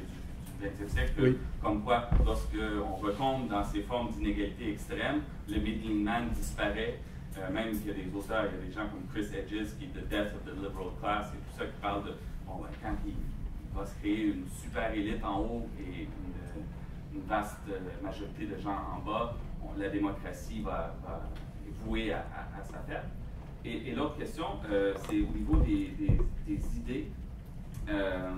vingtième siècle, oui. comme quoi lorsqu'on retombe dans ces formes d'inégalité extrême, le middling man disparaît, euh, même s'il y a des auteurs, il y a des gens comme Chris Hedges qui est The Death of the Liberal Class et tout ça qui parle de, bon, quand il va se créer une super élite en haut et une une vaste majorité de gens en bas, on, la démocratie va, va est vouée à, à, à sa perte. Et, et l'autre question, euh, c'est au niveau des, des, des idées. Euh,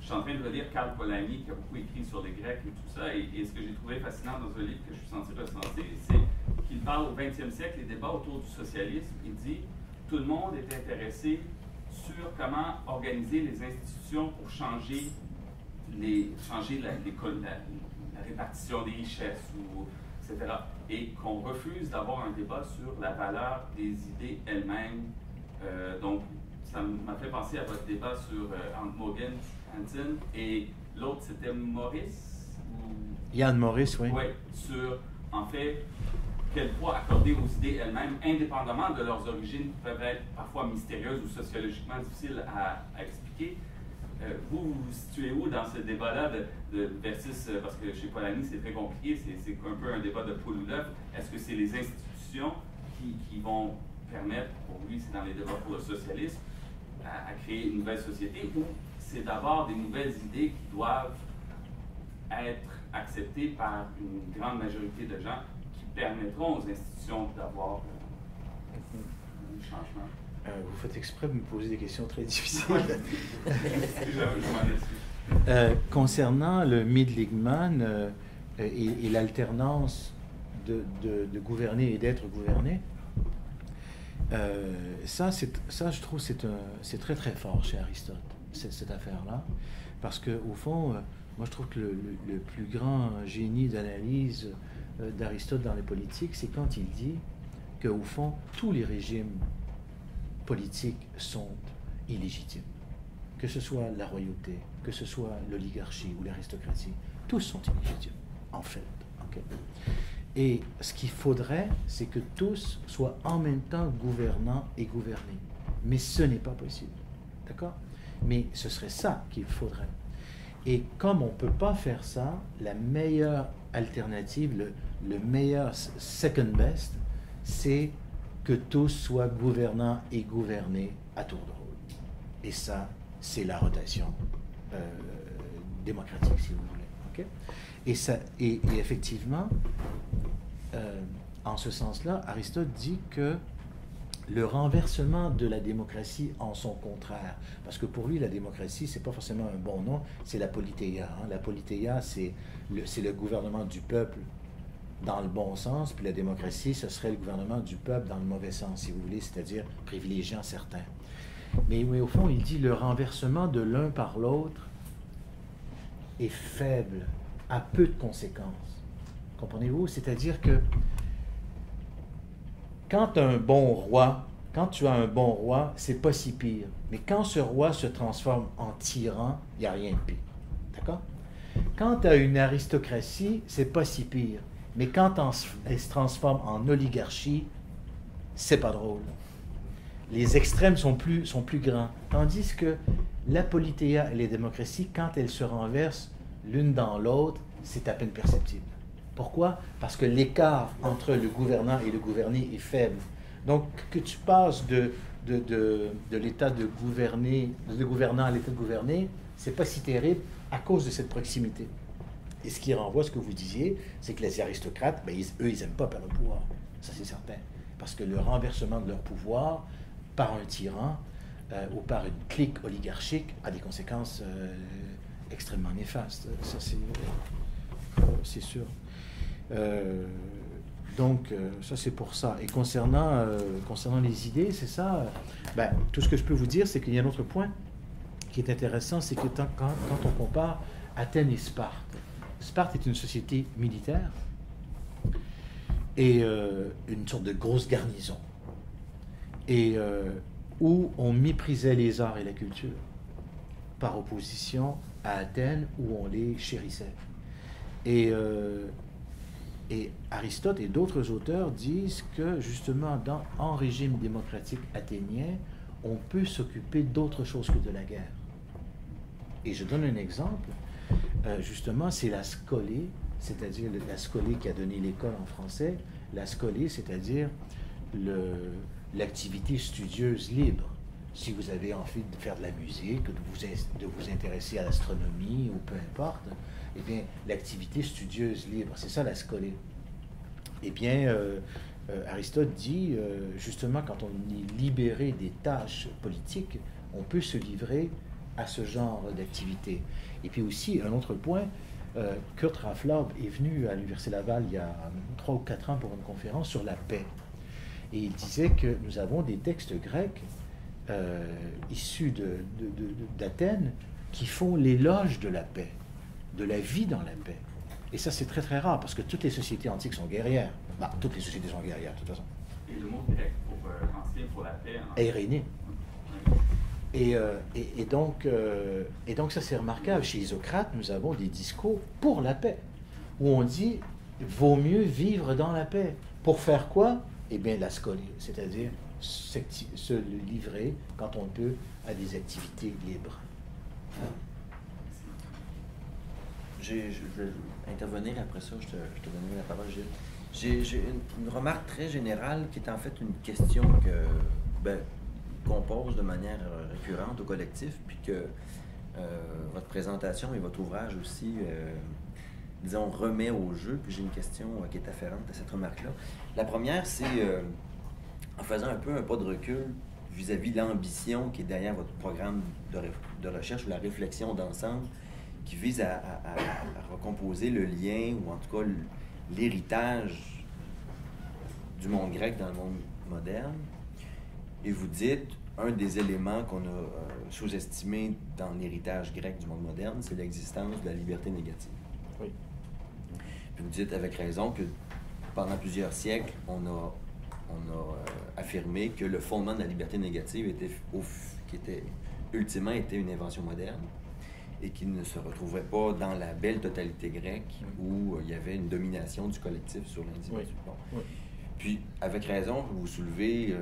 je suis en train de relire Karl Polanyi, qui a beaucoup écrit sur les Grecs et tout ça, et, et ce que j'ai trouvé fascinant dans un livre que je suis censé recenser, c'est qu'il parle au vingtième siècle, les débats autour du socialisme, il dit « Tout le monde est intéressé sur comment organiser les institutions pour changer, les, changer la, l'école, la, la répartition des richesses, ou, et cetera, et qu'on refuse d'avoir un débat sur la valeur des idées elles-mêmes. Euh, donc, ça m'a fait penser à votre débat sur euh, entre Mogens Hansen et l'autre, c'était Morris ou... Yann Morris, oui. Oui, sur, en fait, quel poids accorder aux idées elles-mêmes, indépendamment de leurs origines, peuvent être parfois mystérieuses ou sociologiquement difficiles à, à expliquer. Euh, vous, vous vous situez où dans ce débat-là de, de versus, euh, parce que chez Polanyi, c'est très compliqué, c'est un peu un débat de poule ou d'œuf. Est-ce que c'est les institutions qui, qui vont permettre, pour lui, c'est dans les débats pour le socialisme, à, à créer une nouvelle société, ou c'est d'abord des nouvelles idées qui doivent être acceptées par une grande majorité de gens qui permettront aux institutions d'avoir un changement? Vous faites exprès de me poser des questions très difficiles. euh, concernant le Mid-Ligman euh, et, et l'alternance de, de, de gouverner et d'être gouverné, euh, ça, ça, je trouve, c'est très, très fort chez Aristote, cette, cette affaire-là. Parce qu'au fond, euh, moi, je trouve que le, le, le plus grand génie d'analyse euh, d'Aristote dans les politiques, c'est quand il dit qu'au fond, tous les régimes politiques sont illégitimes. Que ce soit la royauté, que ce soit l'oligarchie ou l'aristocratie, tous sont illégitimes, en fait. Okay. Et ce qu'il faudrait, c'est que tous soient en même temps gouvernants et gouvernés. Mais ce n'est pas possible. D'accord? Mais ce serait ça qu'il faudrait. Et comme on ne peut pas faire ça, la meilleure alternative, le, le meilleur second best, c'est que tous soient gouvernants et gouvernés à tour de rôle. Et ça, c'est la rotation euh, démocratique, si vous voulez. Okay? Et, ça, et, et effectivement, euh, en ce sens-là, Aristote dit que le renversement de la démocratie en son contraire, parce que pour lui, la démocratie, c'est pas forcément un bon nom, c'est la politeia. Hein? La politeia, c'est le, c'est le gouvernement du peuple dans le bon sens, puis la démocratie, ce serait le gouvernement du peuple dans le mauvais sens, si vous voulez, c'est-à-dire privilégiant certains. Mais, mais au fond, il dit le renversement de l'un par l'autre est faible, a peu de conséquences. Comprenez-vous? C'est-à-dire que quand un bon roi, quand tu as un bon roi, c'est pas si pire. Mais quand ce roi se transforme en tyran, il n'y a rien de pire. D'accord? Quand tu as une aristocratie, c'est pas si pire. Mais quand elle se transforme en oligarchie, c'est pas drôle. Les extrêmes sont plus, sont plus grands. Tandis que la politeia et les démocraties, quand elles se renversent l'une dans l'autre, c'est à peine perceptible. Pourquoi? Parce que l'écart entre le gouvernant et le gouverné est faible. Donc, que tu passes de, de, de, de l'état de gouverné, de gouvernant à l'état de gouverné, c'est pas si terrible à cause de cette proximité. Et ce qui renvoie à ce que vous disiez, c'est que les aristocrates, ben, ils, eux, ils n'aiment pas perdre le pouvoir. Ça, c'est certain. Parce que le renversement de leur pouvoir par un tyran euh, ou par une clique oligarchique a des conséquences euh, extrêmement néfastes. Ça, c'est euh, sûr. Euh, donc, euh, ça, c'est pour ça. Et concernant, euh, concernant les idées, c'est ça. Euh, ben, tout ce que je peux vous dire, c'est qu'il y a un autre point qui est intéressant, c'est que quand, quand on compare Athènes et Sparte, Sparte est une société militaire et euh, une sorte de grosse garnison et euh, où on méprisait les arts et la culture par opposition à Athènes où on les chérissait. Et, euh, et Aristote et d'autres auteurs disent que justement dans, en régime démocratique athénien, on peut s'occuper d'autre chose que de la guerre. Et je donne un exemple. Euh, justement, c'est la scolée, c'est-à-dire la scolée qui a donné l'école en français, la scolée, c'est-à-dire l'activité studieuse libre. Si vous avez envie de faire de la musique, de vous, de vous intéresser à l'astronomie ou peu importe, eh bien, l'activité studieuse libre, c'est ça la scolée. Eh bien, euh, euh, Aristote dit, euh, justement, quand on est libéré des tâches politiques, on peut se livrer à ce genre d'activité. Et puis aussi, un autre point, euh, Kurt Rafflaub est venu à l'Université Laval il y a trois ou quatre ans pour une conférence sur la paix. Et il disait que nous avons des textes grecs euh, issus d'Athènes qui font l'éloge de la paix, de la vie dans la paix. Et ça, c'est très très rare, parce que toutes les sociétés antiques sont guerrières. Bah, toutes les sociétés sont guerrières, de toute façon. Et le mot grec pour, euh, ancien pour la paix... Hein? Irénée. Et, euh, et, et, donc, euh, et donc ça c'est remarquable. Chez Isocrate, nous avons des discours pour la paix, où on dit « vaut mieux vivre dans la paix ». Pour faire quoi? Eh bien la scolie, c'est-à-dire se livrer quand on peut à des activités libres. Je, je vais intervenir après ça, je te, je te donnerai la parole, Gilles. J'ai, j'ai une, une remarque très générale qui est en fait une question que, ben, qu'on pose de manière récurrente au collectif, puis que euh, votre présentation et votre ouvrage aussi, euh, disons, remet au jeu. Puis j'ai une question euh, qui est afférente à cette remarque-là. La première, c'est euh, en faisant un peu un pas de recul vis-à-vis de l'ambition qui est derrière votre programme de, de recherche ou la réflexion d'ensemble, qui vise à, à, à recomposer le lien, ou en tout cas l'héritage du monde grec dans le monde moderne. Et vous dites, un des éléments qu'on a euh, sous-estimé dans l'héritage grec du monde moderne, c'est l'existence de la liberté négative. Oui. Puis vous dites avec raison que pendant plusieurs siècles, on a, on a euh, affirmé que le fondement de la liberté négative était, au, qui était ultimement était une invention moderne, et qui ne se retrouvait pas dans la belle totalité grecque où euh, il y avait une domination du collectif sur l'individu. Oui. Bon. Oui. Puis, avec raison, vous soulevez, euh,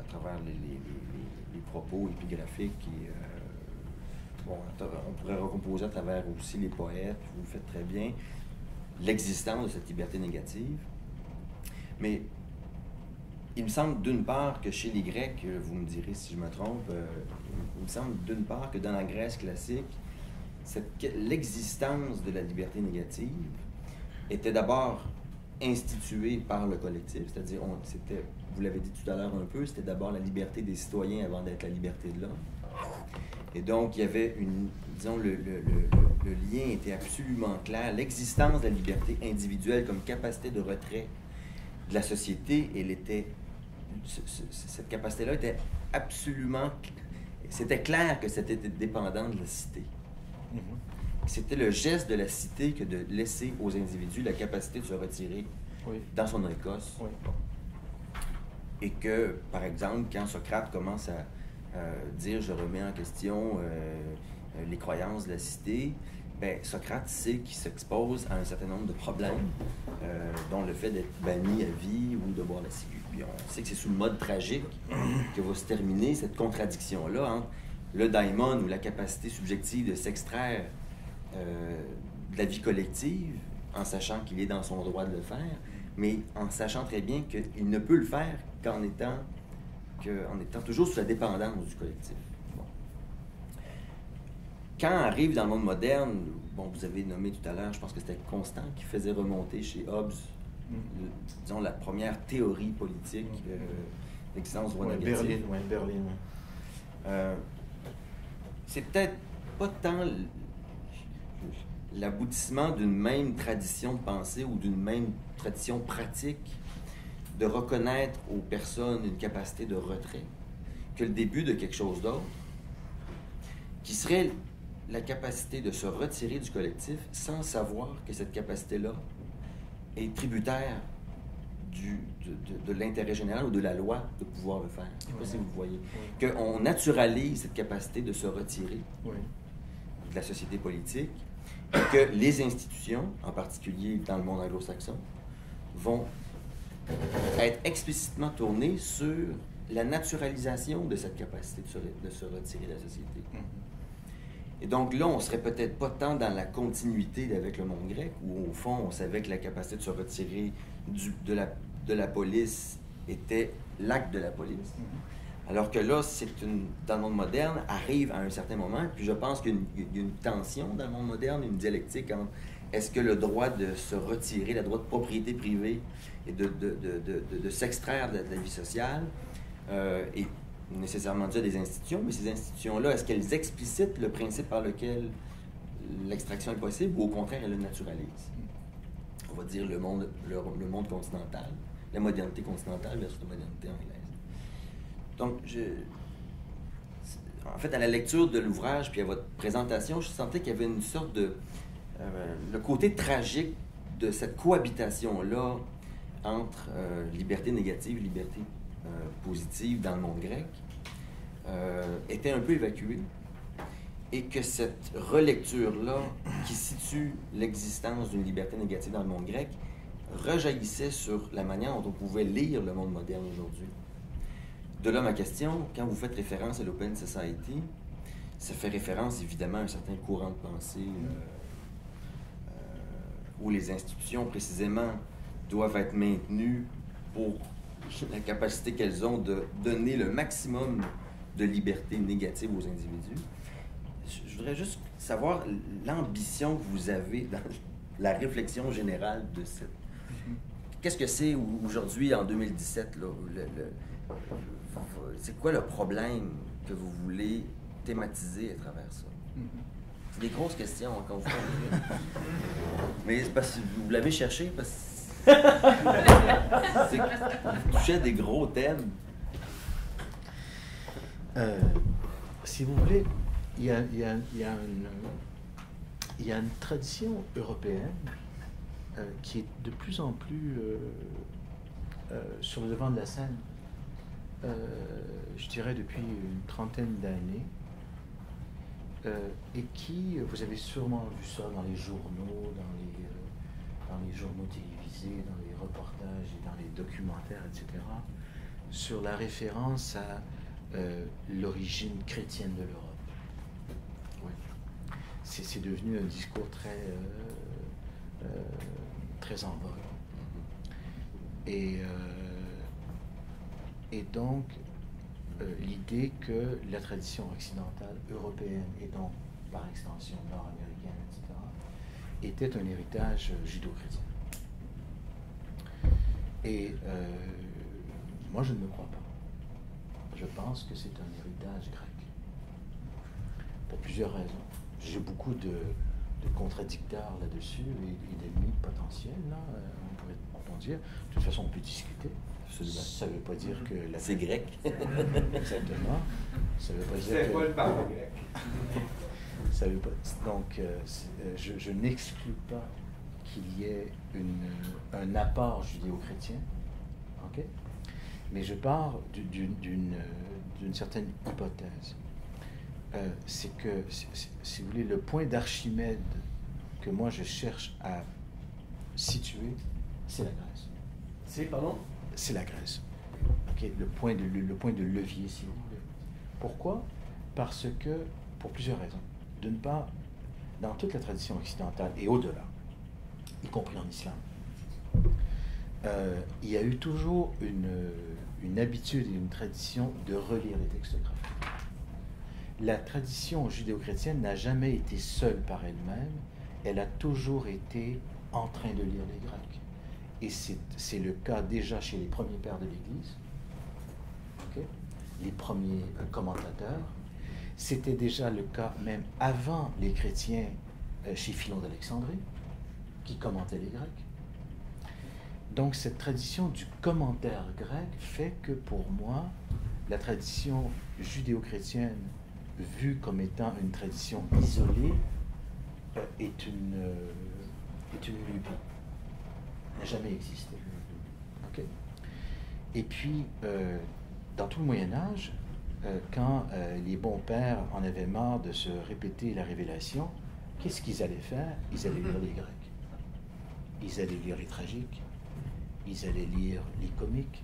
à travers les, les, les, les propos épigraphiques, et, euh, bon, on pourrait recomposer à travers aussi les poètes, vous le faites très bien, l'existence de cette liberté négative. Mais il me semble d'une part que chez les Grecs, vous me direz si je me trompe, euh, il me semble d'une part que dans la Grèce classique, l'existence de la liberté négative était d'abord instituée par le collectif, c'est-à-dire, vous l'avez dit tout à l'heure un peu, c'était d'abord la liberté des citoyens avant d'être la liberté de l'homme. Et donc, il y avait une, disons, le, le, le, le lien était absolument clair. L'existence de la liberté individuelle comme capacité de retrait de la société, elle était, ce, ce, cette capacité-là était absolument... C'était clair que c'était dépendant de la cité. Mm-hmm. C'était le geste de la cité que de laisser aux individus la capacité de se retirer, oui, dans son écosse. Oui. Et que, par exemple, quand Socrate commence à euh, dire « je remets en question euh, les croyances de la cité », ben, Socrate sait qu'il s'expose à un certain nombre de problèmes, euh, dont le fait d'être banni à vie ou de boire la ciguë. Puis on sait que c'est sous le mode tragique que va se terminer cette contradiction-là entre le daimon ou la capacité subjective de s'extraire euh, de la vie collective, en sachant qu'il est dans son droit de le faire, mais en sachant très bien qu'il ne peut le faire qu'en étant, qu'en étant toujours sous la dépendance du collectif. Quand arrive dans le monde moderne, bon, vous avez nommé tout à l'heure, je pense que c'était Constant qui faisait remonter chez Hobbes, mm. le, disons, la première théorie politique euh, d'existence du droit ouais, négatif. Berlin, ouais, Berlin, ouais. Euh, c'est peut-être pas tant l'aboutissement d'une même tradition de pensée ou d'une même tradition pratique de reconnaître aux personnes une capacité de retrait que le début de quelque chose d'autre, qui serait la capacité de se retirer du collectif sans savoir que cette capacité-là est tributaire du, de, de, de l'intérêt général ou de la loi de pouvoir le faire. Je ne sais pas si vous voyez. Oui. Qu'on naturalise cette capacité de se retirer, oui, de la société politique, et que les institutions, en particulier dans le monde anglo-saxon, vont être explicitement tournées sur la naturalisation de cette capacité de se, de se retirer de la société. Et donc là, on serait peut-être pas tant dans la continuité avec le monde grec, où au fond, on savait que la capacité de se retirer du, de, la, de la police était l'acte de la police. Alors que là, c'est une, dans le monde moderne, arrive à un certain moment, puis je pense qu'il y a une tension dans le monde moderne, une dialectique entre est-ce que le droit de se retirer, le droit de propriété privée, et de, de, de, de, de, de s'extraire de, de la vie sociale, Euh, et nécessairement dû à des institutions, mais ces institutions-là, est-ce qu'elles explicitent le principe par lequel l'extraction est possible, ou au contraire, elles le naturalisent? On va dire le monde, le, le monde continental, la modernité continentale versus la modernité anglaise. Donc, je, en fait, à la lecture de l'ouvrage, puis à votre présentation, je sentais qu'il y avait une sorte de... Euh, le côté tragique de cette cohabitation-là entre euh, liberté négative et liberté Euh, positive dans le monde grec, euh, était un peu évacuée et que cette relecture-là, qui situe l'existence d'une liberté négative dans le monde grec, rejaillissait sur la manière dont on pouvait lire le monde moderne aujourd'hui. De là ma question, quand vous faites référence à l'Open Society, ça fait référence évidemment à un certain courant de pensée euh, euh, où les institutions précisément doivent être maintenues pour la capacité qu'elles ont de donner le maximum de liberté négative aux individus. Je voudrais juste savoir l'ambition que vous avez dans la réflexion générale de cette... Qu'est-ce que c'est aujourd'hui, en deux mille dix-sept, là, le, le... c'est quoi le problème que vous voulez thématiser à travers ça? C'est des grosses questions, quand vous parlez. Mais c'est parce que vous l'avez cherché, parce que c'est que vous touchez à des gros thèmes. Euh, si vous voulez, il y a, il y a, il y a une... Il y a une tradition européenne euh, qui est de plus en plus euh, euh, sur le devant de la scène, euh, je dirais depuis une trentaine d'années, euh, et qui, vous avez sûrement vu ça dans les journaux, dans les, euh, dans les journaux télévisés, dans les reportages et dans les documentaires, et cetera, sur la référence à euh, l'origine chrétienne de l'Europe. C'est devenu un discours très, euh, euh, très en vogue. Et, euh, et donc, euh, l'idée que la tradition occidentale, européenne, et donc par extension nord-américaine, et cetera, était un héritage judo-chrétien. Et euh, moi, je ne le crois pas. Je pense que c'est un héritage grec, pour plusieurs raisons. J'ai beaucoup de, de contradicteurs là-dessus et, et d'ennemis potentiels, là, on pourrait on dire. De toute façon, on peut discuter. Absolument. Ça ne veut pas dire que... La... C'est grec. Exactement. Ça ne veut pas dire que... C'est pas le parent grec. Ça veut pas... Donc, euh, je, je n'exclus pas qu'il y ait une, un apport judéo-chrétien, ok? Mais je pars d'une, d'une, d'une certaine hypothèse. Euh, c'est que, si vous voulez, le point d'Archimède que moi je cherche à situer, c'est la Grèce. C'est, pardon? C'est la Grèce. Okay, le, point de, le, le point de levier, si vous voulez. Pourquoi? Parce que, pour plusieurs raisons. D'une part, dans toute la tradition occidentale et au-delà, y compris en islam, euh, il y a eu toujours une, une habitude et une tradition de relire les textes graphiques. La tradition judéo-chrétienne n'a jamais été seule par elle-même, elle a toujours été en train de lire les Grecs. Et c'est le cas déjà chez les premiers pères de l'Église, okay? Les premiers euh, commentateurs. C'était déjà le cas même avant les chrétiens euh, chez Philon d'Alexandrie, qui commentaient les Grecs. Donc cette tradition du commentaire grec fait que pour moi, la tradition judéo-chrétienne vue comme étant une tradition isolée, euh, est une euh, est une lubie. Elle n'a jamais existé. Okay? Et puis, euh, dans tout le Moyen-Âge, euh, quand euh, les bons pères en avaient marre de se répéter la révélation, qu'est-ce qu'ils allaient faire? Ils allaient lire les Grecs. Ils allaient lire les tragiques. Ils allaient lire les comiques.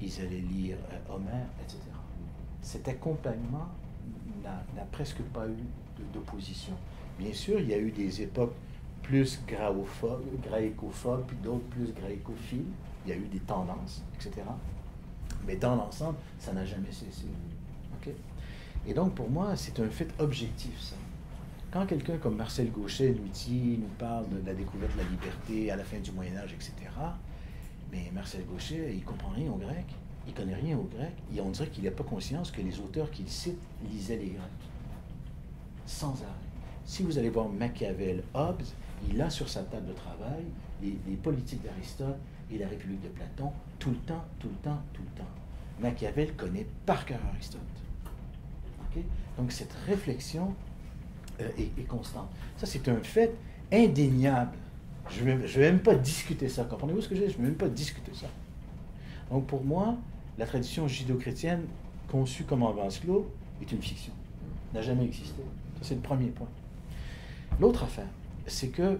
Ils allaient lire euh, Homère, et cetera. Cet accompagnement n'a presque pas eu d'opposition. Bien sûr, il y a eu des époques plus graécophobes, puis d'autres plus graécophiles. Il y a eu des tendances, et cetera. Mais dans l'ensemble, ça n'a jamais cessé. Okay? Et donc, pour moi, c'est un fait objectif, ça. Quand quelqu'un comme Marcel Gauchet nous dit, nous parle de la découverte de la liberté à la fin du Moyen-Âge, et cetera, mais Marcel Gauchet, il ne comprend rien au grec. Il ne connaît rien aux Grecs, et on dirait qu'il n'a pas conscience que les auteurs qu'il cite lisaient les Grecs. Sans arrêt. Si vous allez voir Machiavel, Hobbes, il a sur sa table de travail les, les politiques d'Aristote et la République de Platon, tout le temps, tout le temps, tout le temps. Machiavel connaît par cœur Aristote. Okay? Donc cette réflexion euh, est, est constante. Ça, c'est un fait indéniable. Je ne vais même pas discuter ça. Comprenez-vous ce que je dis? Je ne vais même pas discuter ça. Donc pour moi, la tradition judéo-chrétienne conçu comme un vase clos est une fiction, n'a jamais existé. Ça, c'est le premier point. L'autre affaire, c'est que,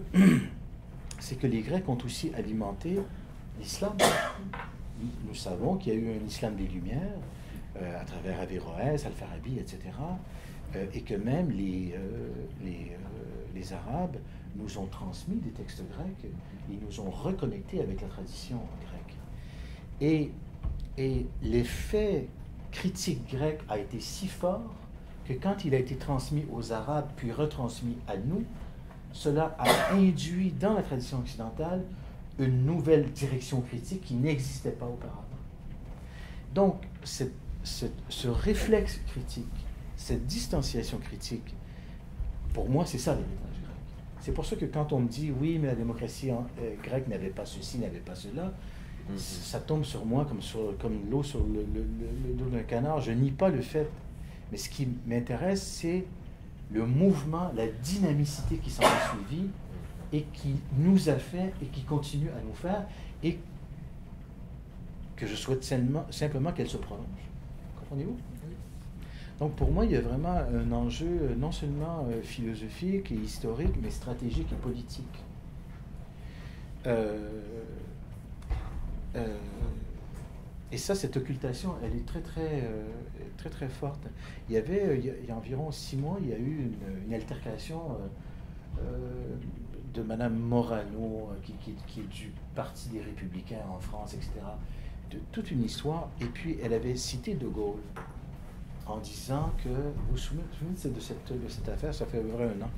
c'est que les Grecs ont aussi alimenté l'islam. Nous savons qu'il y a eu un islam des Lumières, euh, à travers Averroès, Al-Farabi, et cetera, euh, et que même les, euh, les, euh, les Arabes nous ont transmis des textes grecs, ils nous ont reconnectés avec la tradition grecque. Et, et l'effet critique grec a été si fort que quand il a été transmis aux Arabes, puis retransmis à nous, cela a induit dans la tradition occidentale une nouvelle direction critique qui n'existait pas auparavant. Donc, cette, cette, ce réflexe critique, cette distanciation critique, pour moi, c'est ça l'héritage grec. C'est pour ça que quand on me dit « oui, mais la démocratie en, euh, grecque n'avait pas ceci, n'avait pas cela », mm-hmm. ça tombe sur moi comme, sur, comme l'eau sur le, le, le, le dos d'un canard. Je nie pas le fait. Mais ce qui m'intéresse, c'est le mouvement, la dynamicité qui s'en est suivie et qui nous a fait et qui continue à nous faire, et que je souhaite simplement, simplement qu'elle se prolonge. Comprenez-vous? Donc pour moi, il y a vraiment un enjeu non seulement philosophique et historique, mais stratégique et politique. Euh, euh, Et ça, cette occultation, elle est très, très, euh, très, très forte. Il y avait, il y a, il y a environ six mois, il y a eu une, une altercation euh, euh, de Madame Morano, qui, qui, qui est du Parti des Républicains en France, et cetera, de toute une histoire. Et puis, elle avait cité De Gaulle en disant que, vous vous souvenez de cette, de cette affaire, ça fait à peu près un an.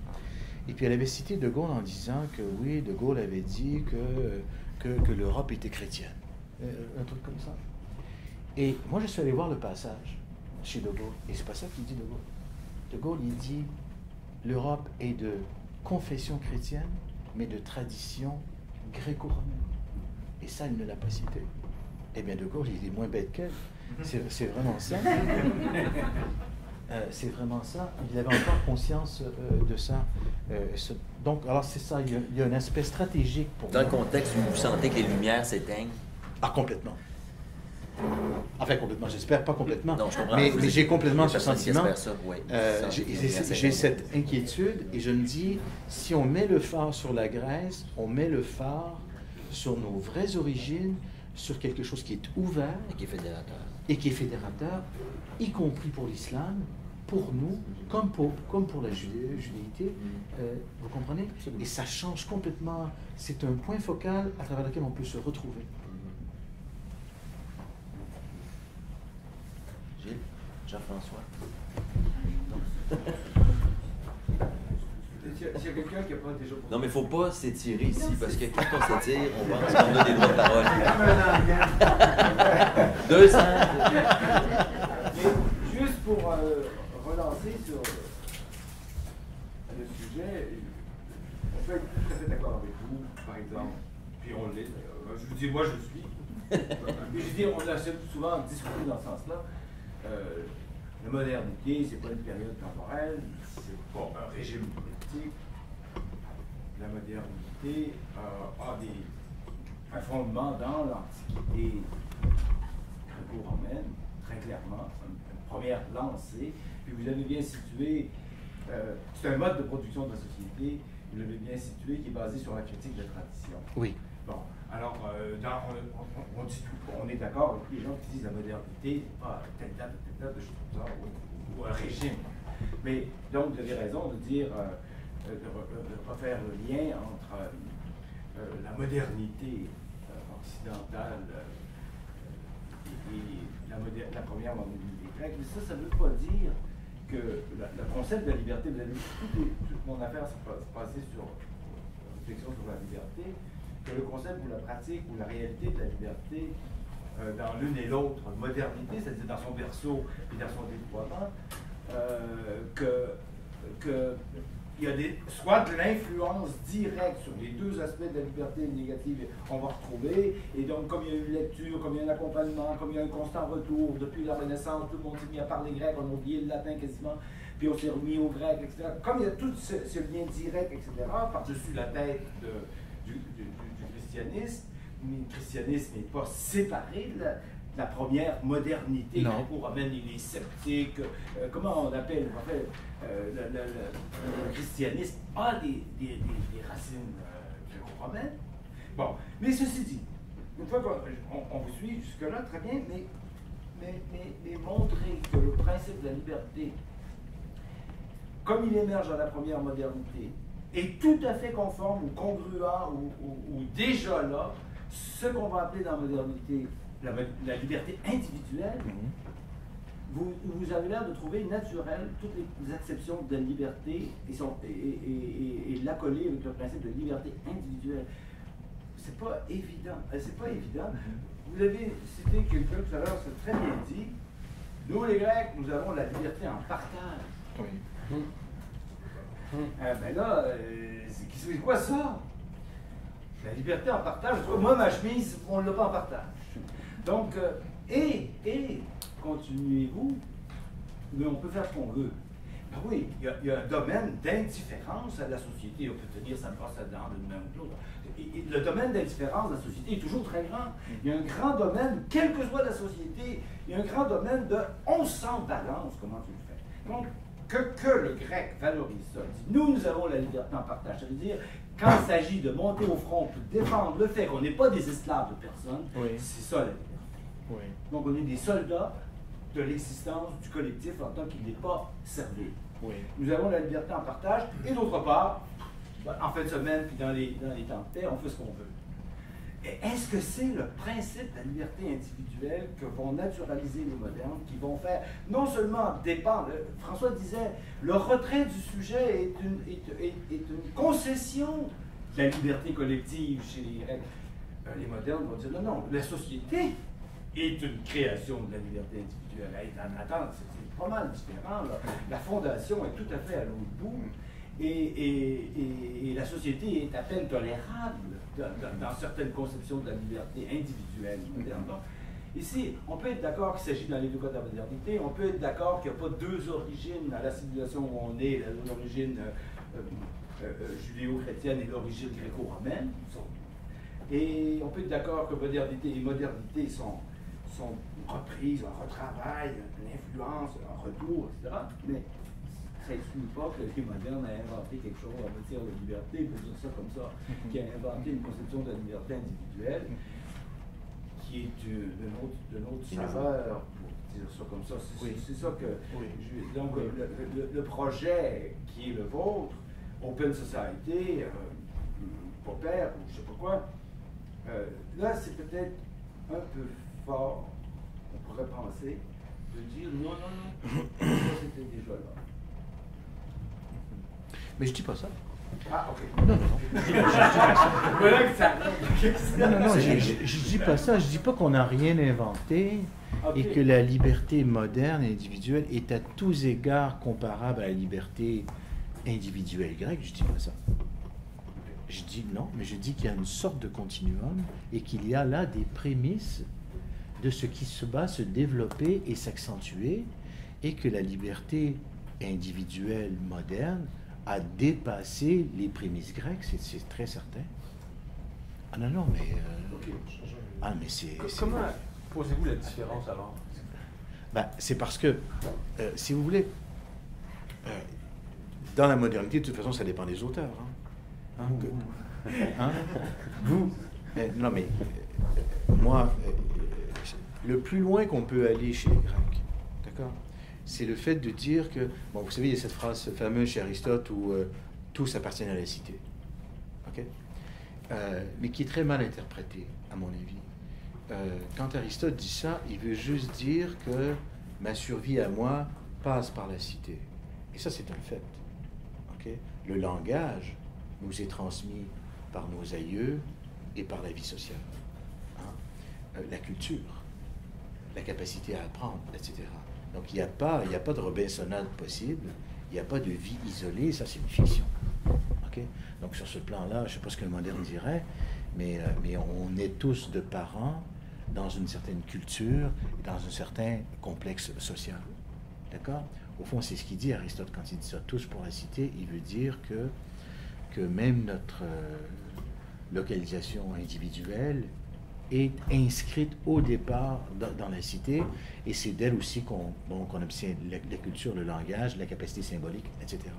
Et puis, elle avait cité De Gaulle en disant que, oui, De Gaulle avait dit que, que, que l'Europe était chrétienne. Euh, un truc comme ça. Et moi, je suis allé voir le passage chez De Gaulle. Et c'est pas ça qu'il dit, De Gaulle. De Gaulle, il dit « L'Europe est de confession chrétienne, mais de tradition gréco-romaine. » Et ça, il ne l'a pas cité. Eh bien, De Gaulle, il est moins bête qu'elle. C'est vraiment ça. euh, c'est vraiment ça. Il avait encore conscience euh, de ça. Euh, ce, donc, alors c'est ça. Il y, a, il y a un aspect stratégique pour Dans moi. Le contexte où vous sentez que les lumières s'éteignent? Ah, complètement. Enfin, complètement, j'espère, pas complètement. Non, je comprends. Mais, mais j'ai complètement ce sentiment. Ouais, euh, j'ai cette inquiétude et je me dis, si on met le phare sur la Grèce, on met le phare sur nos vraies origines, sur quelque chose qui est ouvert et qui est fédérateur, et qui est fédérateur y compris pour l'islam, pour nous, comme pour, comme pour la judéité. Euh, vous comprenez? Et ça change complètement. C'est un point focal à travers lequel on peut se retrouver. Jean-François. S'il y a quelqu'un qui a pas déjà... Non, mais il ne faut pas s'étirer ici, parce que quand on s'étire, on pense qu'on a des droits de parole. deux cents Mais juste pour euh, relancer sur le sujet, on peut être tout à fait d'accord avec vous, par exemple, puis on l'est. Je vous dis, moi, je suis. Mais je dis, on l'achète souvent discuter dans ce sens-là. Euh, la modernité, c'est pas une période temporelle, c'est pas un régime politique. La modernité euh, a des, un fondement dans l'Antiquité gréco-romaine, très clairement, une, une première lancée. Puis vous avez bien situé, euh, c'est un mode de production de la société, vous l'avez bien situé, qui est basé sur la critique de la tradition. Oui. Bon. Alors, euh, dans, on, on, on, on est d'accord avec les gens qui disent la modernité, pas telle date, telle date, de choses comme ça, ou, ou un régime. Mais donc, vous avez raison de dire, euh, de, de refaire le lien entre euh, la modernité euh, occidentale euh, et la, moder la première modernité grecque. Mais ça, ça ne veut pas dire que le concept de la liberté, vous avez vu, toute, toute mon affaire s'est passée sur la réflexion sur la liberté. Que le concept ou la pratique ou la réalité de la liberté euh, dans l'une et l'autre modernité, c'est-à-dire dans son berceau et dans son déploiement, euh, que il y a des, soit de l'influence directe sur les deux aspects de la liberté négative, on va retrouver, et donc comme il y a une lecture, comme il y a un accompagnement, comme il y a un constant retour, depuis la Renaissance, tout le monde s'est mis à parler grec, on a oublié le latin quasiment, puis on s'est remis au grec, et cetera. Comme il y a tout ce, ce lien direct, et cetera, par-dessus la tête de... Du, du, du christianisme, mais le christianisme n'est pas séparé de la, la première modernité gréco-romaine. Il est sceptique, euh, comment on appelle, en fait, euh, le, le, le, le christianisme a des, des, des, des racines euh, gréco-romaines. Bon, mais ceci dit, une fois qu'on vous suit jusque-là, très bien, mais, mais, mais, mais montrer que le principe de la liberté, comme il émerge dans la première modernité, est tout à fait conforme ou congruent ou, ou, ou déjà là, ce qu'on va appeler dans la modernité la, la liberté individuelle, mm-hmm. vous, vous avez l'air de trouver naturel toutes les acceptions de liberté et, sont, et, et, et, et l'accoler avec le principe de liberté individuelle. C'est pas évident. C'est pas évident. Vous avez cité quelqu'un tout à l'heure, c'est très bien dit. Nous, les Grecs, nous avons la liberté en partage. Oui. Hum. Hum. Euh, ben là, euh, c'est quoi ça? La liberté en partage. Moi, ma chemise, on ne l'a pas en partage. Donc, euh, et, et, continuez-vous, mais on peut faire ce qu'on veut. Ben oui, il y, y a un domaine d'indifférence à la société. On peut tenir sa place dans le même clos. Le domaine d'indifférence de la société est toujours très grand. Il y a un grand domaine, quelle que soit la société, il y a un grand domaine de « on s'en balance », comment tu le fais. Donc, que, que le grec valorise ça. Il dit, nous, nous avons la liberté en partage. Ça veut dire, quand il s'agit de monter au front pour défendre le fait qu'on n'est pas des esclaves de personne, oui. C'est ça la liberté. Oui. Donc, on est des soldats de l'existence du collectif en tant qu'il n'est pas servi. Oui. Nous avons la liberté en partage et d'autre part, en fin de semaine, puis dans les, dans les temps de paix, on fait ce qu'on veut. Est-ce que c'est le principe de la liberté individuelle que vont naturaliser les modernes, qui vont faire, non seulement dépendre, François disait, le retrait du sujet est une, est, est, est une concession de la liberté collective chez les Grecs. Les modernes vont dire, non, non, la société est une création de la liberté individuelle. Attends, c'est pas mal différent, là. La fondation est tout à fait à l'autre bout. Et, et, et, et la société est à peine tolérable dans, dans, dans certaines conceptions de la liberté individuelle moderne. Donc, ici, on peut être d'accord qu'il s'agit dans les deux cas de la modernité, on peut être d'accord qu'il n'y a pas deux origines à la civilisation où on est, l'origine euh, euh, euh, judéo-chrétienne et l'origine gréco-romaine. Et on peut être d'accord que modernité et modernité sont, sont reprises, un retravail, une influence, un retour, et cetera. Mais, ça n'exclut pas que les modernes aient inventé quelque chose en matière de liberté, pour dire ça comme ça, qui a inventé une conception de la liberté individuelle, qui est de l'autre saveur, pour dire ça comme ça. C'est oui. ça que. Oui. Je, donc, oui. Le, le, le projet qui est le vôtre, Open Society, euh, Popper, ou je ne sais pas quoi, euh, là, c'est peut-être un peu fort, on pourrait penser, de dire non, non, non, ça c'était déjà là. Mais je dis pas ça. Ah, ok. Non, non, non. Je, je, je, je, voilà que ça... non, non, non, je, je, je dis pas ça. Je dis pas qu'on n'a rien inventé okay. Et que la liberté moderne et individuelle est à tous égards comparable à la liberté individuelle grecque. Je dis pas ça. Je dis non, mais je dis qu'il y a une sorte de continuum et qu'il y a là des prémices de ce qui se bat se développer et s'accentuer et que la liberté individuelle moderne à dépasser les prémices grecques, c'est très certain. Ah non, non, mais... Euh, okay. Ah, mais c'est... Comment posez-vous la différence alors? Ben, c'est parce que, euh, si vous voulez, euh, dans la modernité, de toute façon, ça dépend des auteurs. Hein? Hein, que, hein? Vous? Euh, non, mais, euh, moi, euh, le plus loin qu'on peut aller chez les Grecs, d'accord? C'est le fait de dire que... Bon, vous savez, il y a cette phrase fameuse chez Aristote où euh, tous appartiennent à la cité. OK? Euh, mais qui est très mal interprétée, à mon avis. Euh, quand Aristote dit ça, il veut juste dire que ma survie à moi passe par la cité. Et ça, c'est un fait. OK? Le langage nous est transmis par nos aïeux et par la vie sociale. Hein? Euh, la culture, la capacité à apprendre, et cetera. Donc, il n'y a pas, y a pas de robinsonnade possible, il n'y a pas de vie isolée, ça, c'est une fiction. Okay? Donc, sur ce plan-là, je ne sais pas ce que le moderne dirait, mais, euh, mais on est tous de parents dans une certaine culture, dans un certain complexe social. D'accord? Au fond, c'est ce qu'il dit, Aristote, quand il dit ça, tous pour la cité, il veut dire que, que même notre euh, localisation individuelle est inscrite au départ dans, dans la cité, et c'est d'elle aussi qu'on bon, qu'on obtient la, la culture, le langage, la capacité symbolique, et cetera.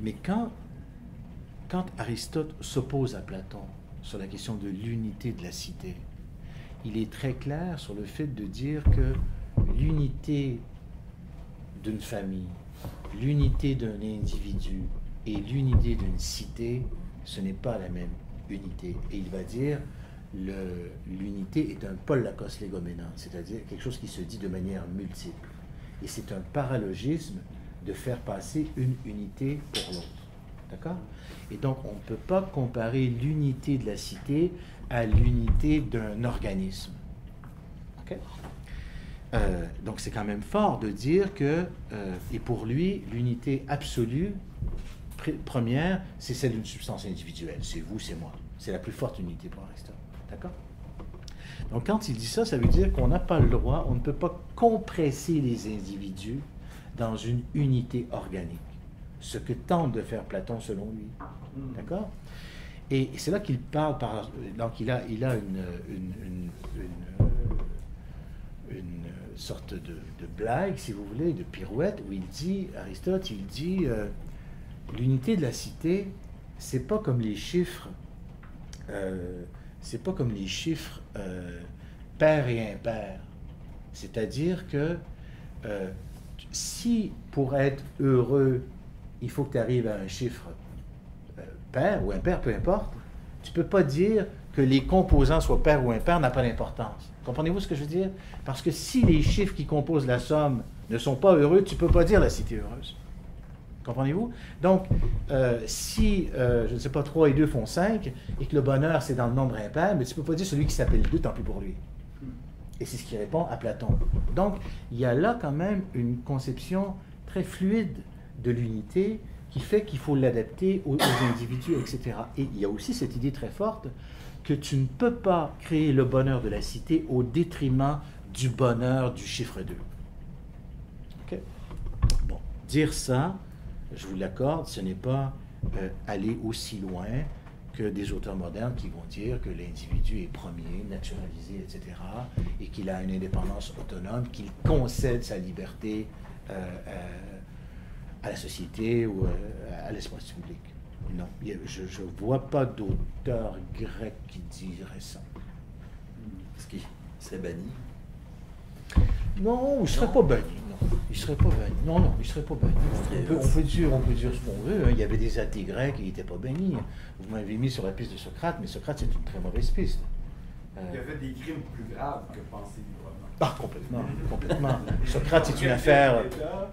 Mais quand, quand Aristote s'oppose à Platon sur la question de l'unité de la cité, il est très clair sur le fait de dire que l'unité d'une famille, l'unité d'un individu et l'unité d'une cité, ce n'est pas la même unité. Et il va dire le l'unité est un pollakos légoménan, c'est-à-dire quelque chose qui se dit de manière multiple. Et c'est un paralogisme de faire passer une unité pour l'autre. D'accord? Et donc, on ne peut pas comparer l'unité de la cité à l'unité d'un organisme. OK? Euh, donc, c'est quand même fort de dire que, euh, et pour lui, l'unité absolue, première, c'est celle d'une substance individuelle. C'est vous, c'est moi. C'est la plus forte unité pour Aristote. D'accord? Donc, quand il dit ça, ça veut dire qu'on n'a pas le droit, on ne peut pas compresser les individus dans une unité organique. Ce que tente de faire Platon selon lui. D'accord? Et c'est là qu'il parle par... Donc, il a, il a une, une, une, une, une sorte de, de blague, si vous voulez, de pirouette, où il dit, Aristote, il dit... Euh, l'unité de la cité, c'est pas comme les chiffres, euh, c'est pas comme les chiffres euh, pairs et impairs. C'est-à-dire que euh, si pour être heureux, il faut que tu arrives à un chiffre euh, pair ou impair, peu importe, tu peux pas dire que les composants soient pairs ou impairs n'a pas d'importance. Comprenez-vous ce que je veux dire? Parce que si les chiffres qui composent la somme ne sont pas heureux, tu peux pas dire la cité heureuse. Comprenez-vous? Donc, euh, si, euh, je ne sais pas, trois et deux font cinq, et que le bonheur, c'est dans le nombre impair, mais tu ne peux pas dire celui qui s'appelle deux, tant pis pour lui. Et c'est ce qui répond à Platon. Donc, il y a là quand même une conception très fluide de l'unité qui fait qu'il faut l'adapter aux, aux individus, et cetera. Et il y a aussi cette idée très forte que tu ne peux pas créer le bonheur de la cité au détriment du bonheur du chiffre deux. OK? Bon, dire ça... je vous l'accorde, ce n'est pas euh, aller aussi loin que des auteurs modernes qui vont dire que l'individu est premier, naturalisé, et cetera, et qu'il a une indépendance autonome, qu'il concède sa liberté euh, euh, à la société ou euh, à l'espace public. Non, je ne vois pas d'auteur grec qui dirait ça. Est-ce qu'il serait banni? Non, il ne serait pas banni. Il serait pas banni. Non, non, il serait pas banni. On peut, on peut dire, on peut dire ce qu'on veut. Hein. Il y avait des athées grecs qui n'étaient pas bannis. Vous m'avez mis sur la piste de Socrate, mais Socrate, c'est une très mauvaise piste. Euh... Il y avait des crimes plus graves que penser librement. Ah, complètement, complètement. Socrate, c'est une affaire,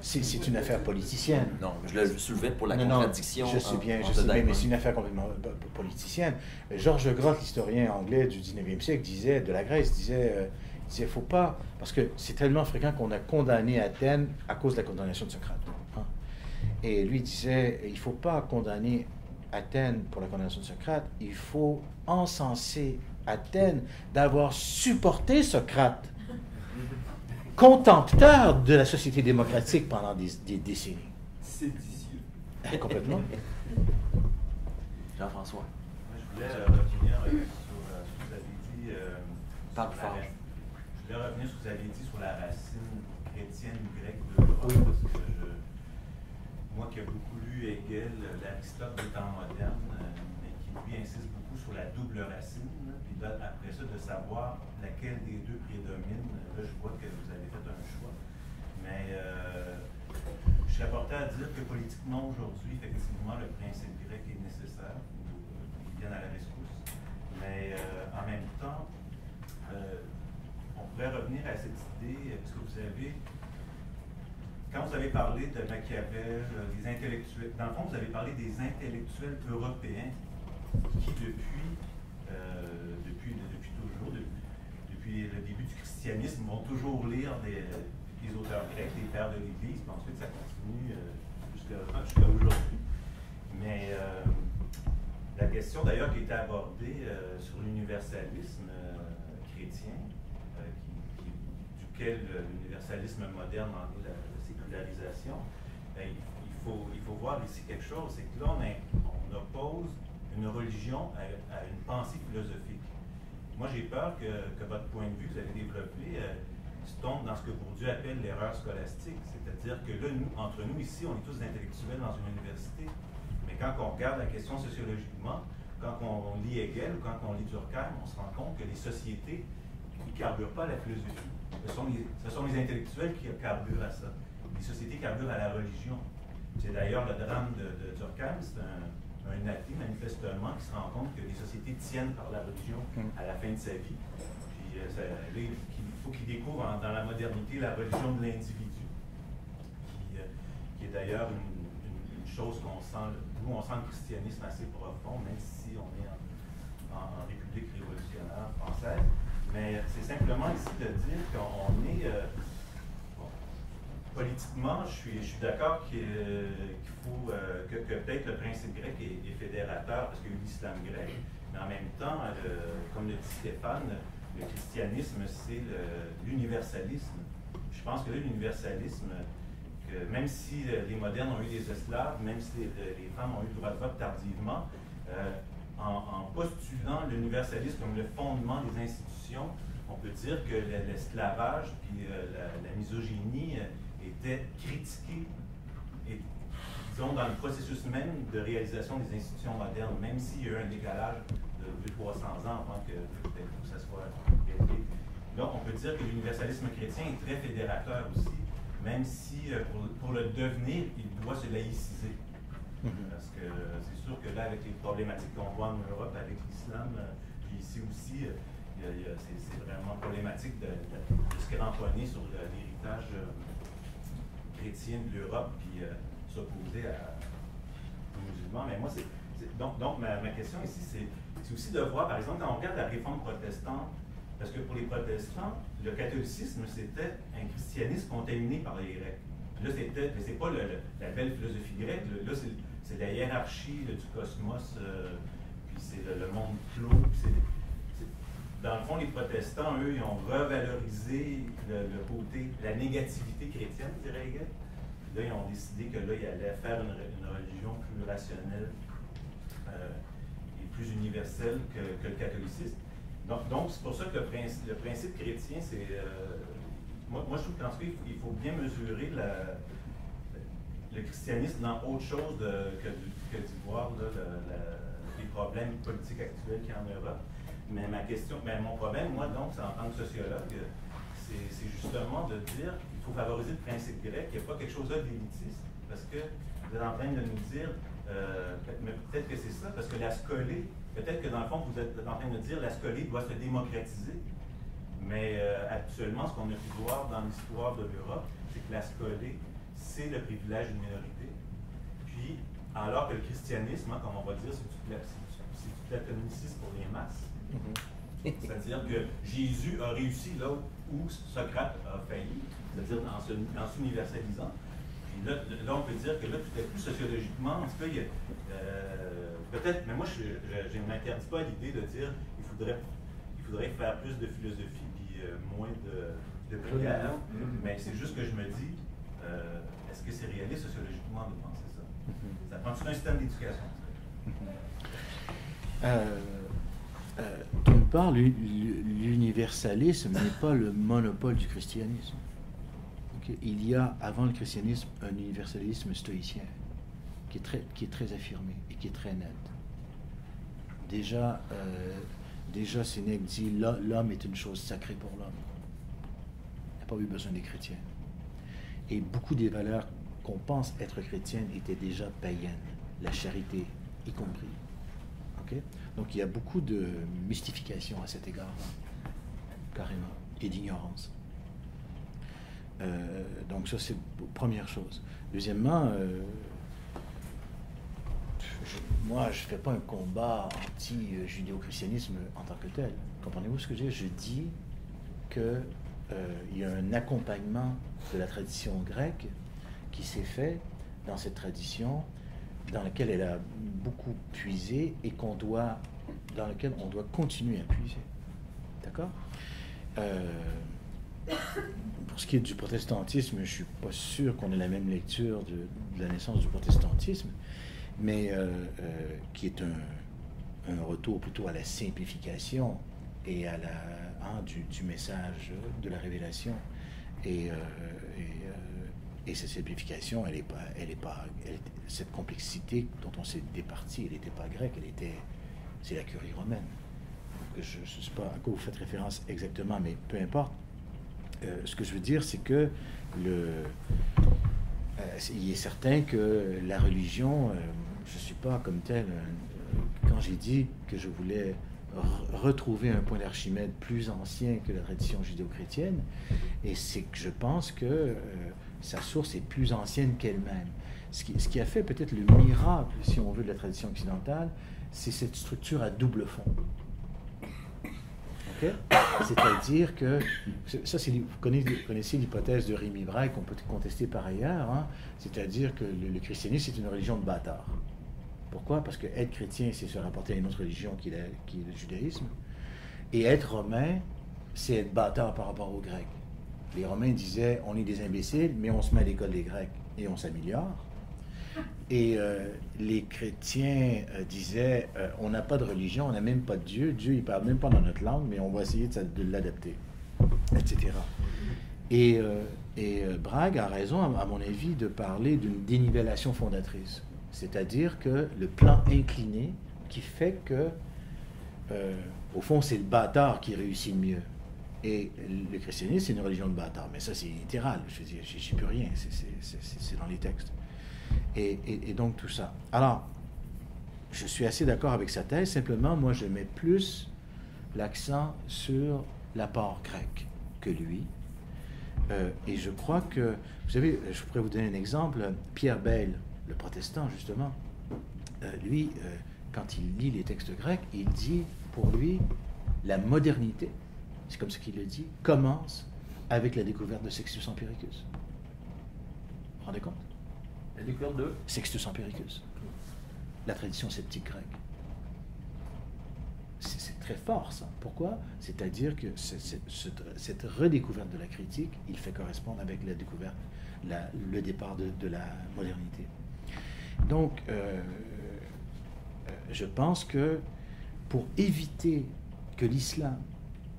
c'est une affaire politicienne. Non, je le soulevais pour la non, contradiction. Non, je sais bien, en, je sais bien, mais c'est une affaire complètement politicienne. Georges Grotte, l'historien anglais du dix-neuvième siècle, disait, de la Grèce, disait... Euh, Il disait, faut pas, parce que c'est tellement fréquent qu'on a condamné Athènes à cause de la condamnation de Socrate. Hein? Et lui disait, il faut pas condamner Athènes pour la condamnation de Socrate, il faut encenser Athènes d'avoir supporté Socrate, contempteur de la société démocratique pendant des, des décennies. C'est délicieux. Ah, complètement. Jean-François. Je voulais euh, revenir euh, sur euh, ce que vous avez dit. Euh, Parle fort. Je voulais revenir sur ce que vous avez dit sur la racine chrétienne ou grecque de l'Europe, parce que je, moi qui ai beaucoup lu Hegel, l'Aristote des temps modernes, mais qui lui insiste beaucoup sur la double racine, puis là, après ça, de savoir laquelle des deux prédomine. Là, je vois que vous avez fait un choix. Mais euh, je suis apporté à dire que politiquement, aujourd'hui, effectivement, le principe grec est nécessaire, il vient à la rescousse. Mais euh, en même temps, euh, on pourrait revenir à cette idée, parce que vous avez, quand vous avez parlé de Machiavel, des intellectuels, dans le fond, vous avez parlé des intellectuels européens qui, depuis, euh, depuis, depuis toujours, depuis, depuis le début du christianisme, vont toujours lire des, des auteurs grecs, des pères de l'Église, puis ensuite ça continue euh, jusqu'à jusqu'à aujourd'hui. Mais euh, la question d'ailleurs qui a été abordée euh, sur l'universalisme euh, chrétien, quel l'universalisme moderne en est la, la sécularisation, bien, il, il, faut, il faut voir ici quelque chose, c'est que là on, a, on oppose une religion à, à une pensée philosophique. Moi, j'ai peur que, que votre point de vue que vous avez développé euh, tombe dans ce que Bourdieu appelle l'erreur scolastique. C'est-à-dire que là, nous, entre nous, ici, on est tous intellectuels dans une université. Mais quand on regarde la question sociologiquement, quand on lit Hegel ou quand on lit Durkheim, on se rend compte que les sociétés ne carburent pas à la philosophie. Ce sont, les, ce sont les intellectuels qui carburent à ça. Les sociétés carburent à la religion. C'est d'ailleurs le drame de, de Durkheim, c'est un, un athée manifestement qui se rend compte que les sociétés tiennent par la religion à la fin de sa vie. Puis, euh, ça, là, il faut qu'il découvre en, dans la modernité la religion de l'individu, qui, euh, qui est d'ailleurs une chose qu'on sent, nous on sent le christianisme assez profond, même si on est en, en, en République révolutionnaire française, mais c'est simplement ici de dire qu'on est, euh, bon, politiquement, je suis, je suis d'accord qu'il faut, euh, que, que peut-être le principe grec est, est fédérateur, parce qu'il y a eu l'islam grec, mais en même temps, le, comme le dit Stéphane, le christianisme c'est l'universalisme. Je pense que là, l'universalisme, que même si les modernes ont eu des esclaves, même si les, les femmes ont eu le droit de vote tardivement, euh, en, en postulant l'universalisme comme le fondement des institutions, on peut dire que l'esclavage puis euh, la, la misogynie euh, étaient critiqués, et, disons, dans le processus même de réalisation des institutions modernes, même s'il y a eu un décalage de deux à trois cents ans avant que, que ça soit réalisé. Là, on peut dire que l'universalisme chrétien est très fédérateur aussi, même si euh, pour, pour le devenir, il doit se laïciser. Parce que euh, c'est sûr que là, avec les problématiques qu'on voit en Europe, avec l'islam, euh, puis ici aussi, euh, c'est vraiment problématique de, de, de se cramponner sur l'héritage euh, chrétien de l'Europe, puis euh, s'opposer aux musulmans. Mais moi, c'est donc, donc ma, ma question ici, c'est aussi de voir, par exemple, quand on regarde la réforme protestante, parce que pour les protestants, le catholicisme, c'était un christianisme contaminé par les Grecs. Là, c'était, c'est pas le, le, la belle philosophie grecque, là, c'est la hiérarchie là, du cosmos, euh, puis c'est le, le monde clos. C'est, c'est, dans le fond, les protestants, eux, ils ont revalorisé le, le côté, la négativité chrétienne, dirait Hegel. Là, ils ont décidé que là, ils allaient faire une, une religion plus rationnelle euh, et plus universelle que, que le catholicisme. Donc, c'est pour ça que le principe, le principe chrétien, c'est... Euh, moi, moi, je trouve qu'en ce cas, il faut bien mesurer la, le christianisme dans autre chose de, que, que d'y voir là, la, la, les problèmes politiques actuels qu'il y a en Europe. Mais ma question, mais mon problème, moi, donc, c'est en tant que sociologue, c'est justement de dire qu'il faut favoriser le principe grec, qu'il n'y a pas quelque chose d'élitiste, parce que vous êtes en train de nous dire... Euh, mais peut-être que c'est ça, parce que la scolée, peut-être que dans le fond, vous êtes en train de dire la scolée doit se démocratiser, mais euh, actuellement, ce qu'on a pu voir dans l'histoire de l'Europe, c'est que la scolée, c'est le privilège d'une minorité. Puis, alors que le christianisme, hein, comme on va dire, c'est du platonicisme pour les masses. Mm-hmm. C'est-à-dire que Jésus a réussi là où Socrate a failli, c'est-à-dire en s'universalisant. Là, là, on peut dire que là, tout à coup, sociologiquement, en tout cas, il y a euh, peut-être, mais moi, je, je, je ne m'interdis pas à l'idée de dire il faudrait, il faudrait faire plus de philosophie puis euh, moins de, de prière. Mm -hmm. Mais c'est juste que je me dis, euh, est-ce que c'est réaliste sociologiquement de penser ça? Mm -hmm. Ça prend-tu un système d'éducation? Mm -hmm. euh... Euh, D'une part, l'universalisme n'est pas le monopole du christianisme. Okay? Il y a, avant le christianisme, un universalisme stoïcien qui est très, qui est très affirmé et qui est très net. Déjà, euh, déjà Sénèque dit « l'homme est une chose sacrée pour l'homme ». Il n'y a pas eu besoin des chrétiens. Et beaucoup des valeurs qu'on pense être chrétiennes étaient déjà païennes, la charité y compris. Okay? Donc il y a beaucoup de mystification à cet égard, hein, carrément, et d'ignorance. Euh, donc ça, c'est première chose. Deuxièmement, euh, je, moi, je ne fais pas un combat anti-judéo-christianisme en tant que tel. Comprenez-vous ce que je dis? Je dis qu'il euh, y a un accompagnement de la tradition grecque qui s'est fait dans cette tradition dans laquelle elle a beaucoup puisé et qu'on doit, dans laquelle on doit continuer à puiser. D'accord? euh, Pour ce qui est du protestantisme, je ne suis pas sûr qu'on ait la même lecture de, de la naissance du protestantisme, mais euh, euh, qui est un, un retour plutôt à la simplification et à la, hein, du, du message de la révélation. Et, euh, et, euh, et cette simplification, elle est pas, elle est pas, elle, cette complexité dont on s'est départi, elle n'était pas grecque, elle était, c'est la curie romaine. Je ne sais pas à quoi vous faites référence exactement, mais peu importe. Euh, ce que je veux dire, c'est que le, euh, il est certain que la religion, euh, je ne suis pas comme tel. Euh, quand j'ai dit que je voulais retrouver un point d'Archimède plus ancien que la tradition judéo-chrétienne, et c'est que je pense que euh, sa source est plus ancienne qu'elle-même. Ce qui, ce qui a fait peut-être le miracle, si on veut, de la tradition occidentale, c'est cette structure à double fond. Okay? C'est-à-dire que, ça c'est, vous connaissez l'hypothèse de Rémi Braille qu'on peut contester par ailleurs, hein? C'est-à-dire que le, le christianisme c'est une religion de bâtards. Pourquoi? Parce que être chrétien, c'est se rapporter à une autre religion qui est, la, qui est le judaïsme. Et être romain, c'est être bâtard par rapport aux Grecs. Les Romains disaient, on est des imbéciles, mais on se met à l'école des Grecs et on s'améliore. Et euh, les chrétiens euh, disaient, euh, on n'a pas de religion, on n'a même pas de Dieu. Dieu, il ne parle même pas dans notre langue, mais on va essayer de, de l'adapter, et cetera. Et, euh, et euh, Brague a raison, à, à mon avis, de parler d'une dénivellation fondatrice. C'est-à-dire que le plan incliné qui fait que, euh, au fond, c'est le bâtard qui réussit le mieux. Et le christianisme, c'est une religion de bâtard. Mais ça, c'est littéral. Je veux dire, je sais plus rien. C'est, c'est, c'est, c'est dans les textes. Et, et, et donc, tout ça. Alors, je suis assez d'accord avec sa thèse. Simplement, moi, je mets plus l'accent sur l'apport grec que lui. Euh, et je crois que... Vous savez, je pourrais vous donner un exemple. Pierre Bayle, le protestant, justement, euh, lui, euh, quand il lit les textes grecs, il dit, pour lui, la modernité, c'est comme ce qu'il le dit, commence avec la découverte de Sextus Empiricus. Vous vous rendez compte? La découverte de Sextus Empiricus, la tradition sceptique grecque. C'est, c'est très fort, ça. Pourquoi? C'est-à-dire que c'est, c'est, c'est, cette redécouverte de la critique, il fait correspondre avec la découverte, la, le départ de, de la modernité. Donc, euh, je pense que pour éviter que l'islam,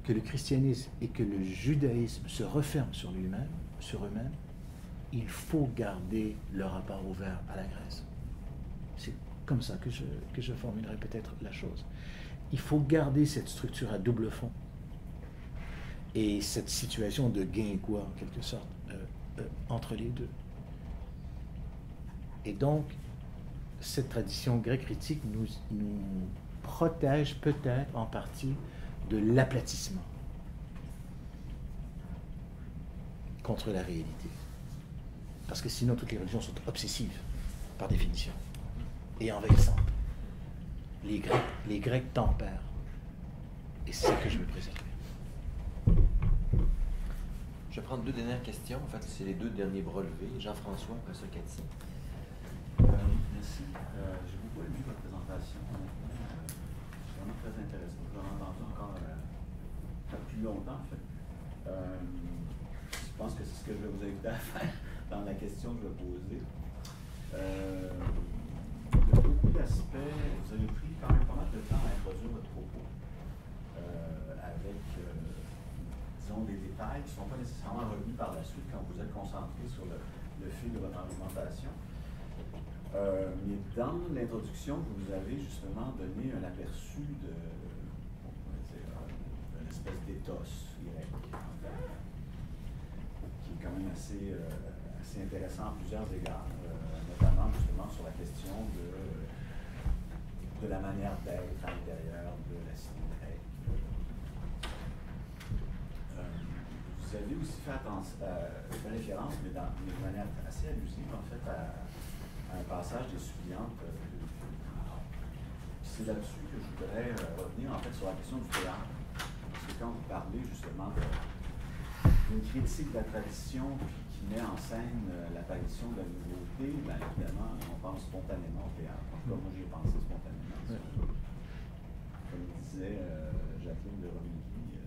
que le christianisme et que le judaïsme se referment sur lui-même, sur eux-mêmes, il faut garder leur rapport ouvert à la Grèce. C'est comme ça que je, que je formulerai peut-être la chose. Il faut garder cette structure à double fond et cette situation de guingois, en quelque sorte, euh, euh, entre les deux. Et donc, cette tradition grecque critique nous, nous protège peut-être en partie de l'aplatissement contre la réalité. Parce que sinon, toutes les religions sont obsessives, par définition, et envahissantes. Les Grecs, les Grecs tempèrent. Et c'est ça que je veux préserver. Je vais prendre deux dernières questions. En fait, c'est les deux derniers relevés. Jean-François, après Sokrates. Merci. Euh, J'ai beaucoup aimé votre présentation. C'est vraiment très intéressant. Je l'ai entendu encore euh, plus longtemps, en fait. Euh, je pense que c'est ce que je vais vous inviter à faire dans la question que je vais poser. Euh, de beaucoup d'aspects, vous avez pris quand même pas mal de temps à introduire votre propos euh, avec, euh, disons, des détails qui ne sont pas nécessairement revenus par la suite quand vous êtes concentré sur le, le fil de votre argumentation. Euh, mais dans l'introduction, vous avez justement donné un aperçu de, on pourrait dire, d'une espèce d'éthos grec, qui est quand même assez, euh, assez intéressant à plusieurs égards, euh, notamment justement sur la question de, de la manière d'être à l'intérieur de la cité grecque. Euh, vous avez aussi fait attention, euh, référence, mais, dans, mais de manière assez allusive en fait, à un passage des suppliantes. C'est là-dessus que je voudrais revenir en fait sur la question du théâtre. Parce que quand vous parlez justement d'une critique de la tradition qui met en scène l'apparition de la nouveauté, bien évidemment, on pense spontanément au théâtre. En tout cas, moi j'y ai pensé spontanément. Comme disait euh, Jacqueline de Romilly, euh,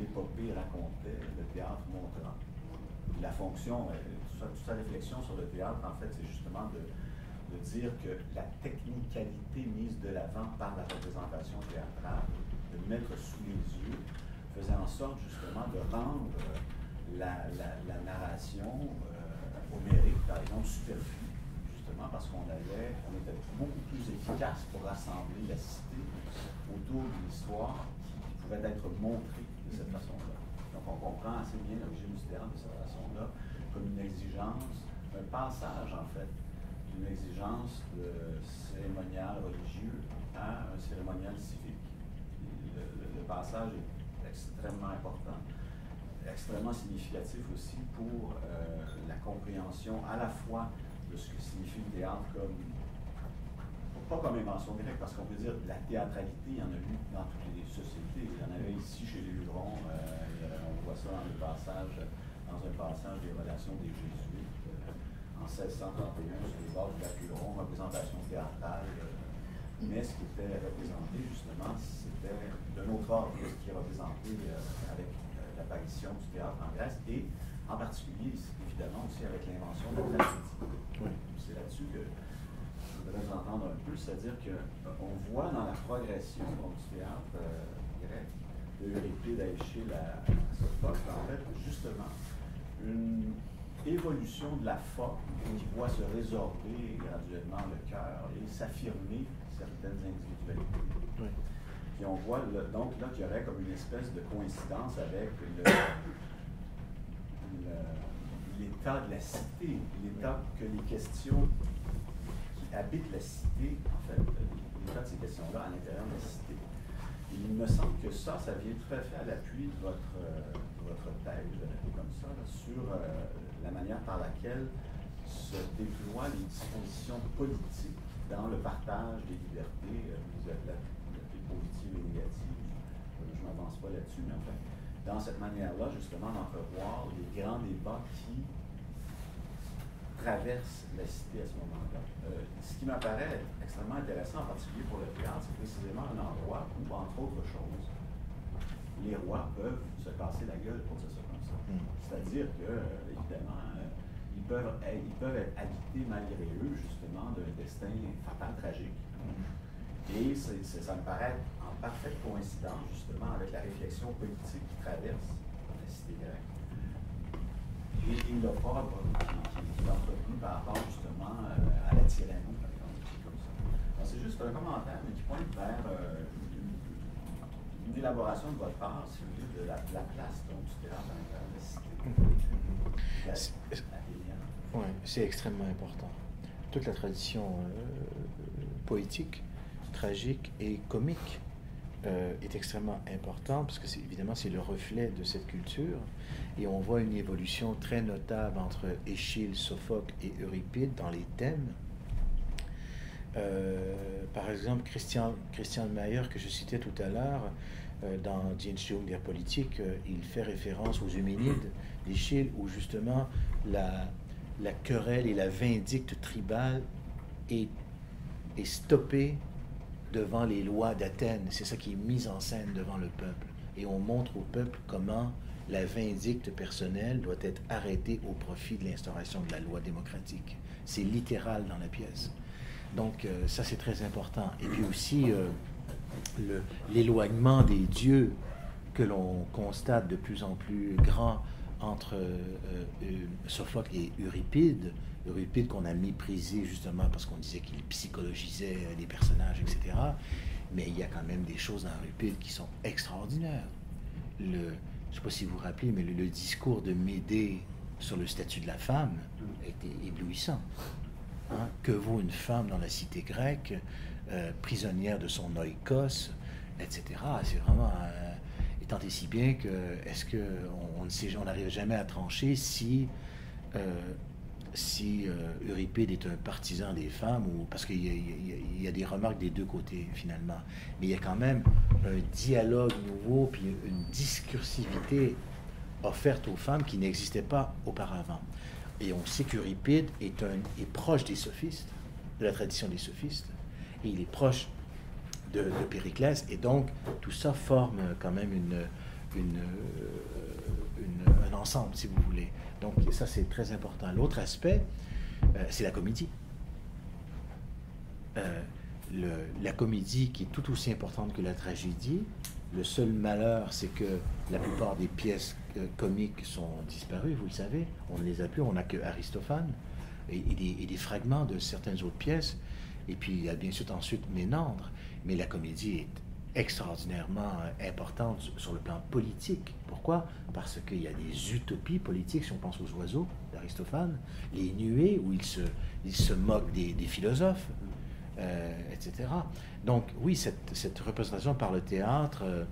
l'épopée racontait, le théâtre montrant. La fonction, toute sa, toute sa réflexion sur le théâtre, en fait, c'est justement de, de dire que la technicalité mise de l'avant par la représentation théâtrale de mettre sous les yeux, faisait en sorte justement de rendre la, la, la narration euh, homérique, par exemple, superflue, justement parce qu'on avait, on était beaucoup plus efficace pour rassembler la cité autour d'une histoire qui pouvait être montrée de cette façon-là. Donc on comprend assez bien l'objet mystérieux de cette façon-là comme une exigence, un passage en fait, d'une exigence de cérémonial religieux à un cérémonial civique. Le, le, le passage est extrêmement important, extrêmement significatif aussi pour euh, la compréhension à la fois de ce que signifie le théâtre comme, pas comme invention grecque, parce qu'on peut dire la théâtralité, il y en a eu dans toutes les sociétés, il y en avait ici chez les Hurons, euh, on voit ça dans le passage, dans un passage des relations des Jésuites, euh, en mille six cent trente et un, sur les bords du lac Huron, représentation théâtrale. Euh, Mais ce qui était représenté, justement, c'était d'un autre ordre que ce qui est représenté euh, avec euh, l'apparition du théâtre en Grèce, et en particulier, évidemment, aussi avec l'invention de la tragédie. Oui. C'est là-dessus que je voudrais vous entendre un peu, c'est-à-dire qu'on euh, voit dans la progression donc, du théâtre euh, grec, de Euripide à Eschyle à, à Sokrates, en fait, justement, une évolution de la forme qui voit se résorber graduellement le cœur et s'affirmer certaines individualités. Oui. Puis on voit le, donc là qu'il y aurait comme une espèce de coïncidence avec l'état de la cité, l'état que les questions qui habitent la cité, en fait, l'état de ces questions-là à l'intérieur de la cité. Et il me semble que ça, ça vient tout à fait à l'appui de votre, euh, de votre thèse, je vais l'appeler comme ça, là, sur euh, la manière par laquelle se déploient les dispositions politiques dans le partage des libertés, vous appelez positives et négatives, je ne m'avance pas là-dessus, mais enfin, dans cette manière-là, justement, d'entrevoir les grands débats qui traversent la cité à ce moment-là. Euh, ce qui m'apparaît extrêmement intéressant, en particulier pour le théâtre, c'est précisément un endroit où, entre autres choses, les rois peuvent se casser la gueule pour dire ça comme ça. C'est-à-dire que, évidemment, Ils peuvent, ils peuvent être habités malgré eux, justement, d'un destin fatal, tragique. Et c'est, c'est, ça me paraît en parfaite coïncidence, justement, avec la réflexion politique qui traverse la cité grecque. Et, et le propre qui, qui, qui est entretenu par rapport, justement, euh, à la tyrannie, par exemple, comme ça. Alors, c'est juste un commentaire, mais qui pointe vers euh, une, une élaboration de votre part, si vous voulez, de la, de la place donc, du théâtre dans la cité. La, la, Oui, c'est extrêmement important. Toute la tradition euh, poétique, tragique et comique euh, est extrêmement importante parce que, c'est, évidemment, c'est le reflet de cette culture. Et on voit une évolution très notable entre Eschyle, Sophocle et Euripide dans les thèmes. Euh, par exemple, Christian, Christian Meier, que je citais tout à l'heure, euh, dans Die Entstehung der Politik, euh, il fait référence aux Euménides d'Eschyle où, justement, la... la querelle et la vindicte tribale est, est stoppée devant les lois d'Athènes. C'est ça qui est mis en scène devant le peuple. Et on montre au peuple comment la vindicte personnelle doit être arrêtée au profit de l'instauration de la loi démocratique. C'est littéral dans la pièce. Donc euh, ça, c'est très important. Et puis aussi, euh, le, l'éloignement des dieux que l'on constate de plus en plus grand entre euh, euh, Sophocle et Euripide, Euripide qu'on a méprisé justement parce qu'on disait qu'il psychologisait les personnages, et cetera. Mais il y a quand même des choses dans Euripide qui sont extraordinaires. Le, je ne sais pas si vous vous rappelez, mais le, le discours de Médée sur le statut de la femme était éblouissant. Hein? Que vaut une femme dans la cité grecque, euh, prisonnière de son oikos, et cetera. C'est vraiment... Euh, tant et si bien que, est-ce qu'on ne sait, on n'arrive jamais à trancher si, euh, si euh, Euripide est un partisan des femmes, ou, parce qu'il y a, il y a des remarques des deux côtés, finalement. Mais il y a quand même un dialogue nouveau, puis une discursivité offerte aux femmes qui n'existait pas auparavant. Et on sait qu'Euripide est, un, est proche des sophistes, de la tradition des sophistes, et il est proche De, de Périclès, et donc tout ça forme quand même une, une, une, un ensemble, si vous voulez. Donc ça, c'est très important. L'autre aspect, euh, c'est la comédie. Euh, le, la comédie qui est tout aussi importante que la tragédie. Le seul malheur, c'est que la plupart des pièces euh, comiques sont disparues, vous le savez. On ne les a plus, on n'a que Aristophane et, et, des, et des fragments de certaines autres pièces. Et puis, il y a bien sûr ensuite Ménandre. Mais la comédie est extraordinairement importante sur le plan politique. Pourquoi? Parce qu'il y a des utopies politiques, si on pense aux oiseaux d'Aristophane, les nuées où il se, il se moque des, des philosophes, euh, et cetera. Donc, oui, cette, cette représentation par le théâtre euh,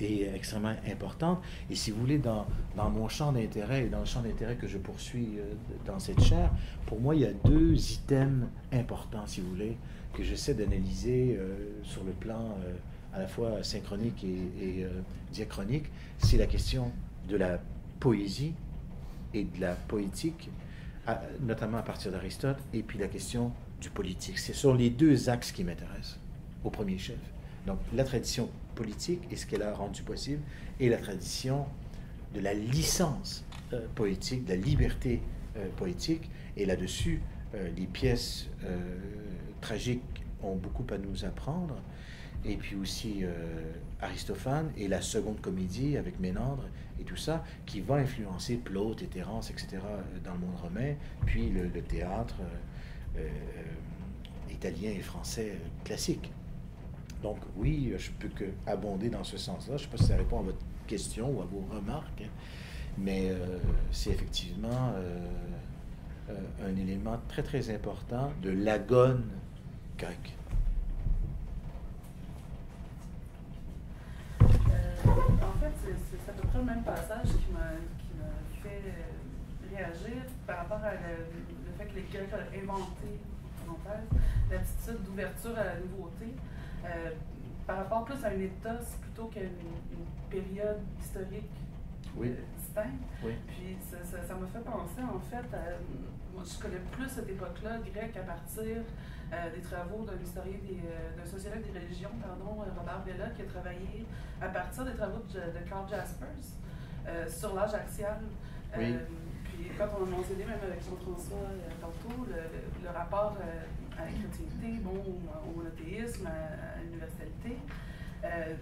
est extrêmement importante. Et si vous voulez, dans, dans mon champ d'intérêt et dans le champ d'intérêt que je poursuis euh, dans cette chaire, pour moi, il y a deux items importants, si vous voulez, que j'essaie d'analyser euh, sur le plan euh, à la fois synchronique et, et euh, diachronique. C'est la question de la poésie et de la poétique, à, notamment à partir d'Aristote, et puis la question du politique. Ce sont les deux axes qui m'intéressent, au premier chef. Donc, la tradition politique et ce qu'elle a rendu possible, et la tradition de la licence euh, poétique, de la liberté euh, poétique, et là-dessus, euh, les pièces euh, tragiques ont beaucoup à nous apprendre, et puis aussi euh, Aristophane et la seconde comédie avec Ménandre et tout ça, qui va influencer Plaute et Terence, et cetera dans le monde romain, puis le, le théâtre euh, euh, italien et français classique. Donc oui, je peux que abonder dans ce sens-là. Je ne sais pas si ça répond à votre question ou à vos remarques, hein, mais euh, c'est effectivement euh, euh, un élément très très important de l'agone grecque. C'est à peu près le même passage qui m'a fait réagir par rapport à le, le fait que les Grecs ont inventé, l'aptitude d'ouverture à la nouveauté, euh, par rapport plus à une éthos plutôt qu'à une, une période historique oui. euh, distincte. Oui. Puis ça m'a fait penser, en fait, à, moi je connais plus cette époque-là grecque à partir euh, des travaux d'un historien, d'un sociologue des religions, pardon, Robert Bella, qui a travaillé à partir des travaux de, de Karl Jaspers euh, sur l'âge axial. Oui. Euh, puis quand on a mentionné, même avec Jean-François euh, tantôt, le, le rapport euh, à la chrétienté, bon, au monothéisme, à, à l'universalité, euh,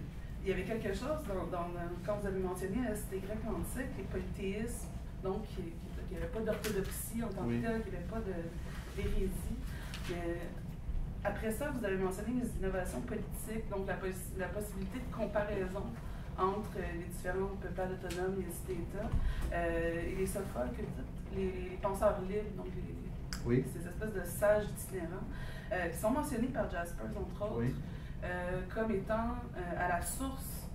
il y avait quelque chose, dans, dans, quand vous avez mentionné la cité grecque antique, les polythéismes, donc il n'y avait pas d'orthodoxie en tant que telle, qu'il n'y avait pas d'hérésie. Après ça, vous avez mentionné les innovations politiques, donc la, poss la possibilité de comparaison entre les différents peuples autonomes, les cités-États, euh, et les sophoques, les, les penseurs libres, donc les, oui. ces espèces de sages itinérants, euh, qui sont mentionnés par Jaspers, entre autres, oui. euh, comme étant euh, à la source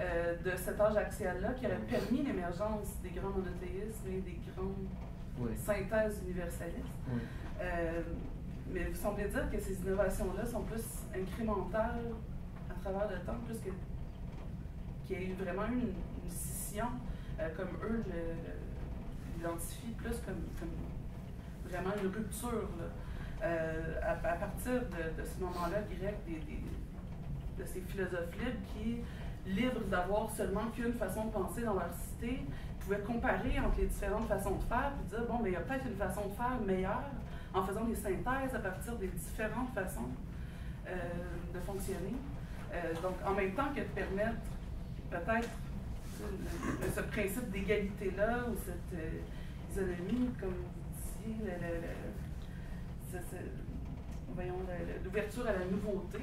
euh, de cet âge axial-là qui aurait permis l'émergence des grands monothéismes et des grandes oui. synthèses universalistes. Oui. Euh, mais vous semblez dire que ces innovations-là sont plus incrémentales à travers le temps, plus que qu'il y a eu vraiment une, une scission, euh, comme eux l'identifient plus comme, comme vraiment une rupture. Euh, à, à partir de, de ce moment-là grec, des, des, de ces philosophes libres qui, libres d'avoir seulement qu'une façon de penser dans leur cité, pouvaient comparer entre les différentes façons de faire et dire, bon, mais il y a peut-être une façon de faire meilleure en faisant des synthèses à partir des différentes façons euh, de fonctionner. Euh, donc, en même temps que de permettre peut-être euh, ce principe d'égalité-là ou cette euh, isonomie, comme vous disiez, l'ouverture à la nouveauté,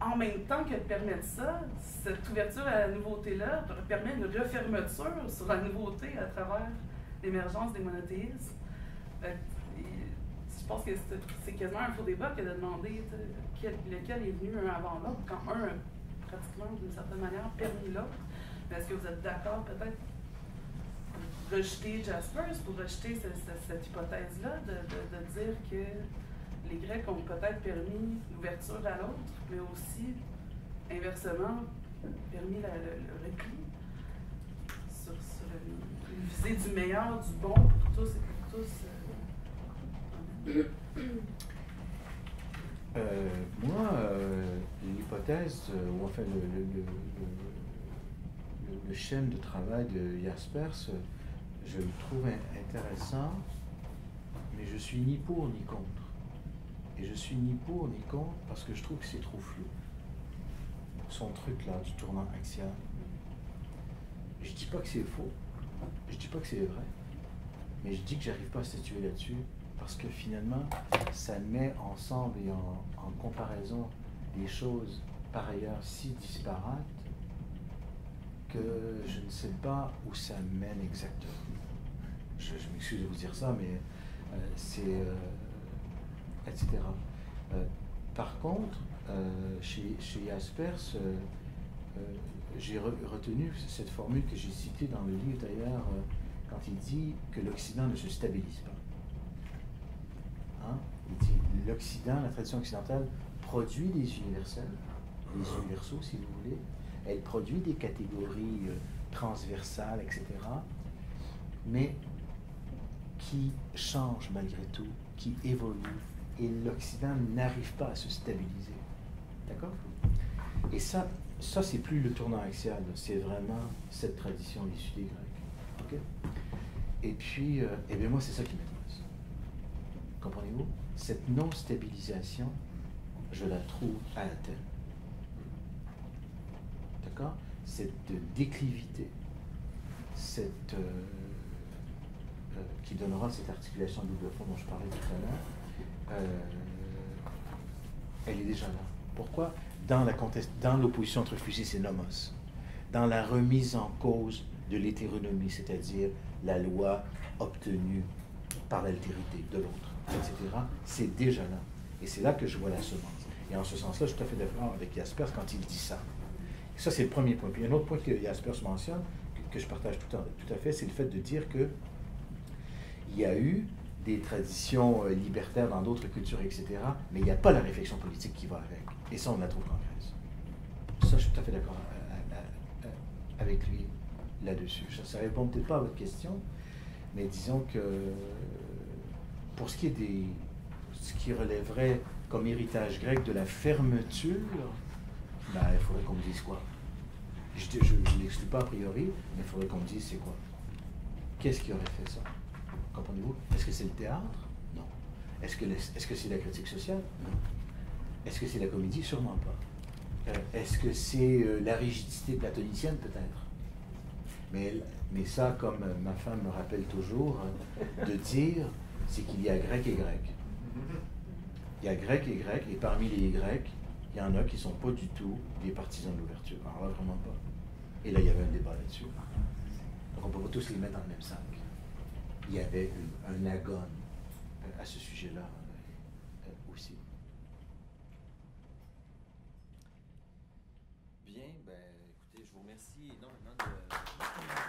en même temps que de permettre ça, cette ouverture à la nouveauté-là permet une refermeture sur la nouveauté à travers l'émergence des monothéismes. Euh, Je pense que c'est quasiment un faux débat que de demander quel, lequel est venu un avant l'autre, quand un, pratiquement d'une certaine manière, permis l'autre. Est-ce que vous êtes d'accord peut-être pour rejeter Jaspers, pour rejeter ce, ce, cette hypothèse-là, de, de, de dire que les Grecs ont peut-être permis l'ouverture à l'autre, mais aussi, inversement, permis la, le, le repli sur, sur une visée du meilleur, du bon pour tous et pour tous? Euh, moi, euh, l'hypothèse, ou euh, enfin le, le, le, le, le schème de travail de Jaspers, je le trouve intéressant, mais je suis ni pour ni contre. Et je suis ni pour ni contre parce que je trouve que c'est trop flou. Son truc là, du tournant axial. Je dis pas que c'est faux, je dis pas que c'est vrai, mais je dis que j'arrive pas à statuer là-dessus parce que finalement, ça met ensemble et en, en comparaison des choses par ailleurs si disparates que je ne sais pas où ça mène exactement. Je, je m'excuse de vous dire ça, mais euh, c'est... Euh, et cetera. Euh, par contre, euh, chez, chez Jaspers, euh, euh, j'ai re retenu cette formule que j'ai citée dans le livre d'ailleurs, euh, quand il dit que l'Occident ne se stabilise pas. Hein? Il dit l'Occident, la tradition occidentale, produit des universels, des universaux si vous voulez, elle produit des catégories euh, transversales, et cetera, mais qui changent malgré tout, qui évoluent, et l'Occident n'arrive pas à se stabiliser. D'accord? Et ça, ça c'est plus le tournant axial, c'est vraiment cette tradition issue des Grecs. Okay? Et puis, euh, eh bien moi, c'est ça qui m'intéresse. Comprenez-vous? Cette non-stabilisation, je la trouve à Athènes. D'accord? Cette déclivité, cette, euh, euh, qui donnera cette articulation double fond dont je parlais tout à l'heure, Euh, elle est déjà là. Pourquoi? Dans la conteste, dans l'opposition entre physis et nomos, dans la remise en cause de l'hétéronomie, c'est-à-dire la loi obtenue par l'altérité de l'autre, et cetera, c'est déjà là. Et c'est là que je vois la semence. Et en ce sens-là, je suis tout à fait d'accord avec Jaspers quand il dit ça. Et ça, c'est le premier point. Puis un autre point que Jaspers mentionne, que, que je partage tout, en, tout à fait, c'est le fait de dire que il y a eu des traditions libertaires dans d'autres cultures, et cetera, mais il n'y a pas la réflexion politique qui va avec. Et ça, on la trouve en Grèce. Ça, je suis tout à fait d'accord avec lui là-dessus. Ça ne répond peut-être pas à votre question, mais disons que pour ce qui est des... ce qui relèverait comme héritage grec de la fermeture, ben, il faudrait qu'on me dise quoi. Je ne l'exclus pas a priori, mais il faudrait qu'on me dise c'est quoi. Qu'est-ce qui aurait fait ça? Comprenez-vous? Est-ce que c'est le théâtre? Non. Est-ce que est-ce que c'est la critique sociale? Non. Est-ce que c'est la comédie? Sûrement pas. Euh, est-ce que c'est euh, la rigidité platonicienne? Peut-être. Mais, mais ça, comme ma femme me rappelle toujours, hein, de dire, c'est qu'il y a grec et grec. Il y a grec et grec, et parmi les grecs, il y en a qui ne sont pas du tout des partisans de l'ouverture. Alors là, vraiment pas. Et là, il y avait un débat là-dessus. Donc on ne peut pas tous les mettre dans le même sac. Il y avait une, un agone à ce sujet-là euh, aussi. Bien, ben écoutez, je vous remercie énormément de...